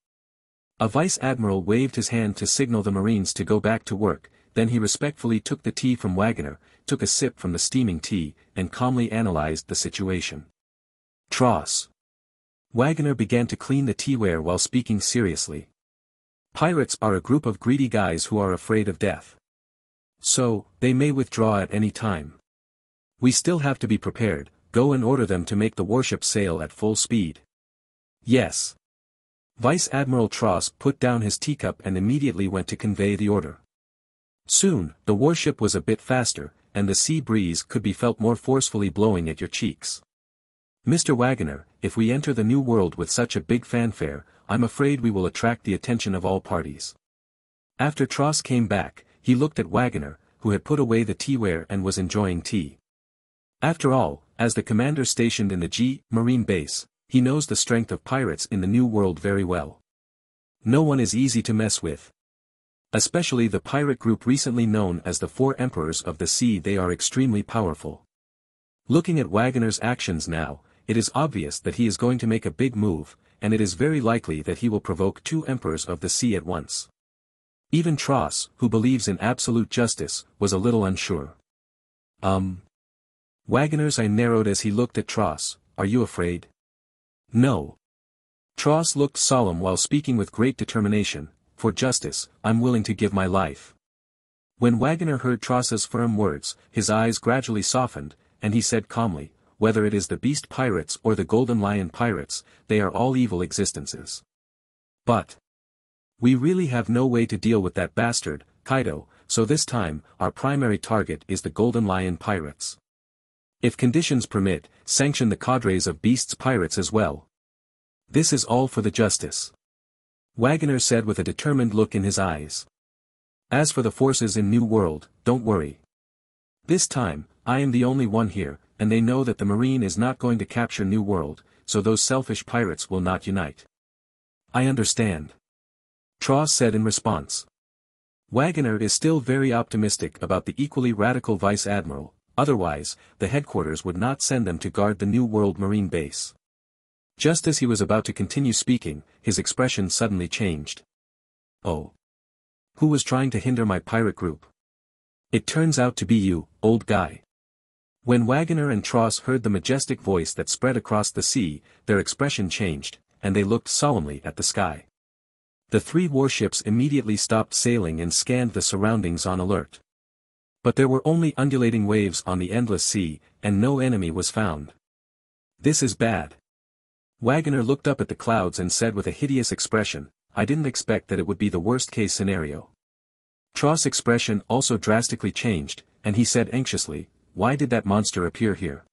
A vice admiral waved his hand to signal the Marines to go back to work, then he respectfully took the tea from Wagoner, took a sip from the steaming tea, and calmly analyzed the situation. Tross. Wagoner began to clean the teaware while speaking seriously. Pirates are a group of greedy guys who are afraid of death. So, they may withdraw at any time. We still have to be prepared, go and order them to make the warship sail at full speed. Yes. Vice Admiral Tross put down his teacup and immediately went to convey the order. Soon, the warship was a bit faster, and the sea breeze could be felt more forcefully blowing at your cheeks. Mister Wagoner, if we enter the New World with such a big fanfare, I'm afraid we will attract the attention of all parties. After Tross came back, he looked at Wagoner, who had put away the teaware and was enjoying tea. After all, as the commander stationed in the G Marine base, he knows the strength of pirates in the New World very well. No one is easy to mess with. Especially the pirate group recently known as the Four Emperors of the Sea, they are extremely powerful. Looking at Wagoner's actions now, it is obvious that he is going to make a big move, and it is very likely that he will provoke two emperors of the sea at once. Even Tross, who believes in absolute justice, was a little unsure. Um. Wagoner's eye narrowed as he looked at Tross. Are you afraid? No. Tross looked solemn while speaking with great determination. For justice, I'm willing to give my life. When Wagoner heard Tross's firm words, his eyes gradually softened, and he said calmly, whether it is the Beast Pirates or the Golden Lion Pirates, they are all evil existences. But we really have no way to deal with that bastard, Kaido, so this time, our primary target is the Golden Lion Pirates. If conditions permit, sanction the cadres of Beasts Pirates as well. This is all for the justice, Wagoner said with a determined look in his eyes. As for the forces in New World, don't worry. This time, I am the only one here, and they know that the Marine is not going to capture New World, so those selfish pirates will not unite. I understand, Tross said in response. Wagoner is still very optimistic about the equally radical Vice Admiral, otherwise, the headquarters would not send them to guard the New World Marine base. Just as he was about to continue speaking, his expression suddenly changed. Oh. Who was trying to hinder my pirate group? It turns out to be you, old guy. When Wagoner and Tross heard the majestic voice that spread across the sea, their expression changed, and they looked solemnly at the sky. The three warships immediately stopped sailing and scanned the surroundings on alert. But there were only undulating waves on the endless sea, and no enemy was found. This is bad. Wagoner looked up at the clouds and said with a hideous expression, I didn't expect that it would be the worst-case scenario. Tross' expression also drastically changed, and he said anxiously, why did that monster appear here?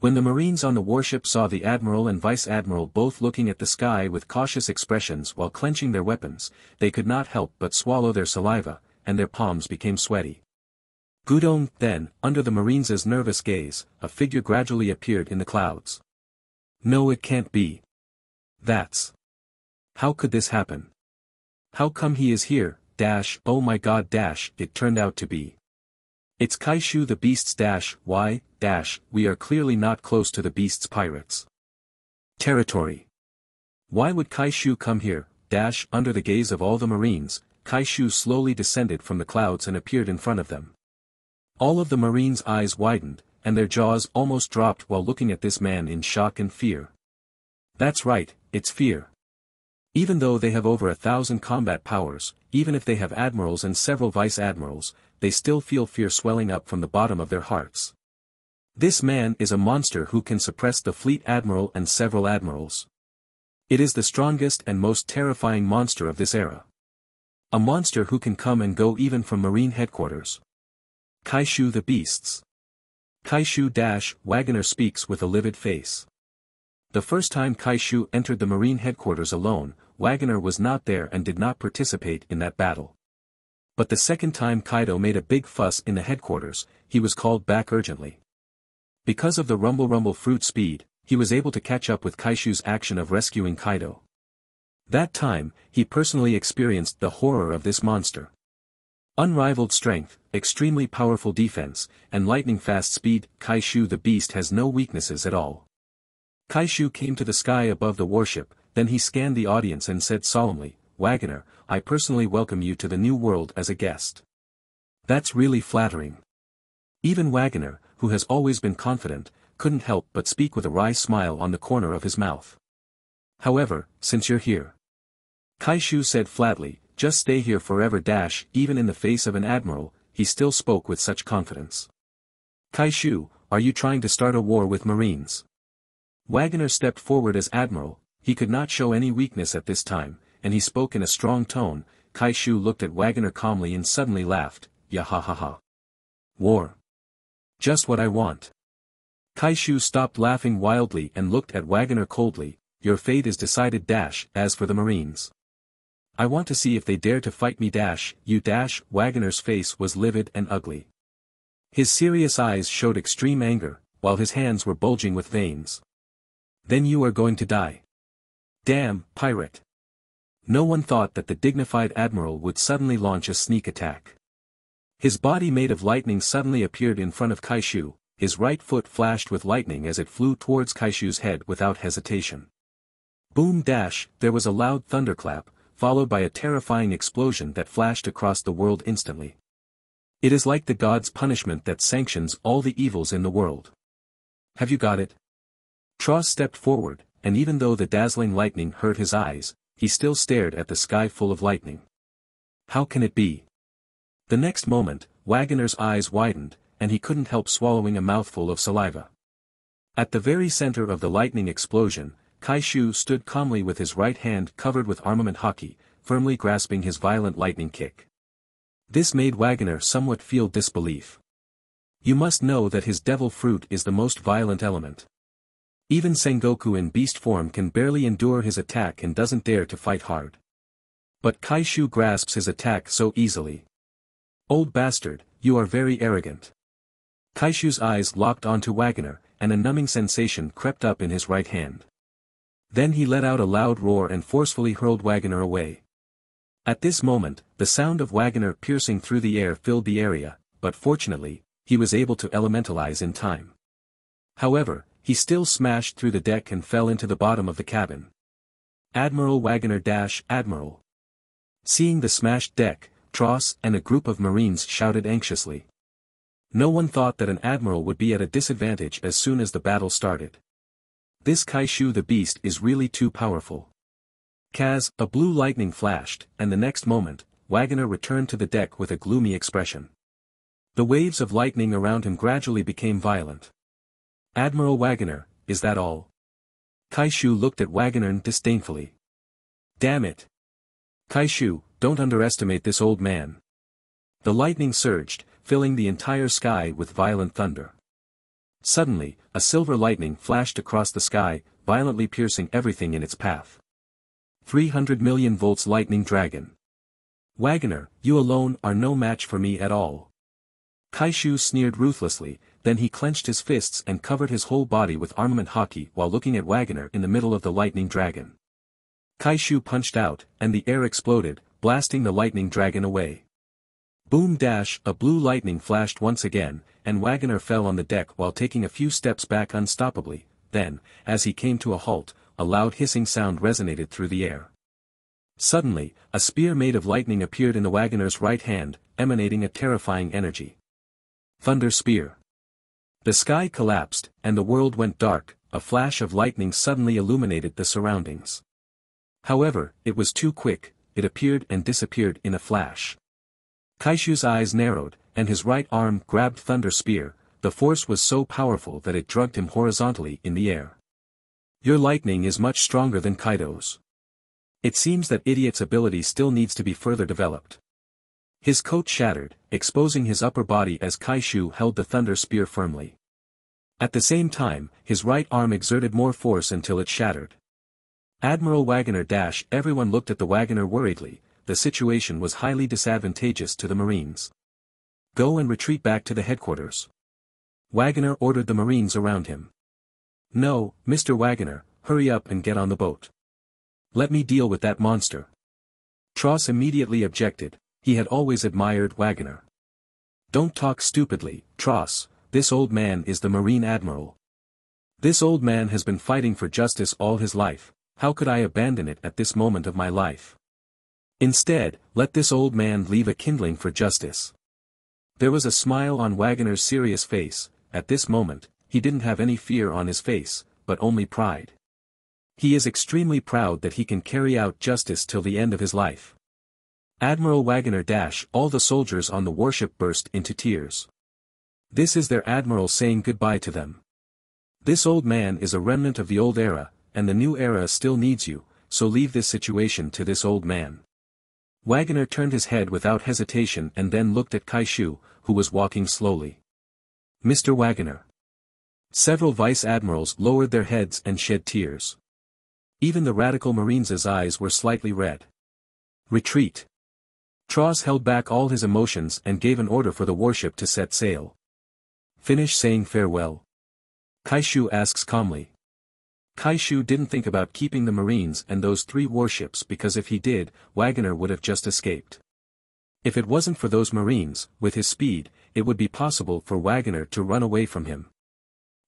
When the Marines on the warship saw the Admiral and Vice-Admiral both looking at the sky with cautious expressions while clenching their weapons, they could not help but swallow their saliva, and their palms became sweaty. Gudong, then, under the Marines' nervous gaze, a figure gradually appeared in the clouds. No, it can't be. That's... How could this happen? How come he is here, dash, oh my god dash, it turned out to be. It's Kaishu the Beasts dash, why, dash, we are clearly not close to the Beasts Pirates territory. Why would Kaishu come here, dash, under the gaze of all the Marines, Kaishu slowly descended from the clouds and appeared in front of them. All of the Marines' eyes widened, and their jaws almost dropped while looking at this man in shock and fear. That's right, it's fear. Even though they have over a thousand combat powers, even if they have admirals and several vice-admirals, they still feel fear swelling up from the bottom of their hearts. This man is a monster who can suppress the fleet admiral and several admirals. It is the strongest and most terrifying monster of this era. A monster who can come and go even from Marine headquarters. Kaishu the Beasts. Kaishu dash, Wagoner speaks with a livid face. The first time Kaishu entered the Marine headquarters alone, Wagoner was not there and did not participate in that battle. But the second time Kaido made a big fuss in the headquarters, he was called back urgently. Because of the Rumble Rumble Fruit speed, he was able to catch up with Kaishu's action of rescuing Kaido. That time, he personally experienced the horror of this monster. Unrivaled strength, extremely powerful defense, and lightning-fast speed, Kaishu the Beast has no weaknesses at all. Kaishu came to the sky above the warship, then he scanned the audience and said solemnly, Wagoner, I personally welcome you to the New World as a guest. That's really flattering. Even Wagoner, who has always been confident, couldn't help but speak with a wry smile on the corner of his mouth. However, since you're here, Kaishu said flatly, just stay here forever dash, even in the face of an admiral, he still spoke with such confidence. Kaishu, are you trying to start a war with Marines? Wagoner stepped forward as admiral, he could not show any weakness at this time, and he spoke in a strong tone. Kaishu looked at Wagoner calmly and suddenly laughed, ya ha ha ha. War. Just what I want. Kaishu stopped laughing wildly and looked at Wagoner coldly, your fate is decided dash, as for the Marines. I want to see if they dare to fight me dash, you dash, Wagoner's face was livid and ugly. His serious eyes showed extreme anger, while his hands were bulging with veins. Then you are going to die. Damn, pirate. No one thought that the dignified admiral would suddenly launch a sneak attack. His body made of lightning suddenly appeared in front of Kaishu, his right foot flashed with lightning as it flew towards Kaishu's head without hesitation. Boom dash, there was a loud thunderclap, followed by a terrifying explosion that flashed across the world instantly. It is like the god's punishment that sanctions all the evils in the world. Have you got it? Tross stepped forward, and even though the dazzling lightning hurt his eyes, he still stared at the sky full of lightning. How can it be? The next moment, Wagoner's eyes widened, and he couldn't help swallowing a mouthful of saliva. At the very center of the lightning explosion, Kaishu stood calmly with his right hand covered with armament haki, firmly grasping his violent lightning kick. This made Wagoner somewhat feel disbelief. You must know that his devil fruit is the most violent element. Even Sengoku in beast form can barely endure his attack and doesn't dare to fight hard. But Kaishu grasps his attack so easily. Old bastard, you are very arrogant. Kaishu's eyes locked onto Wagoner, and a numbing sensation crept up in his right hand. Then he let out a loud roar and forcefully hurled Wagoner away. At this moment, the sound of Wagoner piercing through the air filled the area, but fortunately, he was able to elementalize in time. However, he still smashed through the deck and fell into the bottom of the cabin. Admiral Wagoner dash Admiral. Seeing the smashed deck, Tross and a group of Marines shouted anxiously. No one thought that an admiral would be at a disadvantage as soon as the battle started. This Kaishu the beast is really too powerful. Kaz, a blue lightning flashed, and the next moment, Wagoner returned to the deck with a gloomy expression. The waves of lightning around him gradually became violent. Admiral Wagoner, is that all? Kaishu looked at Wagoner disdainfully. Damn it. Kaishu, don't underestimate this old man. The lightning surged, filling the entire sky with violent thunder. Suddenly, a silver lightning flashed across the sky, violently piercing everything in its path. three hundred million volts lightning dragon. Wagoner, you alone are no match for me at all. Kaishu sneered ruthlessly, then he clenched his fists and covered his whole body with armament haki while looking at Wagoner in the middle of the lightning dragon. Kaishu punched out, and the air exploded, blasting the lightning dragon away. Boom dash, a blue lightning flashed once again, and Wagoner fell on the deck while taking a few steps back unstoppably, then, as he came to a halt, a loud hissing sound resonated through the air. Suddenly, a spear made of lightning appeared in the Wagoner's right hand, emanating a terrifying energy. Thunder Spear. The sky collapsed, and the world went dark, a flash of lightning suddenly illuminated the surroundings. However, it was too quick, it appeared and disappeared in a flash. Kaishu's eyes narrowed, and his right arm grabbed Thunder Spear, the force was so powerful that it dragged him horizontally in the air. Your lightning is much stronger than Kaido's. It seems that idiot's ability still needs to be further developed. His coat shattered, exposing his upper body as Kaishu held the thunder spear firmly. At the same time, his right arm exerted more force until it shattered. Admiral Wagoner dash everyone looked at the Wagoner worriedly, the situation was highly disadvantageous to the Marines. Go and retreat back to the headquarters. Wagoner ordered the Marines around him. No, Mister Wagoner, hurry up and get on the boat. Let me deal with that monster. Tross immediately objected. He had always admired Wagoner. Don't talk stupidly, Tross, this old man is the Marine Admiral. This old man has been fighting for justice all his life, how could I abandon it at this moment of my life? Instead, let this old man leave a kindling for justice. There was a smile on Wagoner's serious face, at this moment, he didn't have any fear on his face, but only pride. He is extremely proud that he can carry out justice till the end of his life. Admiral Wagoner dash all the soldiers on the warship burst into tears. This is their admiral saying goodbye to them. This old man is a remnant of the old era, and the new era still needs you, so leave this situation to this old man. Wagoner turned his head without hesitation and then looked at Kaishu, who was walking slowly. Mister Wagoner. Several vice admirals lowered their heads and shed tears. Even the radical Marine's eyes were slightly red. Retreat. Tross held back all his emotions and gave an order for the warship to set sail. Finish saying farewell. Kaishu asks calmly. Kaishu didn't think about keeping the Marines and those three warships because if he did, Wagoner would have just escaped. If it wasn't for those Marines, with his speed, it would be possible for Wagoner to run away from him.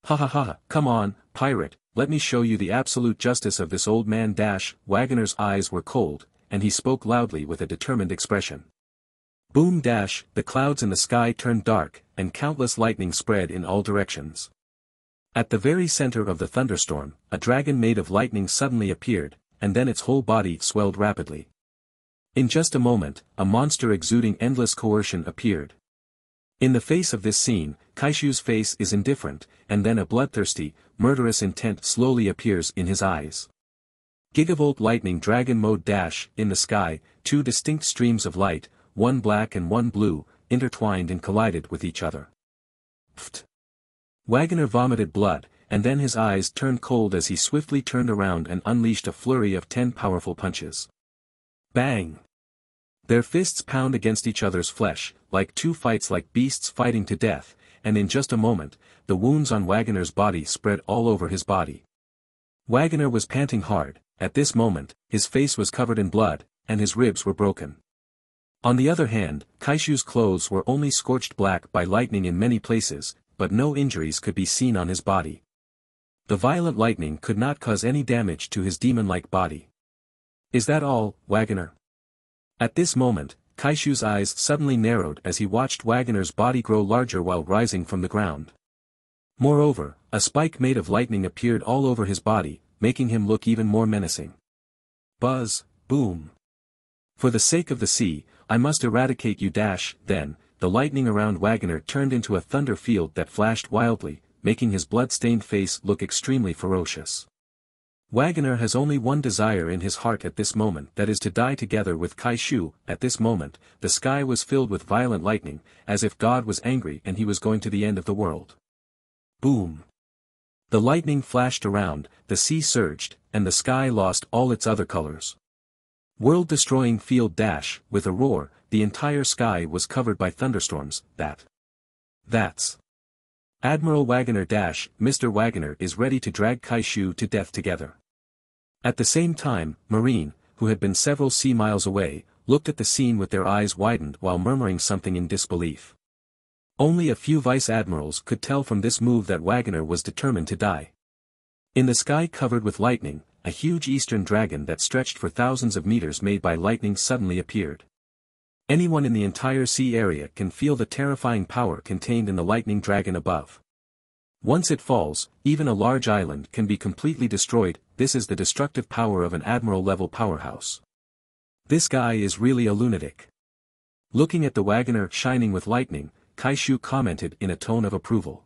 Ha ha ha, come on, pirate, let me show you the absolute justice of this old man dash, Wagoner's eyes were cold, and he spoke loudly with a determined expression. Boom dash, the clouds in the sky turned dark, and countless lightning spread in all directions. At the very center of the thunderstorm, a dragon made of lightning suddenly appeared, and then its whole body swelled rapidly. In just a moment, a monster exuding endless coercion appeared. In the face of this scene, Kaishu's face is indifferent, and then a bloodthirsty, murderous intent slowly appears in his eyes. Gigavolt lightning dragon mode dash, in the sky, two distinct streams of light, one black and one blue, intertwined and collided with each other. Pfft. Wagoner vomited blood, and then his eyes turned cold as he swiftly turned around and unleashed a flurry of ten powerful punches. Bang! Their fists pound against each other's flesh, like two fights like beasts fighting to death, and in just a moment, the wounds on Wagoner's body spread all over his body. Wagoner was panting hard. At this moment, his face was covered in blood, and his ribs were broken. On the other hand, Kaishu's clothes were only scorched black by lightning in many places, but no injuries could be seen on his body. The violent lightning could not cause any damage to his demon-like body. Is that all, Wagoner? At this moment, Kaishu's eyes suddenly narrowed as he watched Wagoner's body grow larger while rising from the ground. Moreover, a spike made of lightning appeared all over his body, making him look even more menacing. Buzz, boom. For the sake of the sea, I must eradicate you dash, then, the lightning around Wagoner turned into a thunder field that flashed wildly, making his blood-stained face look extremely ferocious. Wagoner has only one desire in his heart at this moment, that is to die together with Kaishu. At this moment, the sky was filled with violent lightning, as if God was angry and he was going to the end of the world. Boom. The lightning flashed around, the sea surged, and the sky lost all its other colors. World-destroying field dash, with a roar, the entire sky was covered by thunderstorms. That. That's. Admiral Wagoner dash, Mister Wagoner is ready to drag Kaishu to death together. At the same time, Marine, who had been several sea miles away, looked at the scene with their eyes widened while murmuring something in disbelief. Only a few vice-admirals could tell from this move that Wagoner was determined to die. In the sky covered with lightning, a huge eastern dragon that stretched for thousands of meters made by lightning suddenly appeared. Anyone in the entire sea area can feel the terrifying power contained in the lightning dragon above. Once it falls, even a large island can be completely destroyed. This is the destructive power of an admiral-level powerhouse. This guy is really a lunatic. Looking at the Wagoner shining with lightning, Kaishu commented in a tone of approval.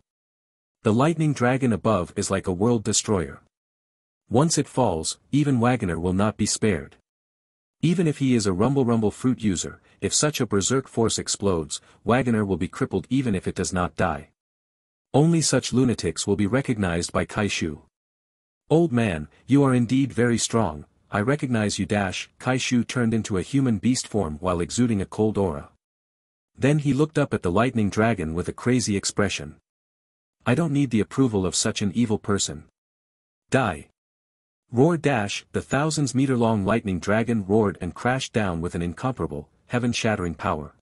The lightning dragon above is like a world destroyer. Once it falls, even Wagoner will not be spared. Even if he is a rumble rumble fruit user, if such a berserk force explodes, Wagoner will be crippled even if it does not die. Only such lunatics will be recognized by Kaishu. Old man, you are indeed very strong, I recognize you dash. Kaishu turned into a human beast form while exuding a cold aura. Then he looked up at the lightning dragon with a crazy expression. I don't need the approval of such an evil person. Die! Roar dash, the thousands meter long lightning dragon roared and crashed down with an incomparable, heaven-shattering power.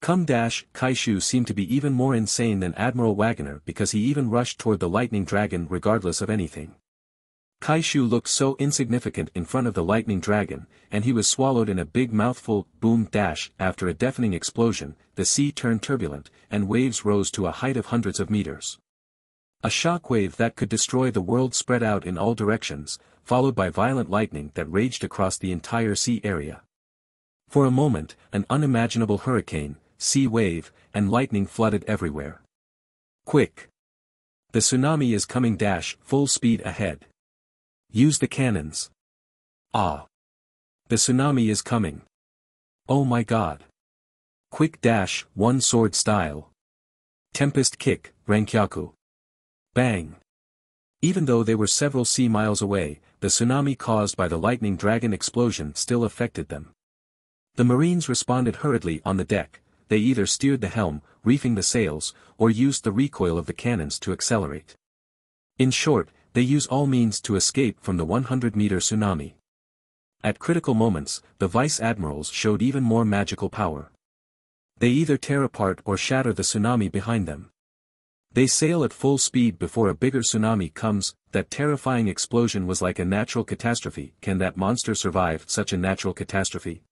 Come dash, Kaishu seemed to be even more insane than Admiral Wagoner because he even rushed toward the lightning dragon regardless of anything. Kaishu looked so insignificant in front of the lightning dragon, and he was swallowed in a big mouthful. Boom dash, after a deafening explosion, the sea turned turbulent, and waves rose to a height of hundreds of meters. A shockwave that could destroy the world spread out in all directions, followed by violent lightning that raged across the entire sea area. For a moment, an unimaginable hurricane, sea wave, and lightning flooded everywhere. Quick! The tsunami is coming dash, full speed ahead. Use the cannons. Ah! The tsunami is coming. Oh my god. Quick dash, one sword style. Tempest kick, Renkyaku. Bang! Even though they were several sea miles away, the tsunami caused by the lightning dragon explosion still affected them. The Marines responded hurriedly on the deck. They either steered the helm, reefing the sails, or used the recoil of the cannons to accelerate. In short, they use all means to escape from the hundred-meter tsunami. At critical moments, the vice-admirals showed even more magical power. They either tear apart or shatter the tsunami behind them. They sail at full speed before a bigger tsunami comes. That terrifying explosion was like a natural catastrophe. Can that monster survive such a natural catastrophe?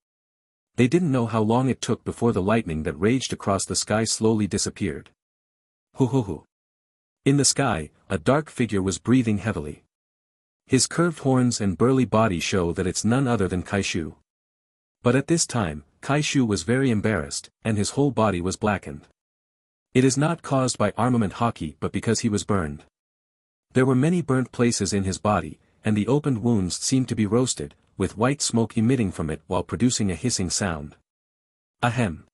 They didn't know how long it took before the lightning that raged across the sky slowly disappeared. Hoo hoo hoo. In the sky, a dark figure was breathing heavily. His curved horns and burly body show that it's none other than Kaishu. But at this time, Kaishu was very embarrassed, and his whole body was blackened. It is not caused by armament haki but because he was burned. There were many burnt places in his body, and the opened wounds seemed to be roasted, with white smoke emitting from it while producing a hissing sound. Ahem.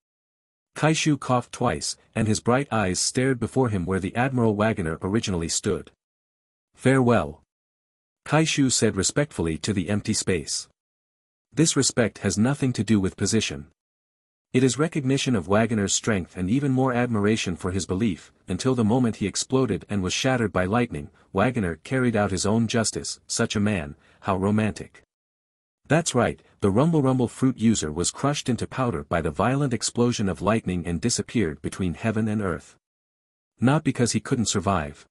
Kaishu coughed twice, and his bright eyes stared before him where the Admiral Wagoner originally stood. Farewell. Kaishu said respectfully to the empty space. This respect has nothing to do with position. It is recognition of Wagoner's strength and even more admiration for his belief, until the moment he exploded and was shattered by lightning, Wagoner carried out his own justice, such a man, how romantic. That's right, the Rumble Rumble fruit user was crushed into powder by the violent explosion of lightning and disappeared between heaven and earth. Not because he couldn't survive.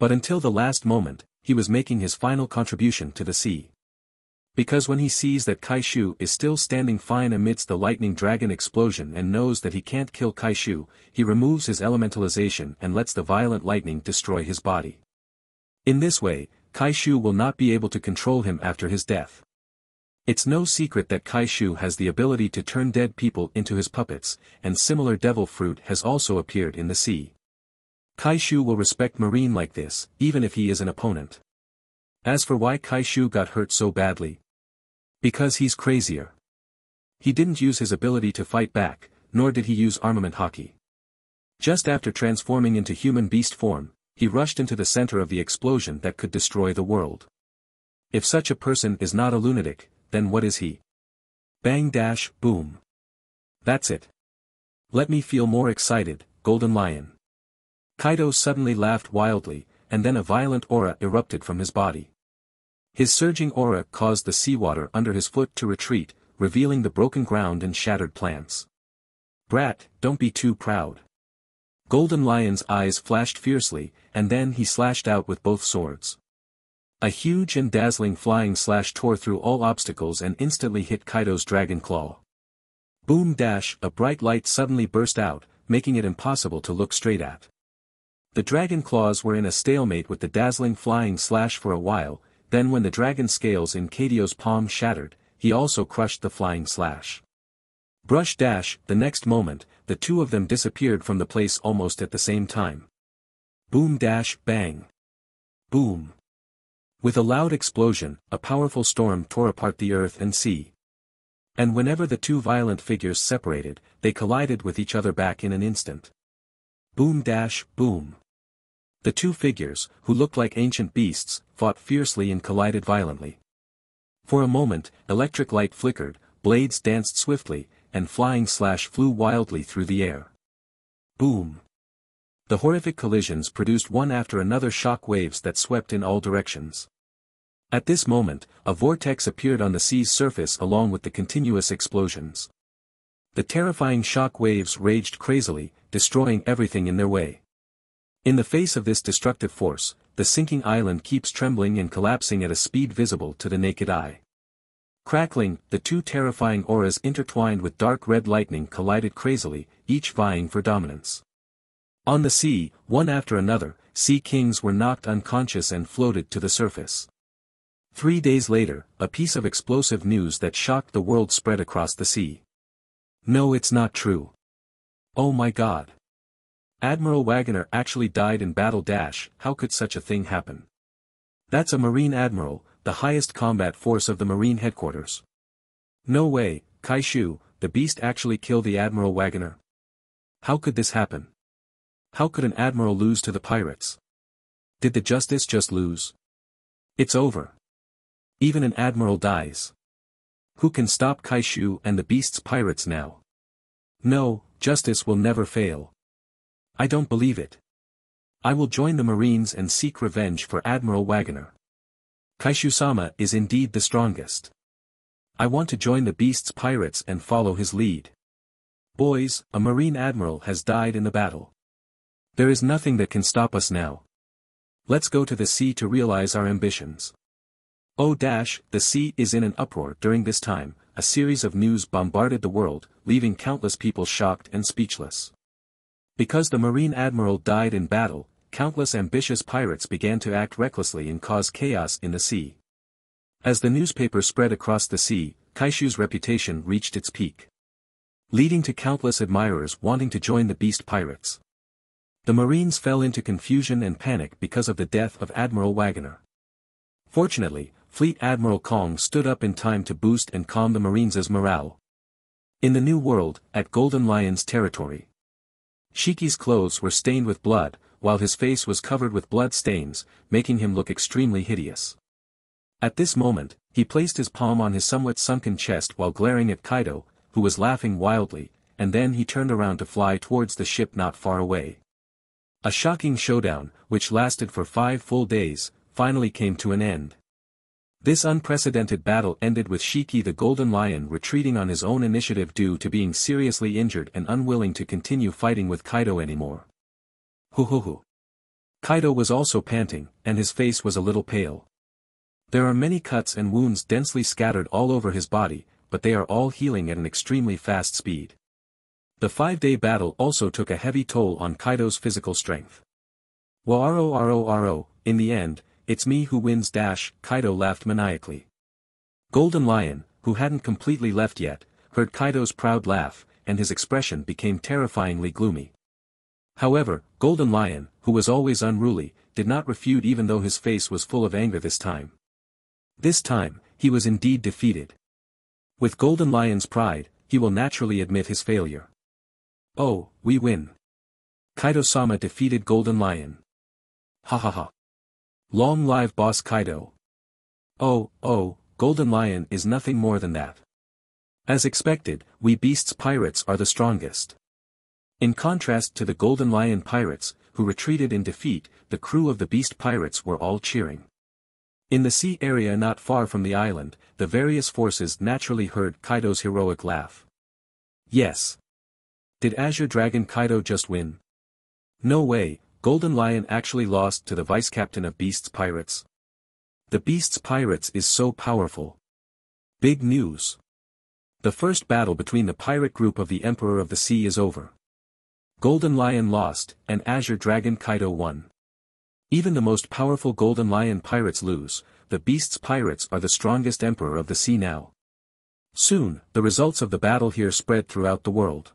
But until the last moment, he was making his final contribution to the sea. Because when he sees that Kaishu is still standing fine amidst the lightning dragon explosion and knows that he can't kill Kaishu, he removes his elementalization and lets the violent lightning destroy his body. In this way, Kaishu will not be able to control him after his death. It's no secret that Kaishu has the ability to turn dead people into his puppets, and similar devil fruit has also appeared in the sea. Kaishu will respect Marine like this, even if he is an opponent. As for why Kaishu got hurt so badly? Because he's crazier. He didn't use his ability to fight back, nor did he use armament haki. Just after transforming into human beast form, he rushed into the center of the explosion that could destroy the world. If such a person is not a lunatic, then what is he? Bang dash boom. That's it. Let me feel more excited, Golden Lion. Kaido suddenly laughed wildly, and then a violent aura erupted from his body. His surging aura caused the seawater under his foot to retreat, revealing the broken ground and shattered plants. Brat, don't be too proud. Golden Lion's eyes flashed fiercely, and then he slashed out with both swords. A huge and dazzling flying slash tore through all obstacles and instantly hit Kaido's dragon claw. Boom dash, a bright light suddenly burst out, making it impossible to look straight at. The dragon claws were in a stalemate with the dazzling flying slash for a while, then when the dragon scales in Kaidio's palm shattered, he also crushed the flying slash. Brush dash, the next moment, the two of them disappeared from the place almost at the same time. Boom dash bang. Boom. With a loud explosion, a powerful storm tore apart the earth and sea. And whenever the two violent figures separated, they collided with each other back in an instant. Boom dash boom. The two figures, who looked like ancient beasts, fought fiercely and collided violently. For a moment, electric light flickered, blades danced swiftly, and flying slash flew wildly through the air. Boom. The horrific collisions produced one after another shock waves that swept in all directions. At this moment, a vortex appeared on the sea's surface along with the continuous explosions. The terrifying shock waves raged crazily, destroying everything in their way. In the face of this destructive force, the sinking island keeps trembling and collapsing at a speed visible to the naked eye. Crackling, the two terrifying auras intertwined with dark red lightning collided crazily, each vying for dominance. On the sea, one after another, sea kings were knocked unconscious and floated to the surface. Three days later, a piece of explosive news that shocked the world spread across the sea. No, it's not true. Oh my God. Admiral Wagoner actually died in battle dash, how could such a thing happen? That's a Marine Admiral, the highest combat force of the Marine headquarters. No way, Kaishu, the beast actually killed the Admiral Wagoner. How could this happen? How could an admiral lose to the pirates? Did the justice just lose? It's over. Even an admiral dies. Who can stop Kaishu and the beast's pirates now? No, justice will never fail. I don't believe it. I will join the Marines and seek revenge for Admiral Wagoner. Kaishu-sama is indeed the strongest. I want to join the beast's pirates and follow his lead. Boys, a Marine Admiral has died in the battle. There is nothing that can stop us now. Let's go to the sea to realize our ambitions. Oh dash, the sea is in an uproar during this time, a series of news bombarded the world, leaving countless people shocked and speechless. Because the Marine Admiral died in battle, countless ambitious pirates began to act recklessly and cause chaos in the sea. As the newspaper spread across the sea, Kaishu's reputation reached its peak, leading to countless admirers wanting to join the beast pirates. The Marines fell into confusion and panic because of the death of Admiral Wagoner. Fortunately, Fleet Admiral Kong stood up in time to boost and calm the Marines' morale. In the New World, at Golden Lion's territory. Shiki's clothes were stained with blood, while his face was covered with blood stains, making him look extremely hideous. At this moment, he placed his palm on his somewhat sunken chest while glaring at Kaido, who was laughing wildly, and then he turned around to fly towards the ship not far away. A shocking showdown, which lasted for five full days, finally came to an end. This unprecedented battle ended with Shiki the Golden Lion retreating on his own initiative due to being seriously injured and unwilling to continue fighting with Kaido anymore. Hoo hoo hoo. Kaido was also panting, and his face was a little pale. There are many cuts and wounds densely scattered all over his body, but they are all healing at an extremely fast speed. The five-day battle also took a heavy toll on Kaido's physical strength. Waro ro ro, in the end, it's me who wins dash, Kaido laughed maniacally. Golden Lion, who hadn't completely left yet, heard Kaido's proud laugh, and his expression became terrifyingly gloomy. However, Golden Lion, who was always unruly, did not refute even though his face was full of anger this time. This time, he was indeed defeated. With Golden Lion's pride, he will naturally admit his failure. Oh, we win. Kaido-sama defeated Golden Lion. Ha ha ha. Long live boss Kaido. Oh, oh, Golden Lion is nothing more than that. As expected, we Beasts Pirates are the strongest. In contrast to the Golden Lion Pirates, who retreated in defeat, the crew of the Beast Pirates were all cheering. In the sea area not far from the island, the various forces naturally heard Kaido's heroic laugh. Yes. Did Azure Dragon Kaido just win? No way, Golden Lion actually lost to the vice-captain of Beasts Pirates. The Beasts Pirates is so powerful. Big news. The first battle between the pirate group of the Emperor of the Sea is over. Golden Lion lost, and Azure Dragon Kaido won. Even the most powerful Golden Lion Pirates lose, the Beasts Pirates are the strongest Emperor of the Sea now. Soon, the results of the battle here spread throughout the world.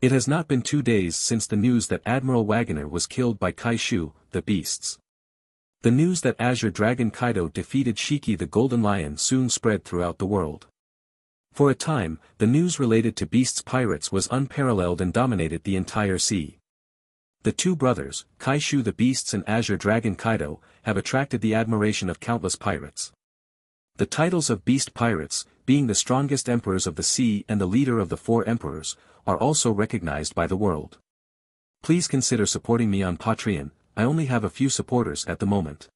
It has not been two days since the news that Admiral Wagoner was killed by Kaishu, the Beasts. The news that Azure Dragon Kaido defeated Shiki the Golden Lion soon spread throughout the world. For a time, the news related to Beasts Pirates was unparalleled and dominated the entire sea. The two brothers, Kaishu the Beasts and Azure Dragon Kaido, have attracted the admiration of countless pirates. The titles of Beast Pirates, being the strongest emperors of the sea and the leader of the four emperors, are also recognized by the world. Please consider supporting me on Patreon, I only have a few supporters at the moment.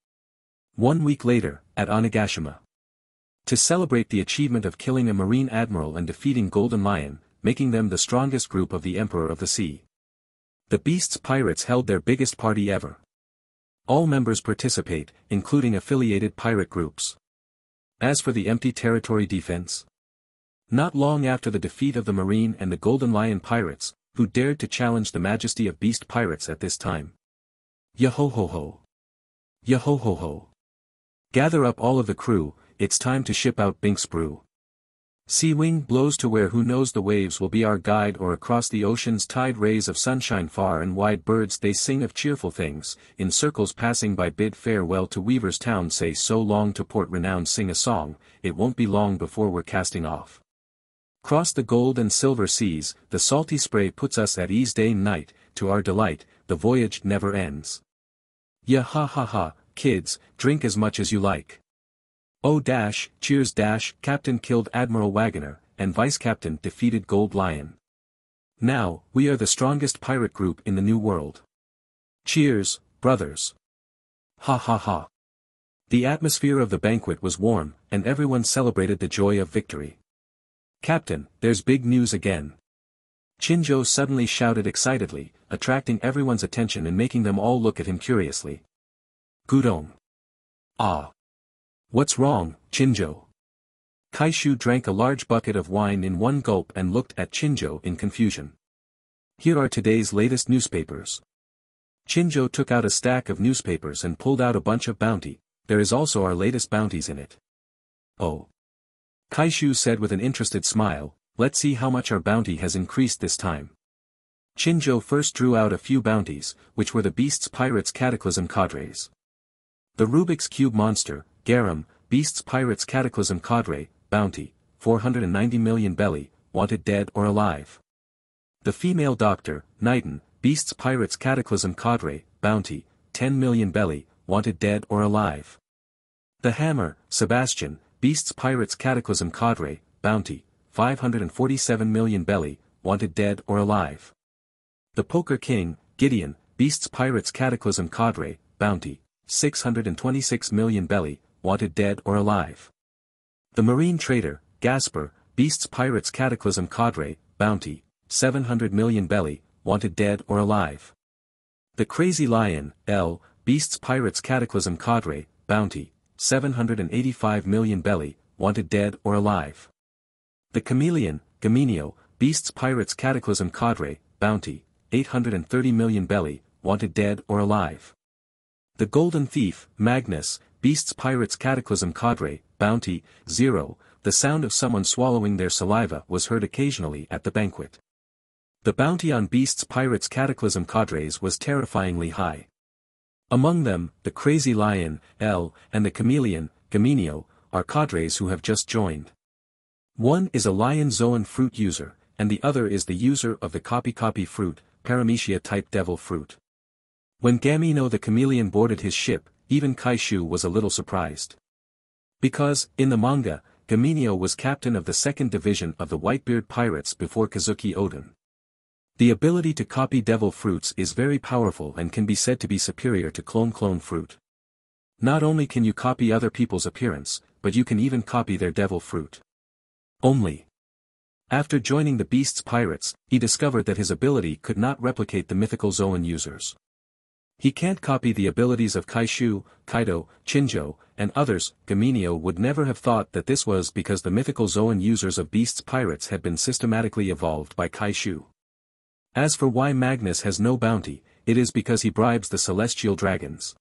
One week later, at Onigashima. To celebrate the achievement of killing a marine admiral and defeating Golden Lion, making them the strongest group of the Emperor of the Sea. The Beasts Pirates held their biggest party ever. All members participate, including affiliated pirate groups. As for the empty territory defense, not long after the defeat of the Marine and the Golden Lion Pirates, who dared to challenge the majesty of Beast Pirates at this time. Yo-ho-ho-ho. Yo-ho-ho-ho. Gather up all of the crew, it's time to ship out Bink Sprue. Sea Wing blows to where who knows the waves will be our guide or across the ocean's tide rays of sunshine far and wide birds they sing of cheerful things, in circles passing by bid farewell to Weaver's Town say so long to port renowned sing a song, it won't be long before we're casting off. Cross the gold and silver seas, the salty spray puts us at ease day and night, to our delight, the voyage never ends. Yeah ha ha ha, kids, drink as much as you like. Oh dash, cheers dash, Captain killed Admiral Wagoner, and Vice-Captain defeated Gold Lion. Now, we are the strongest pirate group in the New World. Cheers, brothers. Ha ha ha. The atmosphere of the banquet was warm, and everyone celebrated the joy of victory. Captain, there's big news again. Chinjo suddenly shouted excitedly, attracting everyone's attention and making them all look at him curiously. Gudong. Ah. What's wrong, Chinjo? Kaishu drank a large bucket of wine in one gulp and looked at Chinjo in confusion. Here are today's latest newspapers. Chinjo took out a stack of newspapers and pulled out a bunch of bounty, there is also our latest bounties in it. Oh. Kaishu said with an interested smile, let's see how much our bounty has increased this time. Chinjo first drew out a few bounties, which were the Beasts Pirates Cataclysm Cadres. The Rubik's Cube Monster, Garum, Beasts Pirates Cataclysm Cadre, Bounty, four hundred ninety million belly, wanted dead or alive. The female doctor, Nighton, Beasts Pirates Cataclysm Cadre, Bounty, ten million Belly, wanted dead or alive. The Hammer, Sebastian, Beasts Pirates Cataclysm Cadre, Bounty, five hundred forty-seven million Belly, wanted dead or alive. The Poker King, Gideon, Beasts Pirates Cataclysm Cadre, Bounty, six hundred twenty-six million Belly, wanted dead or alive. The Marine Trader, Gaspar, Beasts Pirates Cataclysm Cadre, Bounty, seven hundred million Belly, wanted dead or alive. The Crazy Lion, L, Beasts Pirates Cataclysm Cadre, Bounty, seven hundred eighty-five million Belly, wanted dead or alive. The Chameleon, Gaminio, Beasts Pirates Cataclysm Cadre, Bounty, eight hundred thirty million Belly, wanted dead or alive. The Golden Thief, Magnus, Beasts Pirates Cataclysm Cadre, Bounty, zero, the sound of someone swallowing their saliva was heard occasionally at the banquet. The bounty on Beasts Pirates Cataclysm Cadres was terrifyingly high. Among them, the Crazy Lion, L, and the Chameleon, Gaminio, are cadres who have just joined. One is a Lion Zoan fruit user, and the other is the user of the Copy Copy fruit, Paramecia-type devil fruit. When Gamino the Chameleon boarded his ship, even Kaishu was a little surprised. Because, in the manga, Gaminio was captain of the second division of the Whitebeard Pirates before Kazuki Oden. The ability to copy devil fruits is very powerful and can be said to be superior to clone-clone fruit. Not only can you copy other people's appearance, but you can even copy their devil fruit. Only. After joining the Beasts Pirates, he discovered that his ability could not replicate the mythical Zoan users. He can't copy the abilities of Kaishu, Kaido, Chinjo, and others. Gaminio would never have thought that this was because the mythical Zoan users of Beasts Pirates had been systematically evolved by Kaishu. As for why Magnus has no bounty, it is because he bribes the celestial dragons.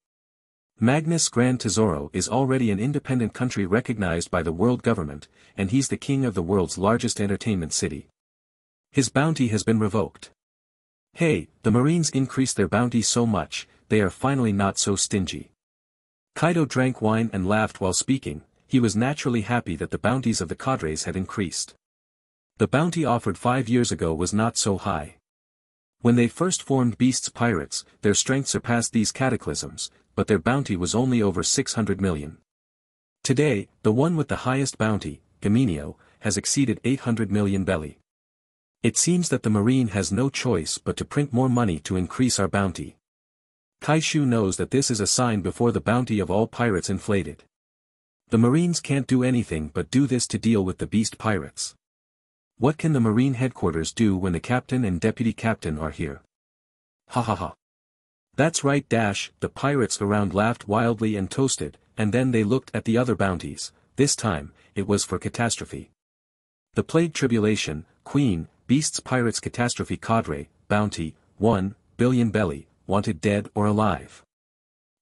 Magnus Grand Tesoro is already an independent country recognized by the world government, and he's the king of the world's largest entertainment city. His bounty has been revoked. Hey, the Marines increased their bounty so much, they are finally not so stingy. Kaido drank wine and laughed while speaking. He was naturally happy that the bounties of the cadres had increased. The bounty offered five years ago was not so high. When they first formed Beasts Pirates, their strength surpassed these cataclysms, but their bounty was only over six hundred million. Today, the one with the highest bounty, Gaminio, has exceeded eight hundred million belly. It seems that the Marine has no choice but to print more money to increase our bounty. Kaishu knows that this is a sign before the bounty of all pirates inflated. The Marines can't do anything but do this to deal with the Beast Pirates. What can the Marine headquarters do when the captain and deputy captain are here? Ha ha ha. That's right dash, the pirates around laughed wildly and toasted, and then they looked at the other bounties. This time, it was for catastrophe. The Plague Tribulation, Queen, Beasts Pirates Catastrophe Cadre, Bounty, one billion Belly, wanted dead or alive.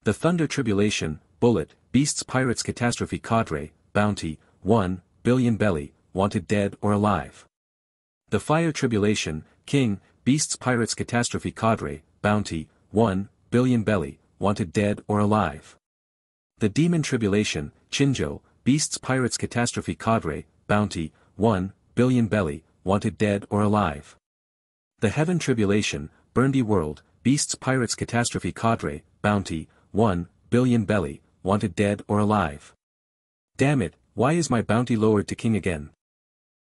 The Thunder Tribulation, Bullet, Beasts Pirates Catastrophe Cadre, Bounty, one billion Belly, wanted dead or alive. The Fire Tribulation, King, Beasts Pirates Catastrophe Cadre, Bounty, one billion Belly, wanted dead or alive. The Demon Tribulation, Chinjo, Beasts Pirates Catastrophe Cadre, Bounty, one billion Belly, wanted dead or alive. The Heaven Tribulation, Burndy World, Beasts Pirates Catastrophe Cadre, Bounty, one billion Belly, wanted dead or alive. Damn it, why is my bounty lowered to King again?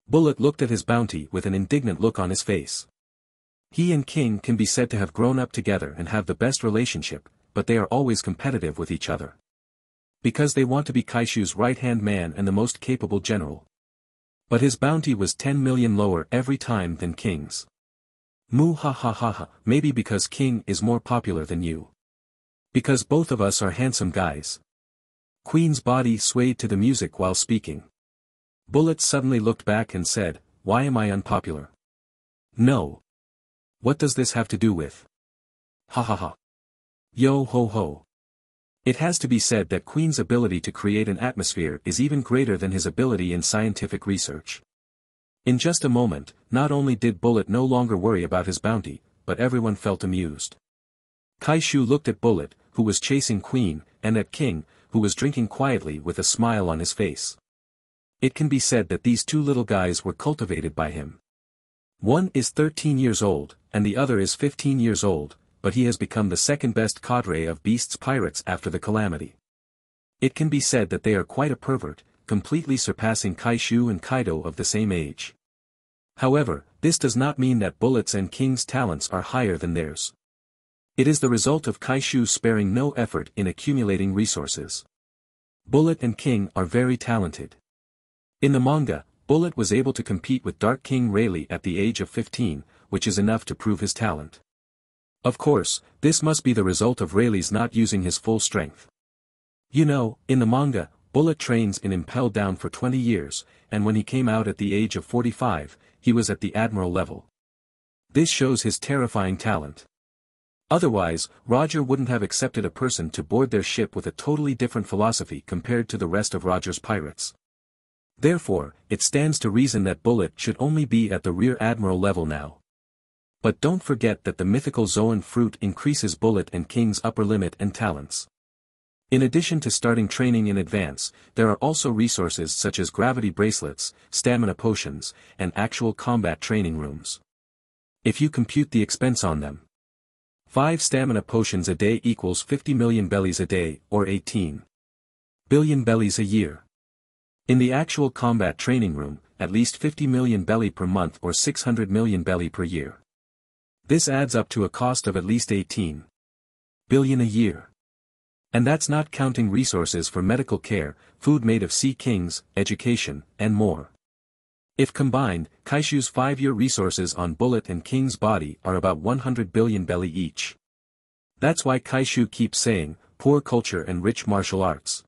Bullet looked at his bounty with an indignant look on his face. He and King can be said to have grown up together and have the best relationship, but they are always competitive with each other. Because they want to be Kaishu's right-hand man and the most capable general. But his bounty was ten million lower every time than King's. Moo ha ha ha ha, maybe because King is more popular than you. Because both of us are handsome guys. Queen's body swayed to the music while speaking. Bullet suddenly looked back and said, why am I unpopular? No. What does this have to do with? Ha ha ha. Yo ho ho. It has to be said that Queen's ability to create an atmosphere is even greater than his ability in scientific research. In just a moment, not only did Bullet no longer worry about his bounty, but everyone felt amused. Kaishu looked at Bullet, who was chasing Queen, and at King, who was drinking quietly with a smile on his face. it can be said that these two little guys were cultivated by him. One is thirteen years old, and the other is fifteen years old, but he has become the second best cadre of Beasts Pirates after the Calamity. It can be said that they are quite a pervert, completely surpassing Kaishu and Kaido of the same age. However, this does not mean that Bullet's and King's talents are higher than theirs. It is the result of Kaishu sparing no effort in accumulating resources. Bullet and King are very talented. In the manga, Bullet was able to compete with Dark King Rayleigh at the age of fifteen, which is enough to prove his talent. Of course, this must be the result of Rayleigh's not using his full strength. You know, in the manga, Bullet trains in Impel Down for twenty years, and when he came out at the age of forty-five, he was at the admiral level. This shows his terrifying talent. Otherwise, Roger wouldn't have accepted a person to board their ship with a totally different philosophy compared to the rest of Roger's pirates. Therefore, it stands to reason that Bullet should only be at the rear admiral level now. But don't forget that the mythical Zoan fruit increases Bullet and King's upper limit and talents. In addition to starting training in advance, there are also resources such as gravity bracelets, stamina potions, and actual combat training rooms. If you compute the expense on them, five stamina potions a day equals fifty million bellies a day, or eighteen billion bellies a year. In the actual combat training room, at least fifty million belly per month or six hundred million belly per year. This adds up to a cost of at least eighteen billion a year. And that's not counting resources for medical care, food made of sea kings, education, and more. If combined, Kaishu's five-year resources on Bullet and King's body are about one hundred billion belly each. That's why Kaishu keeps saying, poor culture and rich martial arts.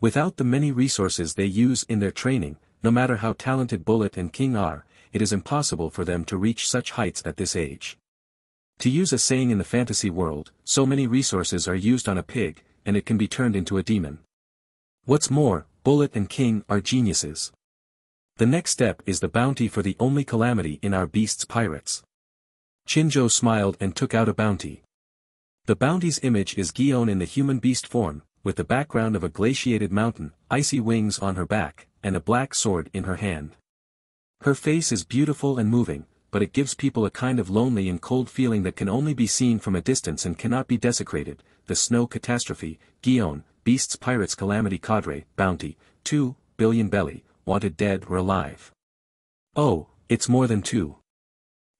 Without the many resources they use in their training, no matter how talented Bullet and King are, it is impossible for them to reach such heights at this age. To use a saying in the fantasy world, so many resources are used on a pig, and it can be turned into a demon. What's more, Bullet and King are geniuses. The next step is the bounty for the only calamity in our Beasts Pirates. Chinjo smiled and took out a bounty. The bounty's image is Gion in the human beast form, with the background of a glaciated mountain, icy wings on her back, and a black sword in her hand. Her face is beautiful and moving, but it gives people a kind of lonely and cold feeling that can only be seen from a distance and cannot be desecrated. The Snow Catastrophe, Gion, Beasts Pirates Calamity Cadre, Bounty, two billion belly, wanted dead or alive. Oh, it's more than two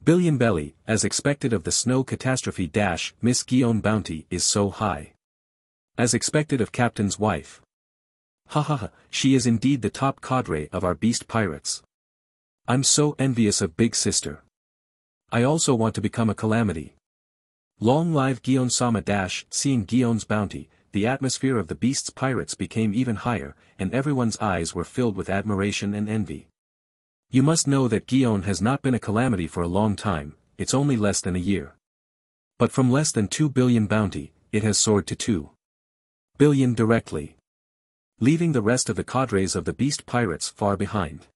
billion belly, as expected of the Snow Catastrophe dash, Miss Gion bounty is so high. As expected of Captain's wife. Ha ha ha, she is indeed the top cadre of our Beast Pirates. I'm so envious of Big Sister. I also want to become a calamity. Long live Gion Sama dash, seeing Gion's bounty, the atmosphere of the Beasts Pirates became even higher, and everyone's eyes were filled with admiration and envy. You must know that Gion has not been a calamity for a long time, it's only less than a year. But from less than two billion bounty, it has soared to two billion directly. Leaving the rest of the cadres of the Beast Pirates far behind.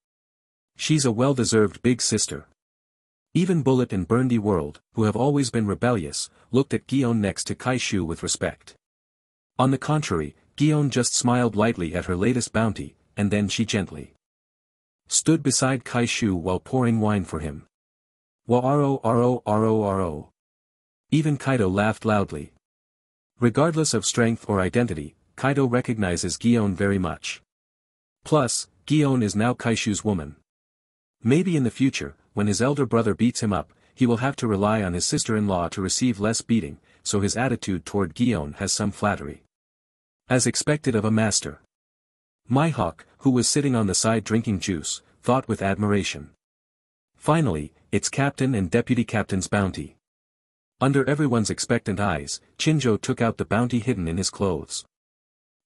She's a well-deserved Big Sister. Even Bullet and Burndy World, who have always been rebellious, looked at Gion next to Kaishu with respect. On the contrary, Gion just smiled lightly at her latest bounty, and then she gently stood beside Kaishu while pouring wine for him. Wa-ro ro ro ro. Even Kaido laughed loudly. Regardless of strength or identity, Kaido recognizes Gion very much. Plus, Gion is now Kaishu's woman. Maybe in the future, when his elder brother beats him up, he will have to rely on his sister-in-law to receive less beating, so his attitude toward Gion has some flattery. As expected of a master. Mihawk, who was sitting on the side drinking juice, thought with admiration. Finally, it's Captain and Deputy Captain's bounty. Under everyone's expectant eyes, Chinjo took out the bounty hidden in his clothes.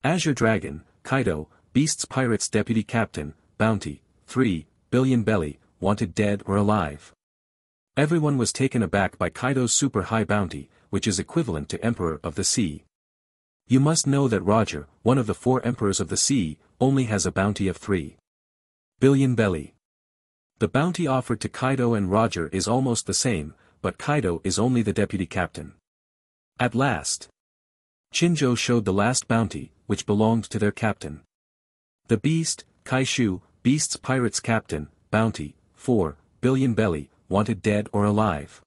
Azure Dragon, Kaido, Beasts Pirates Deputy Captain, Bounty, three billion belly, wanted dead or alive. Everyone was taken aback by Kaido's super high bounty, which is equivalent to Emperor of the Sea. You must know that Roger, one of the four Emperors of the Sea, only has a bounty of three billion belly. The bounty offered to Kaido and Roger is almost the same, but Kaido is only the deputy captain. At last, Chinjo showed the last bounty, which belonged to their captain. The beast, Kaishu, Beasts Pirates Captain, Bounty, four billion Belly, Wanted Dead or Alive.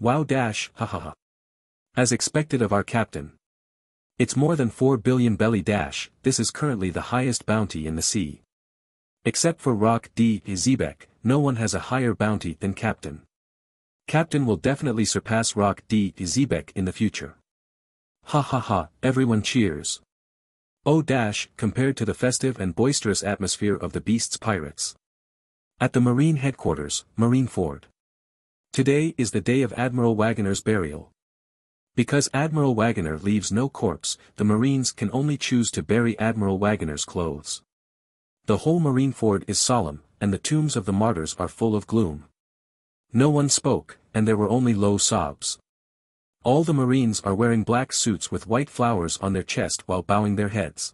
Wow dash, hahaha. As expected of our captain. It's more than four billion belly dash, this is currently the highest bounty in the sea. Except for Rock D. Izebek, no one has a higher bounty than Captain. Captain will definitely surpass Rock D. Izebek in the future. Ha ha ha, everyone cheers. Oh dash, compared to the festive and boisterous atmosphere of the Beasts Pirates. At the Marine Headquarters, Marineford. Today is the day of Admiral Wagoner's burial. Because Admiral Wagoner leaves no corpse, the Marines can only choose to bury Admiral Wagoner's clothes. The whole Marineford is solemn, and the tombs of the martyrs are full of gloom. No one spoke, and there were only low sobs. All the Marines are wearing black suits with white flowers on their chest while bowing their heads.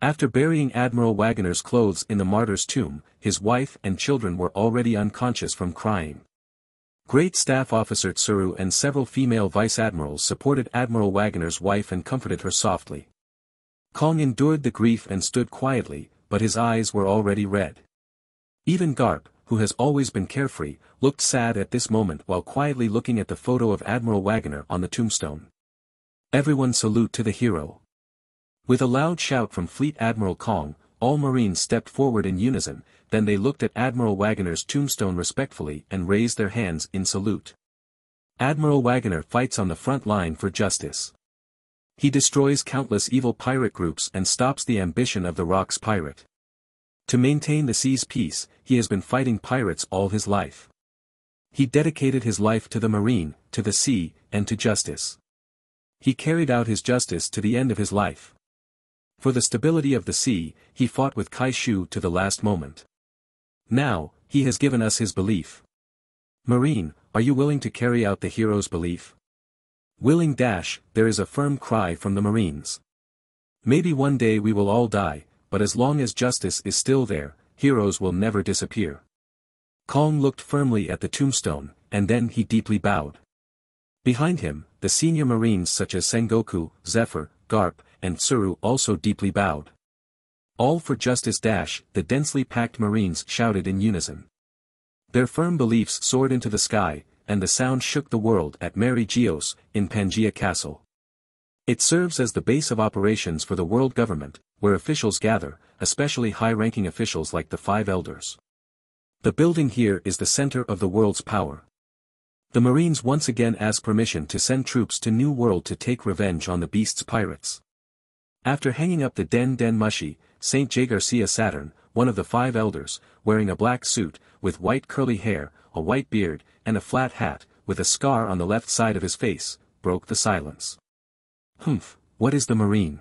After burying Admiral Wagoner's clothes in the martyr's tomb, his wife and children were already unconscious from crying. Great Staff Officer Tsuru and several female vice-admirals supported Admiral Wagoner's wife and comforted her softly. Kong endured the grief and stood quietly, but his eyes were already red. Even Garp, who has always been carefree, looked sad at this moment while quietly looking at the photo of Admiral Wagoner on the tombstone. Everyone salute to the hero. With a loud shout from Fleet Admiral Kong, all Marines stepped forward in unison, then they looked at Admiral Wagoner's tombstone respectfully and raised their hands in salute. Admiral Wagoner fights on the front line for justice. He destroys countless evil pirate groups and stops the ambition of the Rocks pirate. To maintain the sea's peace, he has been fighting pirates all his life. He dedicated his life to the marine, to the sea, and to justice. He carried out his justice to the end of his life. For the stability of the sea, he fought with Kaishu to the last moment. Now, he has given us his belief. Marine, are you willing to carry out the hero's belief? Willing dash, there is a firm cry from the Marines. Maybe one day we will all die, but as long as justice is still there, heroes will never disappear. Kong looked firmly at the tombstone, and then he deeply bowed. Behind him, the senior Marines such as Sengoku, Zephyr, Garp, and Tsuru also deeply bowed. All for justice dash, the densely packed Marines shouted in unison. Their firm beliefs soared into the sky, and the sound shook the world at Mary Geos, in Pangea Castle. It serves as the base of operations for the world government, where officials gather, especially high-ranking officials like the Five Elders. The building here is the center of the world's power. The Marines once again ask permission to send troops to New World to take revenge on the Beasts Pirates. After hanging up the Den Den Mushi, Saint J. Garcia Saturn, one of the Five Elders, wearing a black suit, with white curly hair, a white beard, and a flat hat, with a scar on the left side of his face, broke the silence. Humph, what is the Marine?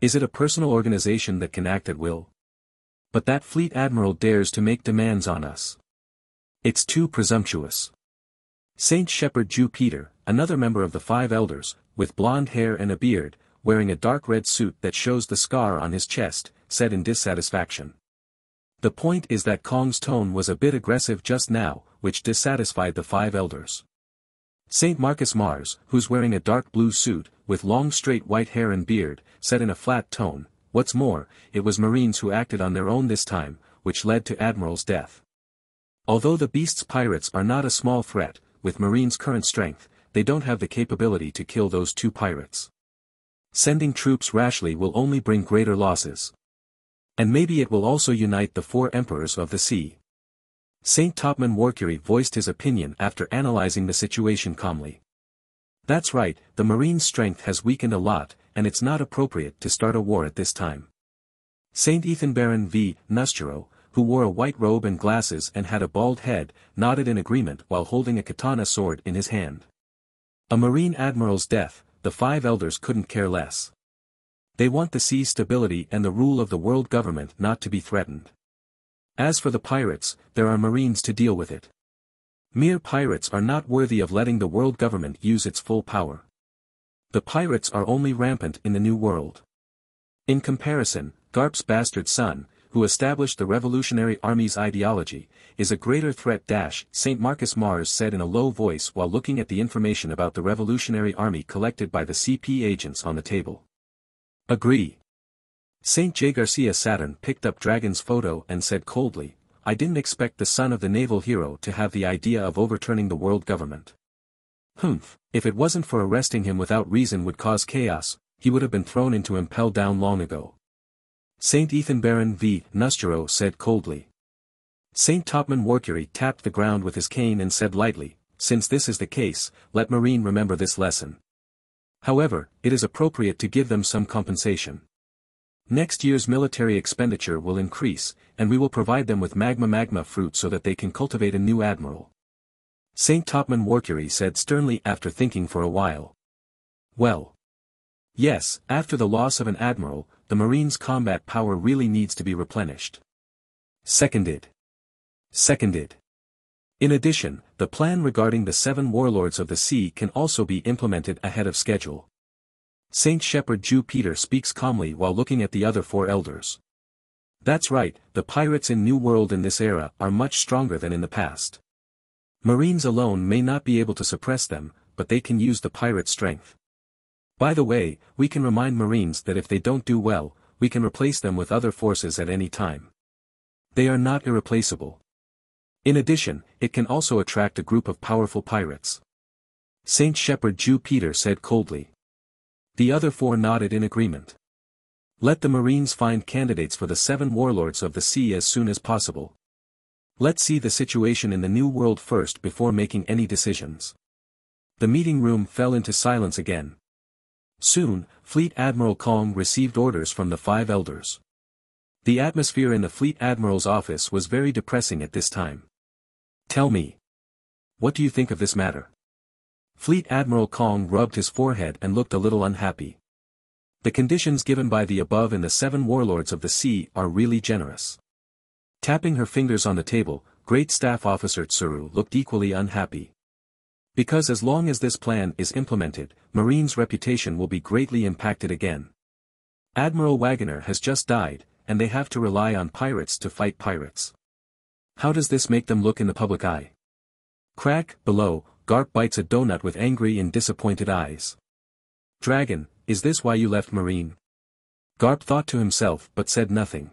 Is it a personal organization that can act at will? But that fleet admiral dares to make demands on us. It's too presumptuous. Saint Shepherd Jew Peter, another member of the Five Elders, with blonde hair and a beard, wearing a dark red suit that shows the scar on his chest, said in dissatisfaction. The point is that Kong's tone was a bit aggressive just now, which dissatisfied the Five Elders. Saint Marcus Mars, who's wearing a dark blue suit, with long straight white hair and beard, said in a flat tone, what's more, it was Marines who acted on their own this time, which led to Admiral's death. Although the Beasts Pirates are not a small threat, with Marines' current strength, they don't have the capability to kill those two pirates. Sending troops rashly will only bring greater losses. And maybe it will also unite the four emperors of the sea. Saint Topman Warkuri voiced his opinion after analyzing the situation calmly. That's right, the Marines' strength has weakened a lot, and it's not appropriate to start a war at this time. Saint Ethan Baron V. Nusturo, who wore a white robe and glasses and had a bald head, nodded in agreement while holding a katana sword in his hand. A Marine admiral's death, the Five Elders couldn't care less. They want the sea's stability and the rule of the world government not to be threatened. As for the pirates, there are Marines to deal with it. Mere pirates are not worthy of letting the world government use its full power. The pirates are only rampant in the New World. In comparison, Garp's bastard son, who established the Revolutionary Army's ideology, is a greater threat dash, Saint Marcus Mars said in a low voice while looking at the information about the Revolutionary Army collected by the C P agents on the table. Agree. Saint J. Garcia Saturn picked up Dragon's photo and said coldly, I didn't expect the son of the naval hero to have the idea of overturning the world government. Humph, if it wasn't for arresting him without reason would cause chaos, he would have been thrown into impel down long ago. Saint Ethan Baron V. Nusturo said coldly. Saint Topman Warkuri tapped the ground with his cane and said lightly, since this is the case, let Marine remember this lesson. However, it is appropriate to give them some compensation. Next year's military expenditure will increase, and we will provide them with magma magma fruit so that they can cultivate a new admiral. Saint Topman Warkuri said sternly after thinking for a while. Well. Yes, after the loss of an admiral, the Marines' combat power really needs to be replenished. Seconded. Seconded. In addition, the plan regarding the seven warlords of the sea can also be implemented ahead of schedule. Saint Shepherd Jew Peter speaks calmly while looking at the other four elders. That's right, the pirates in New World in this era are much stronger than in the past. Marines alone may not be able to suppress them, but they can use the pirate strength. By the way, we can remind Marines that if they don't do well, we can replace them with other forces at any time. They are not irreplaceable. In addition, it can also attract a group of powerful pirates. Saint Shepherd Jew Peter said coldly. The other four nodded in agreement. Let the Marines find candidates for the seven warlords of the sea as soon as possible. Let's see the situation in the New World first before making any decisions. The meeting room fell into silence again. Soon, Fleet Admiral Kong received orders from the five elders. The atmosphere in the Fleet Admiral's office was very depressing at this time. Tell me. What do you think of this matter? Fleet Admiral Kong rubbed his forehead and looked a little unhappy. The conditions given by the above and the seven warlords of the sea are really generous. Tapping her fingers on the table, Great Staff Officer Tsuru looked equally unhappy. Because as long as this plan is implemented, Marine's reputation will be greatly impacted again. Admiral Wagoner has just died, and they have to rely on pirates to fight pirates. How does this make them look in the public eye? Crack, below, Garp bites a donut with angry and disappointed eyes. Dragon, is this why you left Marine? Garp thought to himself but said nothing.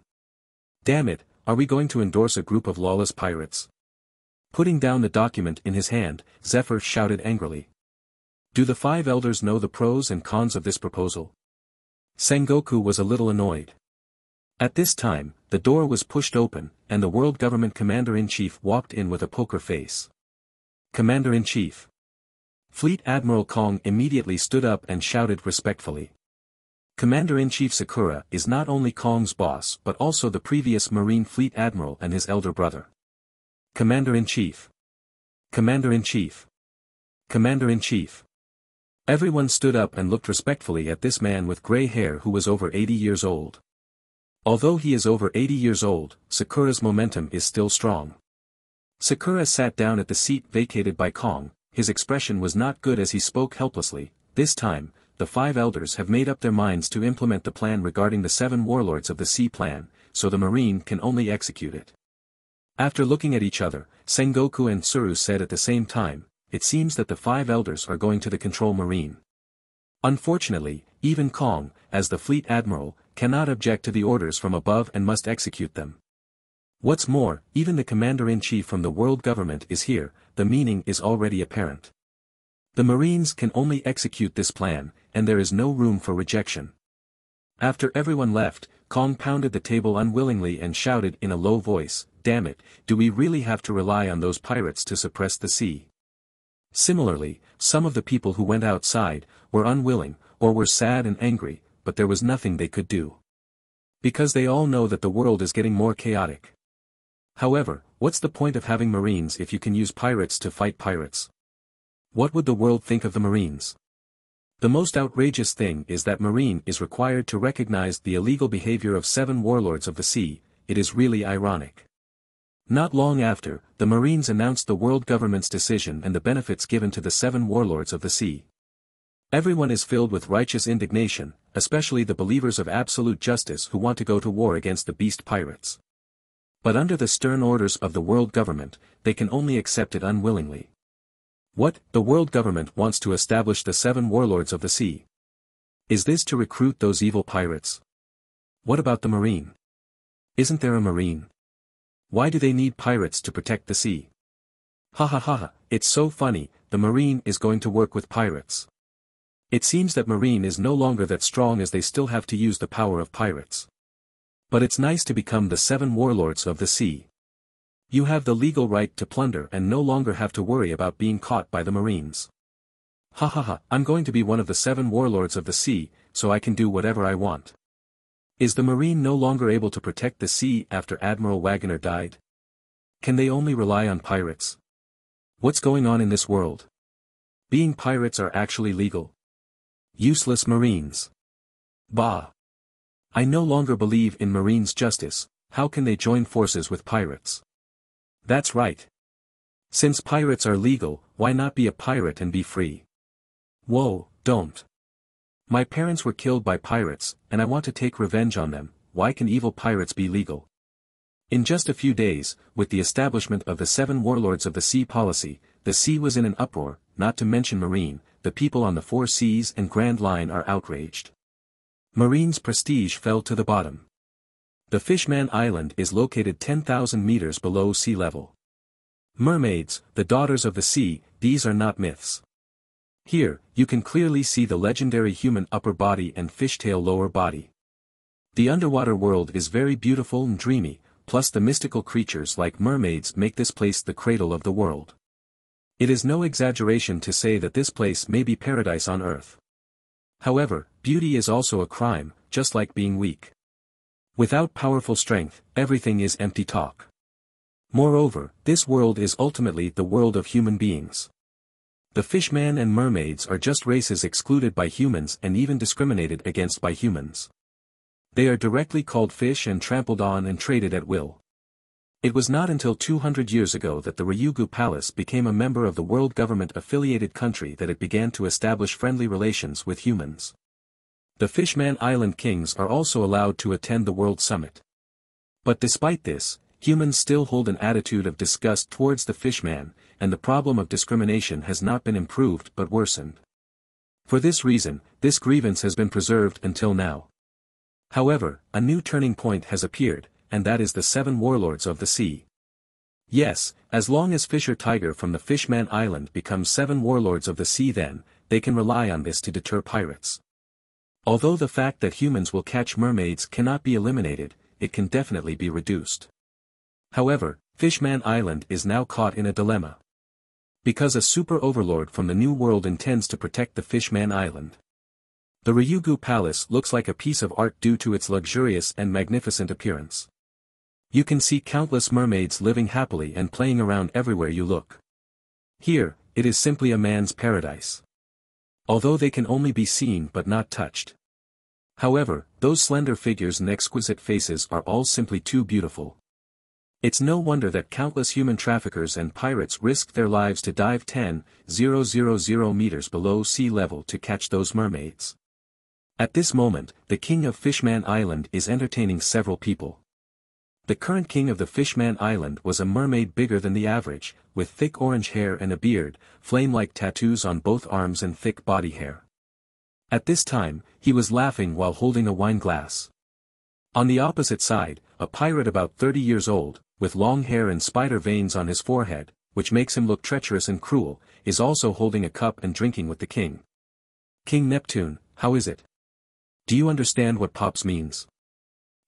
Damn it, are we going to endorse a group of lawless pirates? Putting down the document in his hand, Zephyr shouted angrily. Do the five elders know the pros and cons of this proposal? Sengoku was a little annoyed. At this time, the door was pushed open, and the World Government Commander-in-Chief walked in with a poker face. Commander-in-Chief. Fleet Admiral Kong immediately stood up and shouted respectfully. Commander-in-Chief Sakura is not only Kong's boss but also the previous Marine Fleet Admiral and his elder brother. Commander-in-Chief. Commander-in-Chief. Commander-in-Chief. Everyone stood up and looked respectfully at this man with gray hair who was over eighty years old. Although he is over eighty years old, Sakura's momentum is still strong. Sakura sat down at the seat vacated by Kong, his expression was not good as he spoke helplessly. This time, the five elders have made up their minds to implement the plan regarding the seven warlords of the sea plan, so the Marine can only execute it. After looking at each other, Sengoku and Tsuru said at the same time, it seems that the five elders are going to the control Marine. Unfortunately, even Kong, as the fleet admiral, cannot object to the orders from above and must execute them. What's more, even the commander-in-chief from the world government is here, the meaning is already apparent. The Marines can only execute this plan, and there is no room for rejection. After everyone left, Kong pounded the table unwillingly and shouted in a low voice, damn it, do we really have to rely on those pirates to suppress the sea? Similarly, some of the people who went outside were unwilling, or were sad and angry, but there was nothing they could do. Because they all know that the world is getting more chaotic. However, what's the point of having Marines if you can use pirates to fight pirates? What would the world think of the Marines? The most outrageous thing is that Marine is required to recognize the illegal behavior of seven warlords of the sea, it is really ironic. Not long after, the Marines announced the world government's decision and the benefits given to the seven warlords of the sea. Everyone is filled with righteous indignation, especially the believers of absolute justice who want to go to war against the beast pirates. But under the stern orders of the world government, they can only accept it unwillingly. What, the world government wants to establish the seven warlords of the sea? Is this to recruit those evil pirates? What about the marine? Isn't there a marine? Why do they need pirates to protect the sea? Ha ha ha ha, it's so funny, the marine is going to work with pirates. It seems that marine is no longer that strong as they still have to use the power of pirates. But it's nice to become the seven warlords of the sea. You have the legal right to plunder and no longer have to worry about being caught by the marines. Ha ha ha, I'm going to be one of the seven warlords of the sea, so I can do whatever I want. Is the marine no longer able to protect the sea after Admiral Wagoner died? Can they only rely on pirates? What's going on in this world? Being pirates are actually legal. Useless marines. Bah. I no longer believe in marines' justice. How can they join forces with pirates? That's right. Since pirates are legal, why not be a pirate and be free? Whoa, don't. My parents were killed by pirates, and I want to take revenge on them. Why can evil pirates be legal? In just a few days, with the establishment of the Seven Warlords of the Sea policy, the sea was in an uproar, not to mention marine. The people on the Four Seas and Grand Line are outraged. Marine's prestige fell to the bottom. The Fishman Island is located ten thousand meters below sea level. Mermaids, the daughters of the sea, these are not myths. Here, you can clearly see the legendary human upper body and fishtail lower body. The underwater world is very beautiful and dreamy, plus the mystical creatures like mermaids make this place the cradle of the world. It is no exaggeration to say that this place may be paradise on earth. However, beauty is also a crime, just like being weak. Without powerful strength, everything is empty talk. Moreover, this world is ultimately the world of human beings. The fishman and mermaids are just races excluded by humans and even discriminated against by humans. They are directly called fish and trampled on and traded at will. It was not until two hundred years ago that the Ryugu Palace became a member of the world government-affiliated country that it began to establish friendly relations with humans. The Fishman Island kings are also allowed to attend the World Summit. But despite this, humans still hold an attitude of disgust towards the fishman, and the problem of discrimination has not been improved but worsened. For this reason, this grievance has been preserved until now. However, a new turning point has appeared, and that is the Seven Warlords of the Sea. Yes, as long as Fisher Tiger from the Fishman Island becomes Seven Warlords of the Sea, then they can rely on this to deter pirates. Although the fact that humans will catch mermaids cannot be eliminated, it can definitely be reduced. However, Fishman Island is now caught in a dilemma. Because a super overlord from the New World intends to protect the Fishman Island. The Ryugu Palace looks like a piece of art due to its luxurious and magnificent appearance. You can see countless mermaids living happily and playing around everywhere you look. Here, it is simply a man's paradise. Although they can only be seen but not touched. However, those slender figures and exquisite faces are all simply too beautiful. It's no wonder that countless human traffickers and pirates risk their lives to dive ten thousand meters below sea level to catch those mermaids. At this moment, the king of Fishman Island is entertaining several people. The current king of the Fishman Island was a mermaid bigger than the average, with thick orange hair and a beard, flame-like tattoos on both arms and thick body hair. At this time, he was laughing while holding a wine glass. On the opposite side, a pirate about thirty years old, with long hair and spider veins on his forehead, which makes him look treacherous and cruel, is also holding a cup and drinking with the king. King Neptune, how is it? Do you understand what Pops means?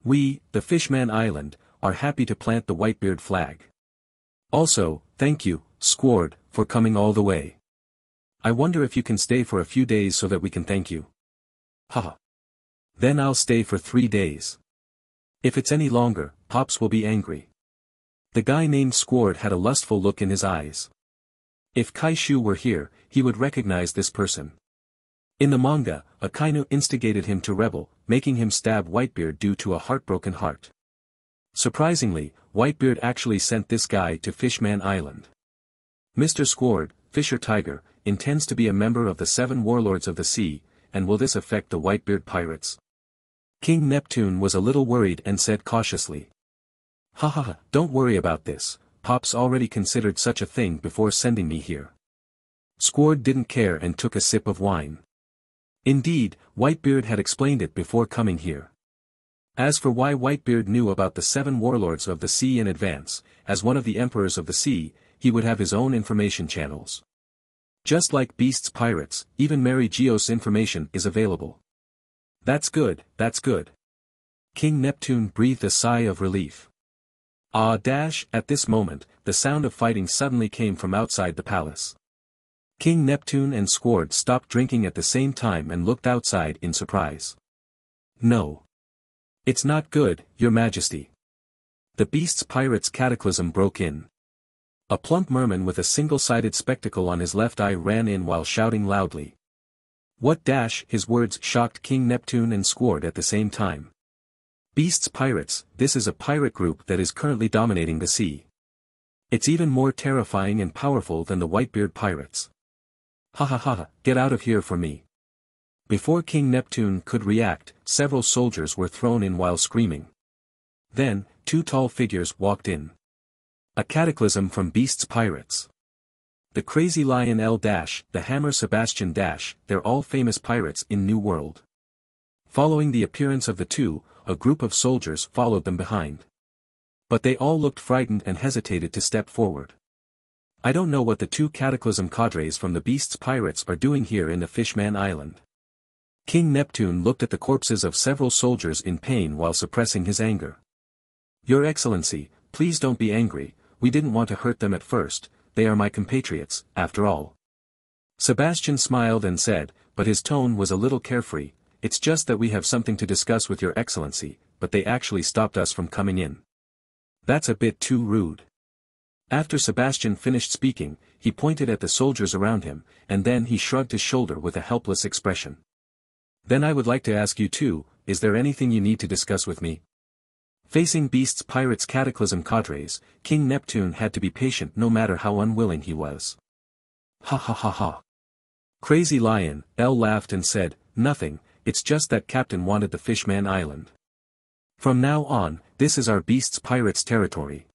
We, the Fishman Island, are happy to plant the Whitebeard flag. Also, thank you, Squard, for coming all the way. I wonder if you can stay for a few days so that we can thank you. Haha. Then I'll stay for three days. If it's any longer, Pops will be angry. The guy named Squard had a lustful look in his eyes. If Kaishu were here, he would recognize this person. In the manga, Akainu instigated him to rebel, making him stab Whitebeard due to a heartbroken heart. Surprisingly, Whitebeard actually sent this guy to Fishman Island. Mister Squard, Fisher Tiger, intends to be a member of the Seven Warlords of the Sea, and will this affect the Whitebeard pirates? King Neptune was a little worried and said cautiously. Ha ha ha, don't worry about this, Pops already considered such a thing before sending me here. Squard didn't care and took a sip of wine. Indeed, Whitebeard had explained it before coming here. As for why Whitebeard knew about the seven warlords of the sea in advance, as one of the emperors of the sea, he would have his own information channels. Just like Beasts Pirates, even Mary Geo's information is available. That's good, that's good. King Neptune breathed a sigh of relief. Ah dash, at this moment, the sound of fighting suddenly came from outside the palace. King Neptune and Squard stopped drinking at the same time and looked outside in surprise. No. It's not good, Your Majesty. The Beasts Pirates Cataclysm broke in. A plump merman with a single-sided spectacle on his left eye ran in while shouting loudly. What dash, his words shocked King Neptune and Squard at the same time. Beasts Pirates, this is a pirate group that is currently dominating the sea. It's even more terrifying and powerful than the Whitebeard Pirates. Ha ha ha, get out of here for me. Before King Neptune could react, several soldiers were thrown in while screaming. Then, two tall figures walked in. A cataclysm from Beasts Pirates. The crazy lion L dash, the hammer Sebastian dash, they're all famous pirates in New World. Following the appearance of the two, a group of soldiers followed them behind. But they all looked frightened and hesitated to step forward. I don't know what the two Cataclysm cadres from the Beasts Pirates are doing here in the Fishman Island. King Neptune looked at the corpses of several soldiers in pain while suppressing his anger. Your Excellency, please don't be angry, we didn't want to hurt them at first, they are my compatriots, after all. Sebastian smiled and said, but his tone was a little carefree, it's just that we have something to discuss with Your Excellency, but they actually stopped us from coming in. That's a bit too rude. After Sebastian finished speaking, he pointed at the soldiers around him, and then he shrugged his shoulder with a helpless expression. Then I would like to ask you too, is there anything you need to discuss with me? Facing Beasts Pirates Cataclysm cadres, King Neptune had to be patient no matter how unwilling he was. Ha ha ha ha. Crazy Lion, L laughed and said, nothing, it's just that Captain wanted the Fishman Island. From now on, this is our Beasts Pirates territory.